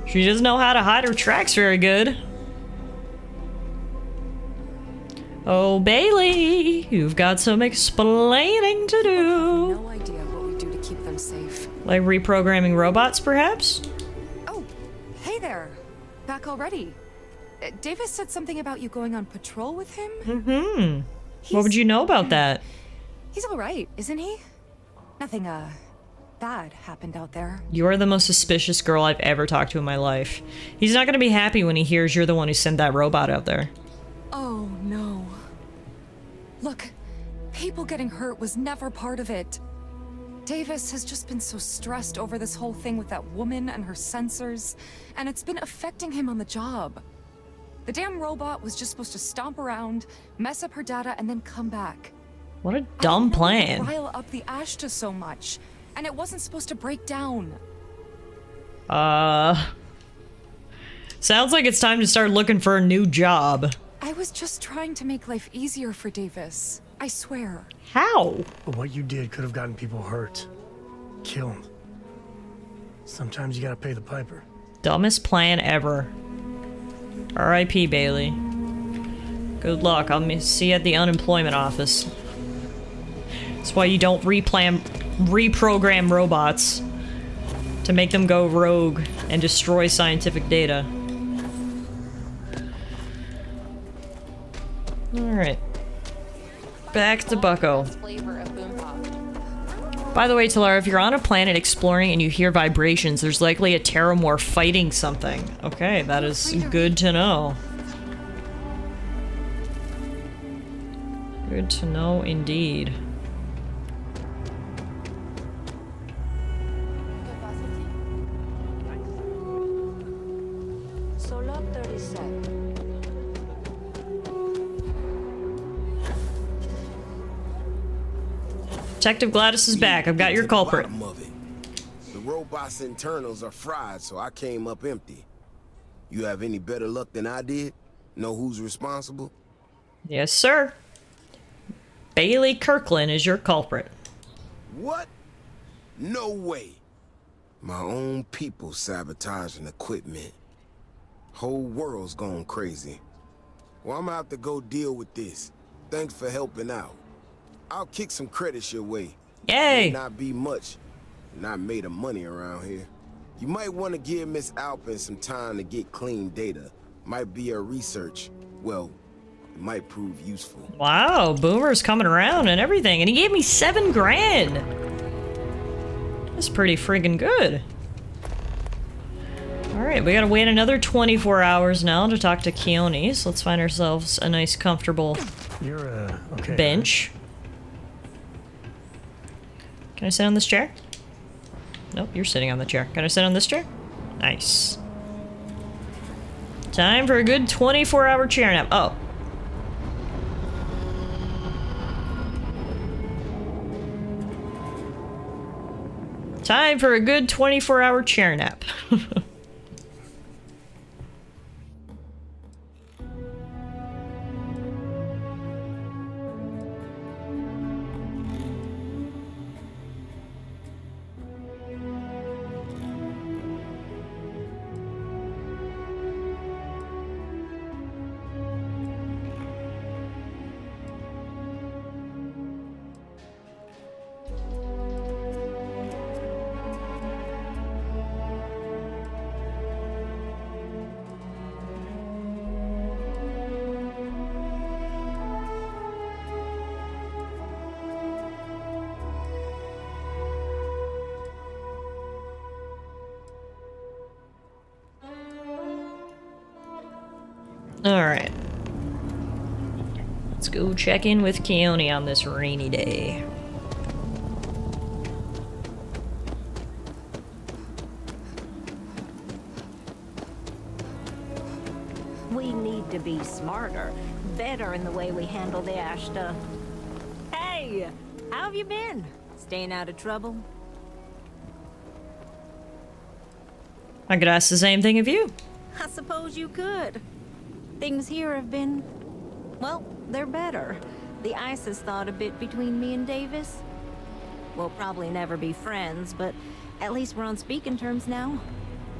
She doesn't know how to hide her tracks very good. Oh, Bailey, you've got some explaining to do. No idea what we do to keep them safe. Like reprogramming robots, perhaps? Oh, hey there. Back already. Davis said something about you going on patrol with him? Mm-hmm. What would you know about that? He's all right, isn't he? Nothing, bad happened out there. You are the most suspicious girl I've ever talked to in my life. He's not gonna be happy when he hears you're the one who sent that robot out there. Oh, no. Look, people getting hurt was never part of it. Davis has just been so stressed over this whole thing with that woman and her sensors, and it's been affecting him on the job. The damn robot was just supposed to stomp around, mess up her data, and then come back. What a dumb plan. Rile up the Ashta so much, and it wasn't supposed to break down. Sounds like it's time to start looking for a new job. I was just trying to make life easier for Davis. I swear. How? What you did could have gotten people hurt. Killed. Sometimes you gotta pay the piper. Dumbest plan ever. R.I.P. Bailey. Good luck. I'll see you at the unemployment office. That's why you don't reprogram robots to make them go rogue and destroy scientific data. Alright. Back to Bucko. By the way, Talara, if you're on a planet exploring and you hear vibrations, there's likely a Terramorph fighting something. Okay, that is good to know. Good to know indeed. Detective Gladys is back. I've got your culprit. The robot's internals are fried, so I came up empty. You have any better luck than I did? Know who's responsible? Yes, sir. Bailey Kirkland is your culprit. What? No way. My own people sabotaging equipment. Whole world's going crazy. Well, I'm out to go deal with this. Thanks for helping out. I'll kick some credits your way. Yay! May not be much, not made of money around here. You might want to give Miss Alpin some time to get clean data. Might be her research. Well, it might prove useful. Wow, Boomer's coming around and everything, and he gave me 7 grand. That's pretty friggin' good. All right, we gotta wait another 24 hours now to talk to Keone. So let's find ourselves a nice, comfortable bench. Can I sit on this chair? Nope, you're sitting on the chair. Can I sit on this chair? Nice. Time for a good 24-hour chair nap. Oh. Time for a good 24-hour chair nap. Alright. Let's go check in with Keone on this rainy day. We need to be smarter, better in the way we handle the Ashta. Hey! How have you been? Staying out of trouble? I could ask the same thing of you. I suppose you could. Things here have been... well, they're better. The ice has thawed a bit between me and Davis. We'll probably never be friends, but at least we're on speaking terms now.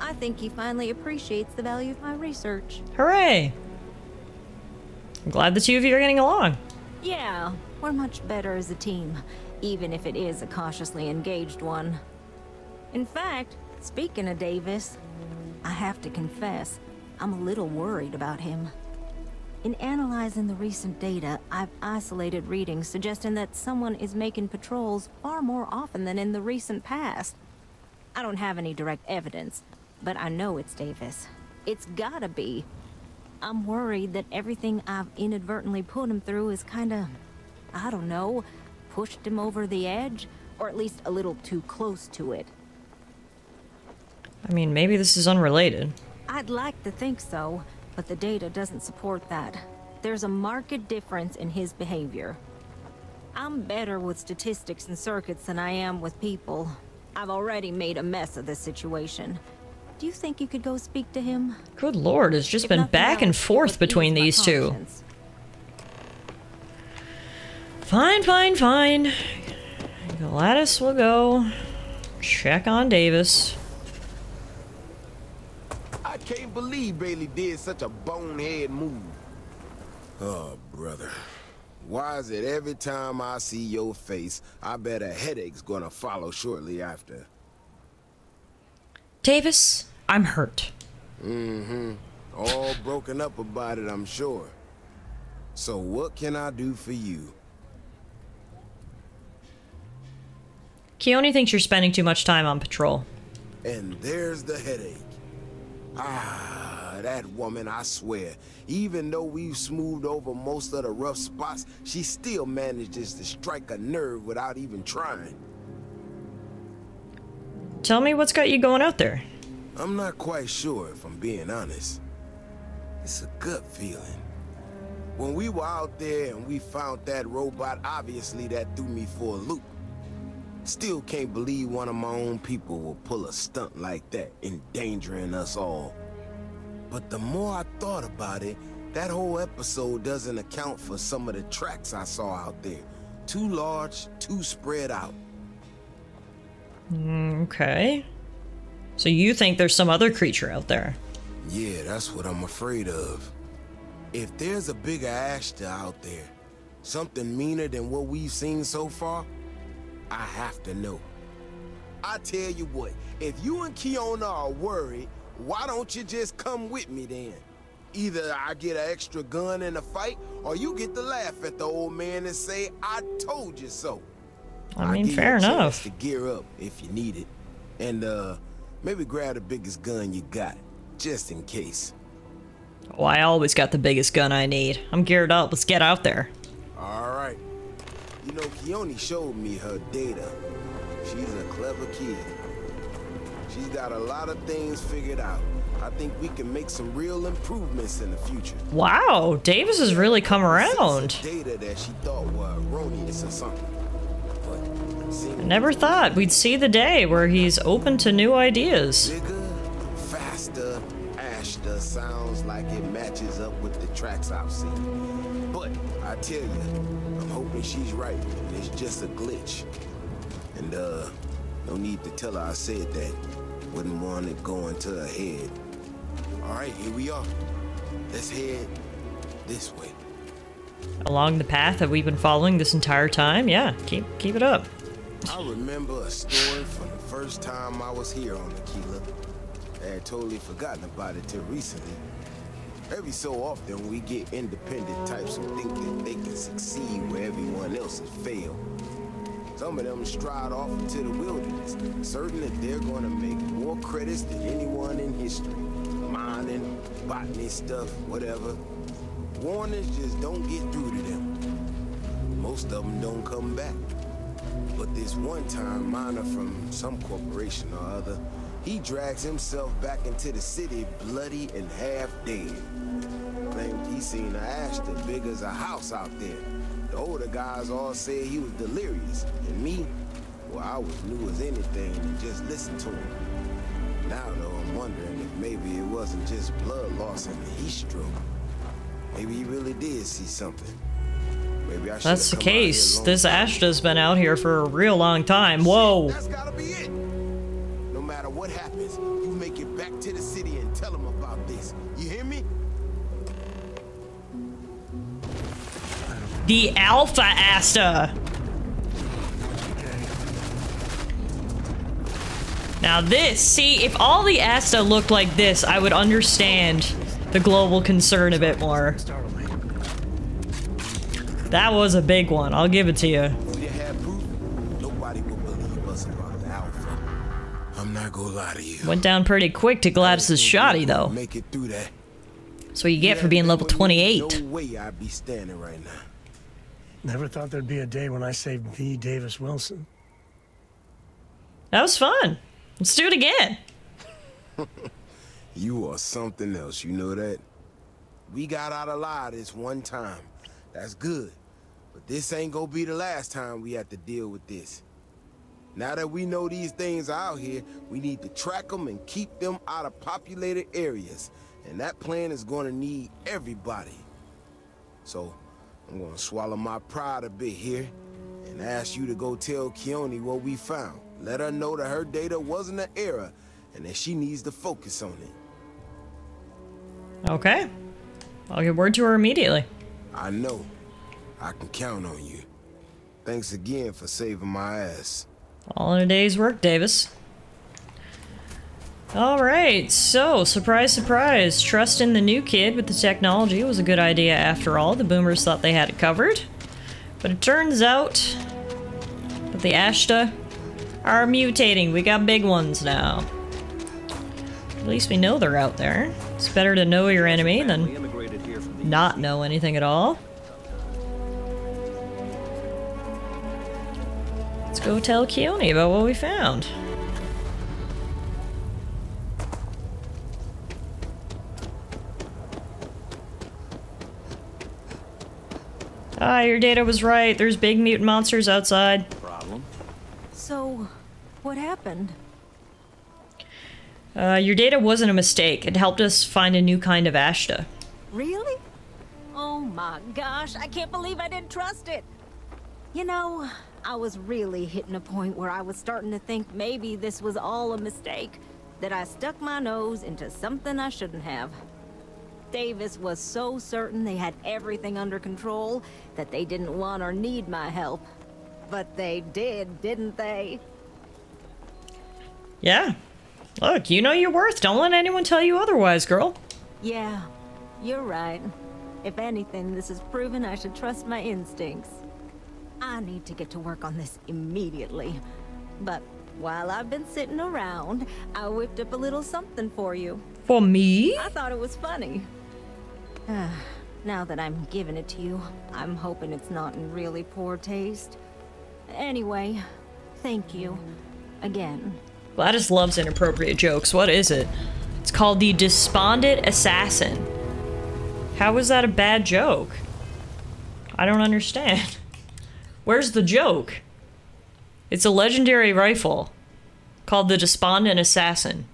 I think he finally appreciates the value of my research. Hooray! I'm glad the two of you are getting along. Yeah, we're much better as a team, even if it is a cautiously engaged one. In fact, speaking of Davis, I have to confess, I'm a little worried about him. In analyzing the recent data, I've isolated readings suggesting that someone is making patrols far more often than in the recent past. I don't have any direct evidence, but I know it's Davis. It's gotta be. I'm worried that everything I've inadvertently put him through is kinda, I don't know, pushed him over the edge, or at least a little too close to it. I mean, maybe this is unrelated. I'd like to think so, but the data doesn't support that. There's a marked difference in his behavior. I'm better with statistics and circuits than I am with people. I've already made a mess of this situation. Do you think you could go speak to him? Good lord, it's just been back and forth between these two. Fine, fine, fine. Gladys will go check on Davis. I can't believe Bailey did such a bonehead move. Oh, brother. Why is it every time I see your face, I bet a headache's gonna follow shortly after? Davis, I'm hurt. Mm-hmm. All broken up about it, I'm sure. So what can I do for you? Keone thinks you're spending too much time on patrol. And there's the headache. Ah, that woman, I swear. Even though we've smoothed over most of the rough spots, she still manages to strike a nerve without even trying. Tell me what's got you going out there. I'm not quite sure, if I'm being honest. It's a gut feeling. When we were out there and we found that robot, obviously that threw me for a loop. Still can't believe one of my own people will pull a stunt like that, endangering us all. But the more I thought about it, that whole episode doesn't account for some of the tracks I saw out there. Too large, too spread out. Okay. So you think there's some other creature out there? Yeah, that's what I'm afraid of. If there's a bigger Ashta out there, something meaner than what we've seen so far, I have to know. I tell you what, if you and Keone are worried, why don't you just come with me then? Either I get an extra gun in a fight, or you get to laugh at the old man and say, I told you so. I mean, fair enough. To gear up if you need it. And maybe grab the biggest gun you got, just in case. Oh, I always got the biggest gun I need. I'm geared up. Let's get out there. All right. You know, Keone showed me her data. She's a clever kid. She's got a lot of things figured out. I think we can make some real improvements in the future. Wow, Davis has really come around. Data that she thought were erroneous or something. But I never thought we'd see the day where he's open to new ideas. Faster, Ashta sounds like it matches up with the tracks I've seen. But I tell you, I'm hoping she's right. It's just a glitch. And no need to tell her I said that. Wouldn't want it going to her head. Alright, here we are. Let's head this way. Along the path that we've been following this entire time? Yeah, keep it up. I remember a story from the first time I was here on Akila. I had totally forgotten about it till recently. Every so often we get independent types who think that they can succeed where everyone else has failed. Some of them stride off into the wilderness, certain that they're going to make more credits than anyone in history. Mining, botany stuff, whatever. Warnings just don't get through to them. Most of them don't come back. But this one time, miner from some corporation or other, he drags himself back into the city bloody and half dead. Claimed he seen an Ashta big as a house out there. The older guys all said he was delirious, and me, well, I was new as anything and just listened to him. Now, though, I'm wondering if maybe it wasn't just blood loss and the heat stroke. Maybe he really did see something. Maybe I should. That's the case. This Ashta's been out here for a real long time. Whoa. That's gotta be it. No matter what happens, you make it back to the city and tell them about this. You hear me? The Alpha Ashta. Now this, see, if all the Ashta looked like this, I would understand the global concern a bit more. That was a big one, I'll give it to you. I'm not gonna lie to you. Went down pretty quick to Gladys's shoddy though. Make it through that. So you get for being level 28. No way I'd be standing right now. Never thought there'd be a day when I saved the Davis Wilson. That was fun. Let's do it again. You are something else, you know that? We got out alive this one time. That's good. But this ain't gonna be the last time we have to deal with this. Now that we know these things are out here, we need to track them and keep them out of populated areas. And that plan is gonna need everybody. So I'm gonna swallow my pride a bit here and ask you to go tell Keone what we found. Let her know that her data wasn't an error and that she needs to focus on it. Okay. I'll give word to her immediately. I know. I can count on you. Thanks again for saving my ass. All in a day's work, Davis. Alright, so, surprise, surprise. Trusting the new kid with the technology was a good idea after all. The boomers thought they had it covered. But it turns out that the Ashta are mutating. We got big ones now. At least we know they're out there. It's better to know your enemy than not know anything at all. Let's go tell Keone about what we found. Ah, your data was right. There's big mutant monsters outside. Problem. So, what happened? Your data wasn't a mistake. It helped us find a new kind of Ashta. Really? Oh my gosh, I can't believe I didn't trust it. You know, I was really hitting a point where I was starting to think maybe this was all a mistake. That I stuck my nose into something I shouldn't have. Davis was so certain they had everything under control that they didn't want or need my help. But they did, didn't they? Yeah. Look, you know your worth. Don't let anyone tell you otherwise, girl. Yeah, you're right. If anything, this has proven I should trust my instincts. I need to get to work on this immediately. But while I've been sitting around, I whipped up a little something for you. For me? I thought it was funny. Now that I'm giving it to you, I'm hoping it's not in really poor taste. Anyway, thank you again. Gladys loves inappropriate jokes. What is it? It's called the Despondent Assassin. How was that a bad joke? I don't understand. Where's the joke? It's a legendary rifle called the Despondent Assassin.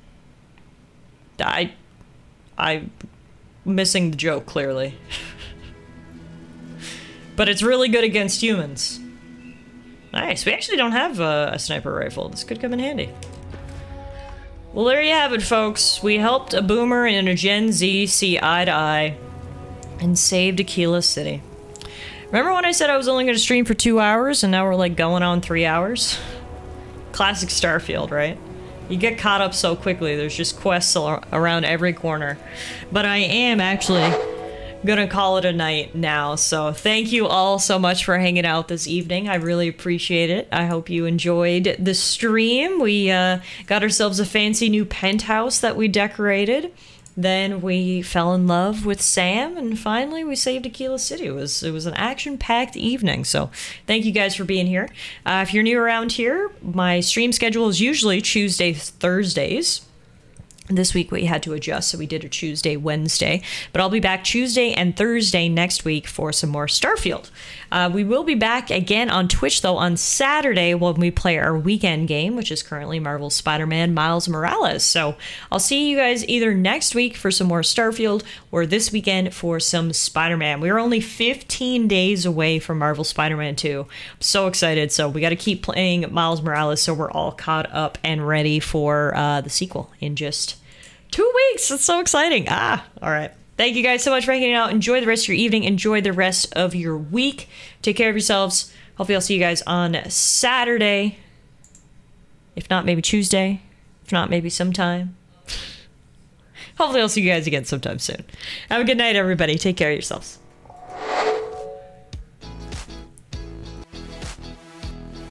I'm missing the joke, clearly. But it's really good against humans. Nice. We actually don't have a sniper rifle. This could come in handy. Well, there you have it, folks. We helped a boomer and a Gen Z see eye to eye and saved Akila City. Remember when I said I was only going to stream for 2 hours and now we're like going on 3 hours? Classic Starfield, right? You get caught up so quickly. There's just quests around every corner. But I am actually gonna call it a night now. So thank you all so much for hanging out this evening. I really appreciate it. I hope you enjoyed the stream. We got ourselves a fancy new penthouse that we decorated. Then we fell in love with Sam, and finally we saved Akila City. It was an action-packed evening, so thank you guys for being here. If you're new around here, my stream schedule is usually Tuesdays, Thursdays. This week we had to adjust, so we did a Tuesday, Wednesday. But I'll be back Tuesday and Thursday next week for some more Starfield. We will be back again on Twitch, though, on Saturday when we play our weekend game, which is currently Marvel's Spider-Man Miles Morales. So I'll see you guys either next week for some more Starfield or this weekend for some Spider-Man. We're only 15 days away from Marvel's Spider-Man 2. I'm so excited. So we got to keep playing Miles Morales so we're all caught up and ready for the sequel in just 2 weeks. That's so exciting. All right. Thank you guys so much for hanging out. Enjoy the rest of your evening. Enjoy the rest of your week. Take care of yourselves. Hopefully I'll see you guys on Saturday. If not, maybe Tuesday. If not, maybe sometime. Hopefully I'll see you guys again sometime soon. Have a good night, everybody. Take care of yourselves.